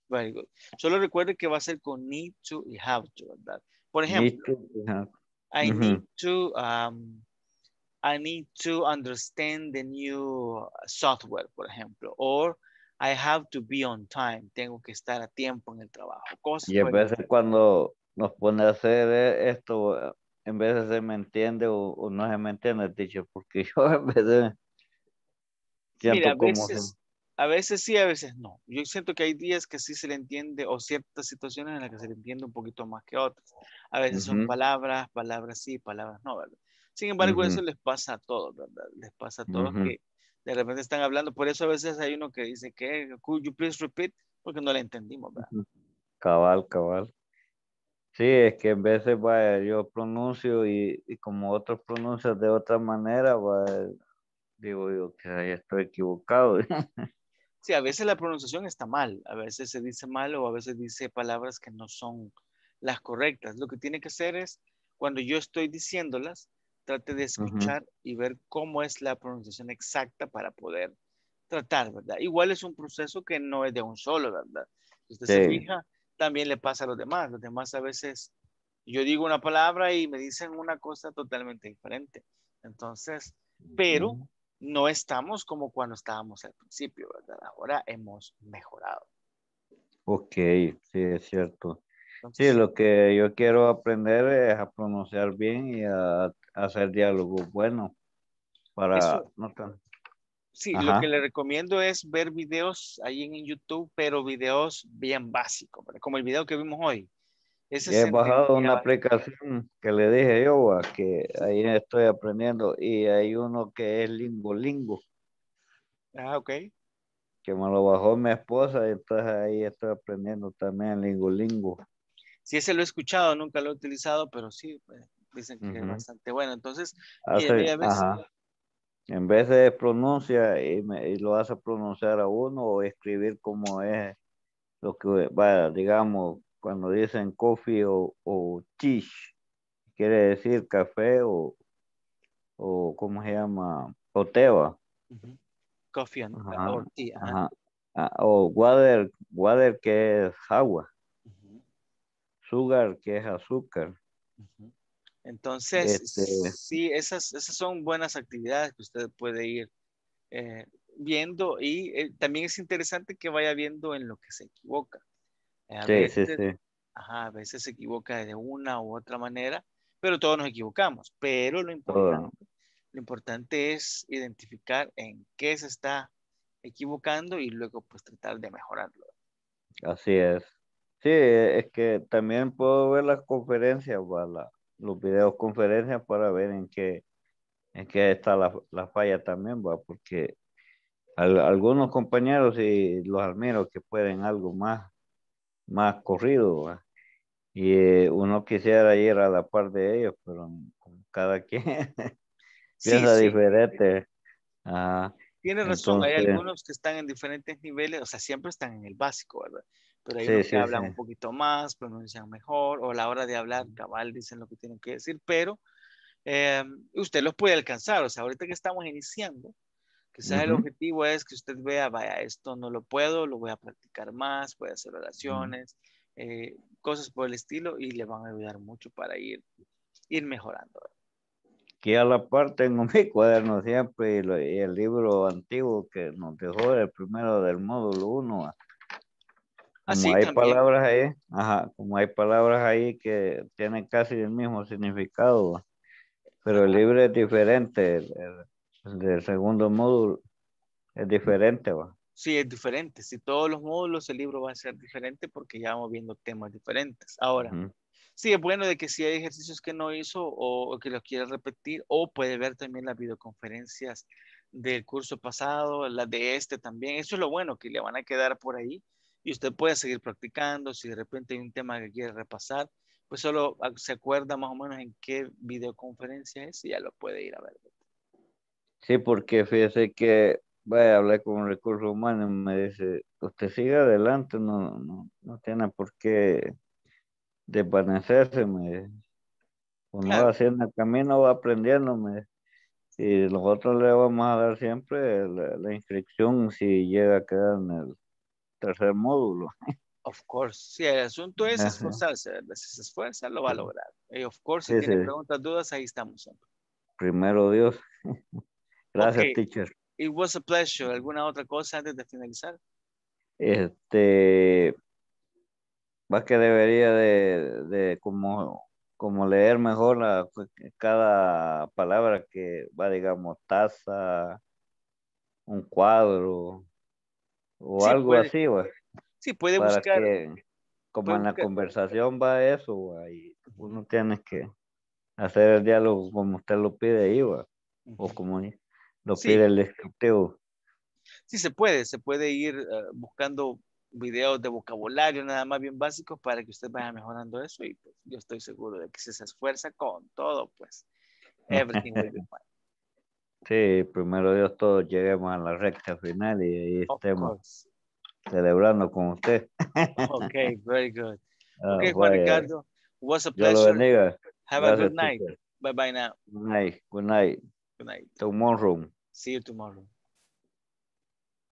Very good. Solo recuerde que va a ser con need to y have to, ¿verdad? Por ejemplo, need to, I uh-huh. need to um, I need to understand the new software, por ejemplo, or I have to be on time. Tengo que estar a tiempo en el trabajo. Cosas y a veces el... cuando nos pone a hacer esto, en veces se me entiende o, o no se me entiende, teacher, porque yo a veces... Mira, a veces, a veces sí, a veces no. Yo siento que hay días que sí se le entiende o ciertas situaciones en las que se le entiende un poquito más que otras. A veces uh-huh. son palabras, palabras sí, palabras no, ¿verdad? Sin embargo, uh-huh. eso les pasa a todos, ¿verdad? Les pasa a todos uh-huh. que de repente están hablando. Por eso a veces hay uno que dice que could you please repeat? Porque no la entendimos, ¿verdad? Uh-huh. Cabal, cabal. Sí, es que en veces, vaya, yo pronuncio y, y como otros pronuncian de otra manera, vaya... Digo yo que ahí estoy equivocado. Sí, a veces la pronunciación está mal. A veces se dice mal o a veces dice palabras que no son las correctas. Lo que tiene que hacer es, cuando yo estoy diciéndolas, trate de escuchar uh-huh. y ver cómo es la pronunciación exacta para poder tratar, ¿verdad? Igual es un proceso que no es de un solo, ¿verdad? Si usted sí. se fija, también le pasa a los demás. Los demás a veces, yo digo una palabra y me dicen una cosa totalmente diferente. Entonces, pero... Uh-huh. no estamos como cuando estábamos al principio, ¿verdad? Ahora hemos mejorado. Ok, sí, es cierto. Entonces, sí, lo que yo quiero aprender es a pronunciar bien y a, a hacer diálogos buenos para... Eso, no tan... Sí, ajá. Lo que le recomiendo es ver videos ahí en YouTube, pero videos bien básicos, ¿verdad? Como el video que vimos hoy. Ese he bajado una aplicación que le dije yo, que ahí estoy aprendiendo, y hay uno que es Lingolingo. Ah, ok. Que me lo bajó mi esposa, entonces ahí estoy aprendiendo también Lingolingo. Sí, ese lo he escuchado, nunca lo he utilizado, pero sí, dicen que uh-huh. es bastante bueno. Entonces, hace, y a veces... en vez de pronuncia, y, me, y lo hace pronunciar a uno, o escribir como es lo que, vaya, digamos... Cuando dicen coffee o, o tea, quiere decir café o, o ¿cómo se llama? O teba. Uh-huh. Coffee and ajá, or tea. Ajá. Ajá. O water, water que es agua. Uh-huh. Sugar que es azúcar. Uh-huh. Entonces, este... sí, esas, esas son buenas actividades que usted puede ir eh, viendo y eh, también es interesante que vaya viendo en lo que se equivoca. A sí, veces, sí, sí. Ajá, a veces se equivoca de una u otra manera, pero todos nos equivocamos. Pero lo importante, oh. lo importante es identificar en qué se está equivocando y luego pues tratar de mejorarlo. Así es. Sí, es que también puedo ver las conferencias, la, los videos conferencias para ver en qué, en qué está la, la falla también, ¿va? Porque al, algunos compañeros y los admiro que pueden algo más. más corrido, ¿va? Y eh, uno quisiera ir a la par de ellos, pero como cada quien sí, piensa sí. diferente. Ajá. Tiene razón, entonces, hay algunos que están en diferentes niveles, o sea, siempre están en el básico, ¿verdad? Pero hay sí, unos que sí, hablan sí. un poquito más, pronuncian mejor, o a la hora de hablar, cabal, dicen lo que tienen que decir, pero eh, usted los puede alcanzar, o sea, ahorita que estamos iniciando, quizás uh-huh. el objetivo es que usted vea, vaya, esto no lo puedo, lo voy a practicar más, voy a hacer oraciones, uh-huh. eh, cosas por el estilo, y le van a ayudar mucho para ir, ir mejorando, ¿verdad? Que a la parte en mi cuaderno siempre y, lo, y el libro antiguo que nos dejó el primero del módulo uno. Así hay también. Palabras ahí, ajá, como hay palabras ahí que tienen casi el mismo significado, pero el libro es diferente, el, el del segundo módulo es diferente, ¿va? Sí, es diferente. Si todos los módulos el libro va a ser diferente porque ya vamos viendo temas diferentes. Ahora, uh-huh. sí, es bueno de que si hay ejercicios que no hizo o, o que los quiera repetir, o puede ver también las videoconferencias del curso pasado, las de este también. Eso es lo bueno, que le van a quedar por ahí y usted puede seguir practicando. Si de repente hay un tema que quiere repasar, pues solo se acuerda más o menos en qué videoconferencia es y ya lo puede ir a ver. Sí, porque fíjese que voy a hablar con recursos humanos y me dice, usted siga adelante, no, no, no tiene por qué desvanecerse, me uno claro. va haciendo el camino, va aprendiéndome, y nosotros le vamos a dar siempre la, la inscripción si llega a quedar en el tercer módulo. Of course, si sí, el asunto es Ajá. esforzarse, si se esfuerza lo va a lograr, y of course si sí, tiene sí. preguntas, dudas, ahí estamos siempre. Primero Dios. Gracias, okay. teacher. It was a pleasure. ¿Alguna otra cosa antes de finalizar? Este Más que debería de, de como, como leer mejor la, cada palabra que va, digamos, taza, un cuadro o sí, algo puede, así, güey. Sí, puede para buscar. Que, como puede en la buscar. Conversación va eso, güey. Uno tiene que hacer el diálogo como usted lo pide ahí, güey. O como lo sí. pide el descriptivo. Sí, se puede. Se puede ir uh, buscando videos de vocabulario nada más bien básicos para que usted vaya mejorando eso y pues, yo estoy seguro de que si se esfuerza con todo, pues everything will be fine. Sí, primero Dios todos lleguemos a la recta final y ahí of estemos course. Celebrando con usted. Ok, very good. Oh, ok, Juan Ricardo, was a pleasure. Have Gracias a good night. Bye bye now. Good night. Good night. Good night. Tomorrow. See you tomorrow.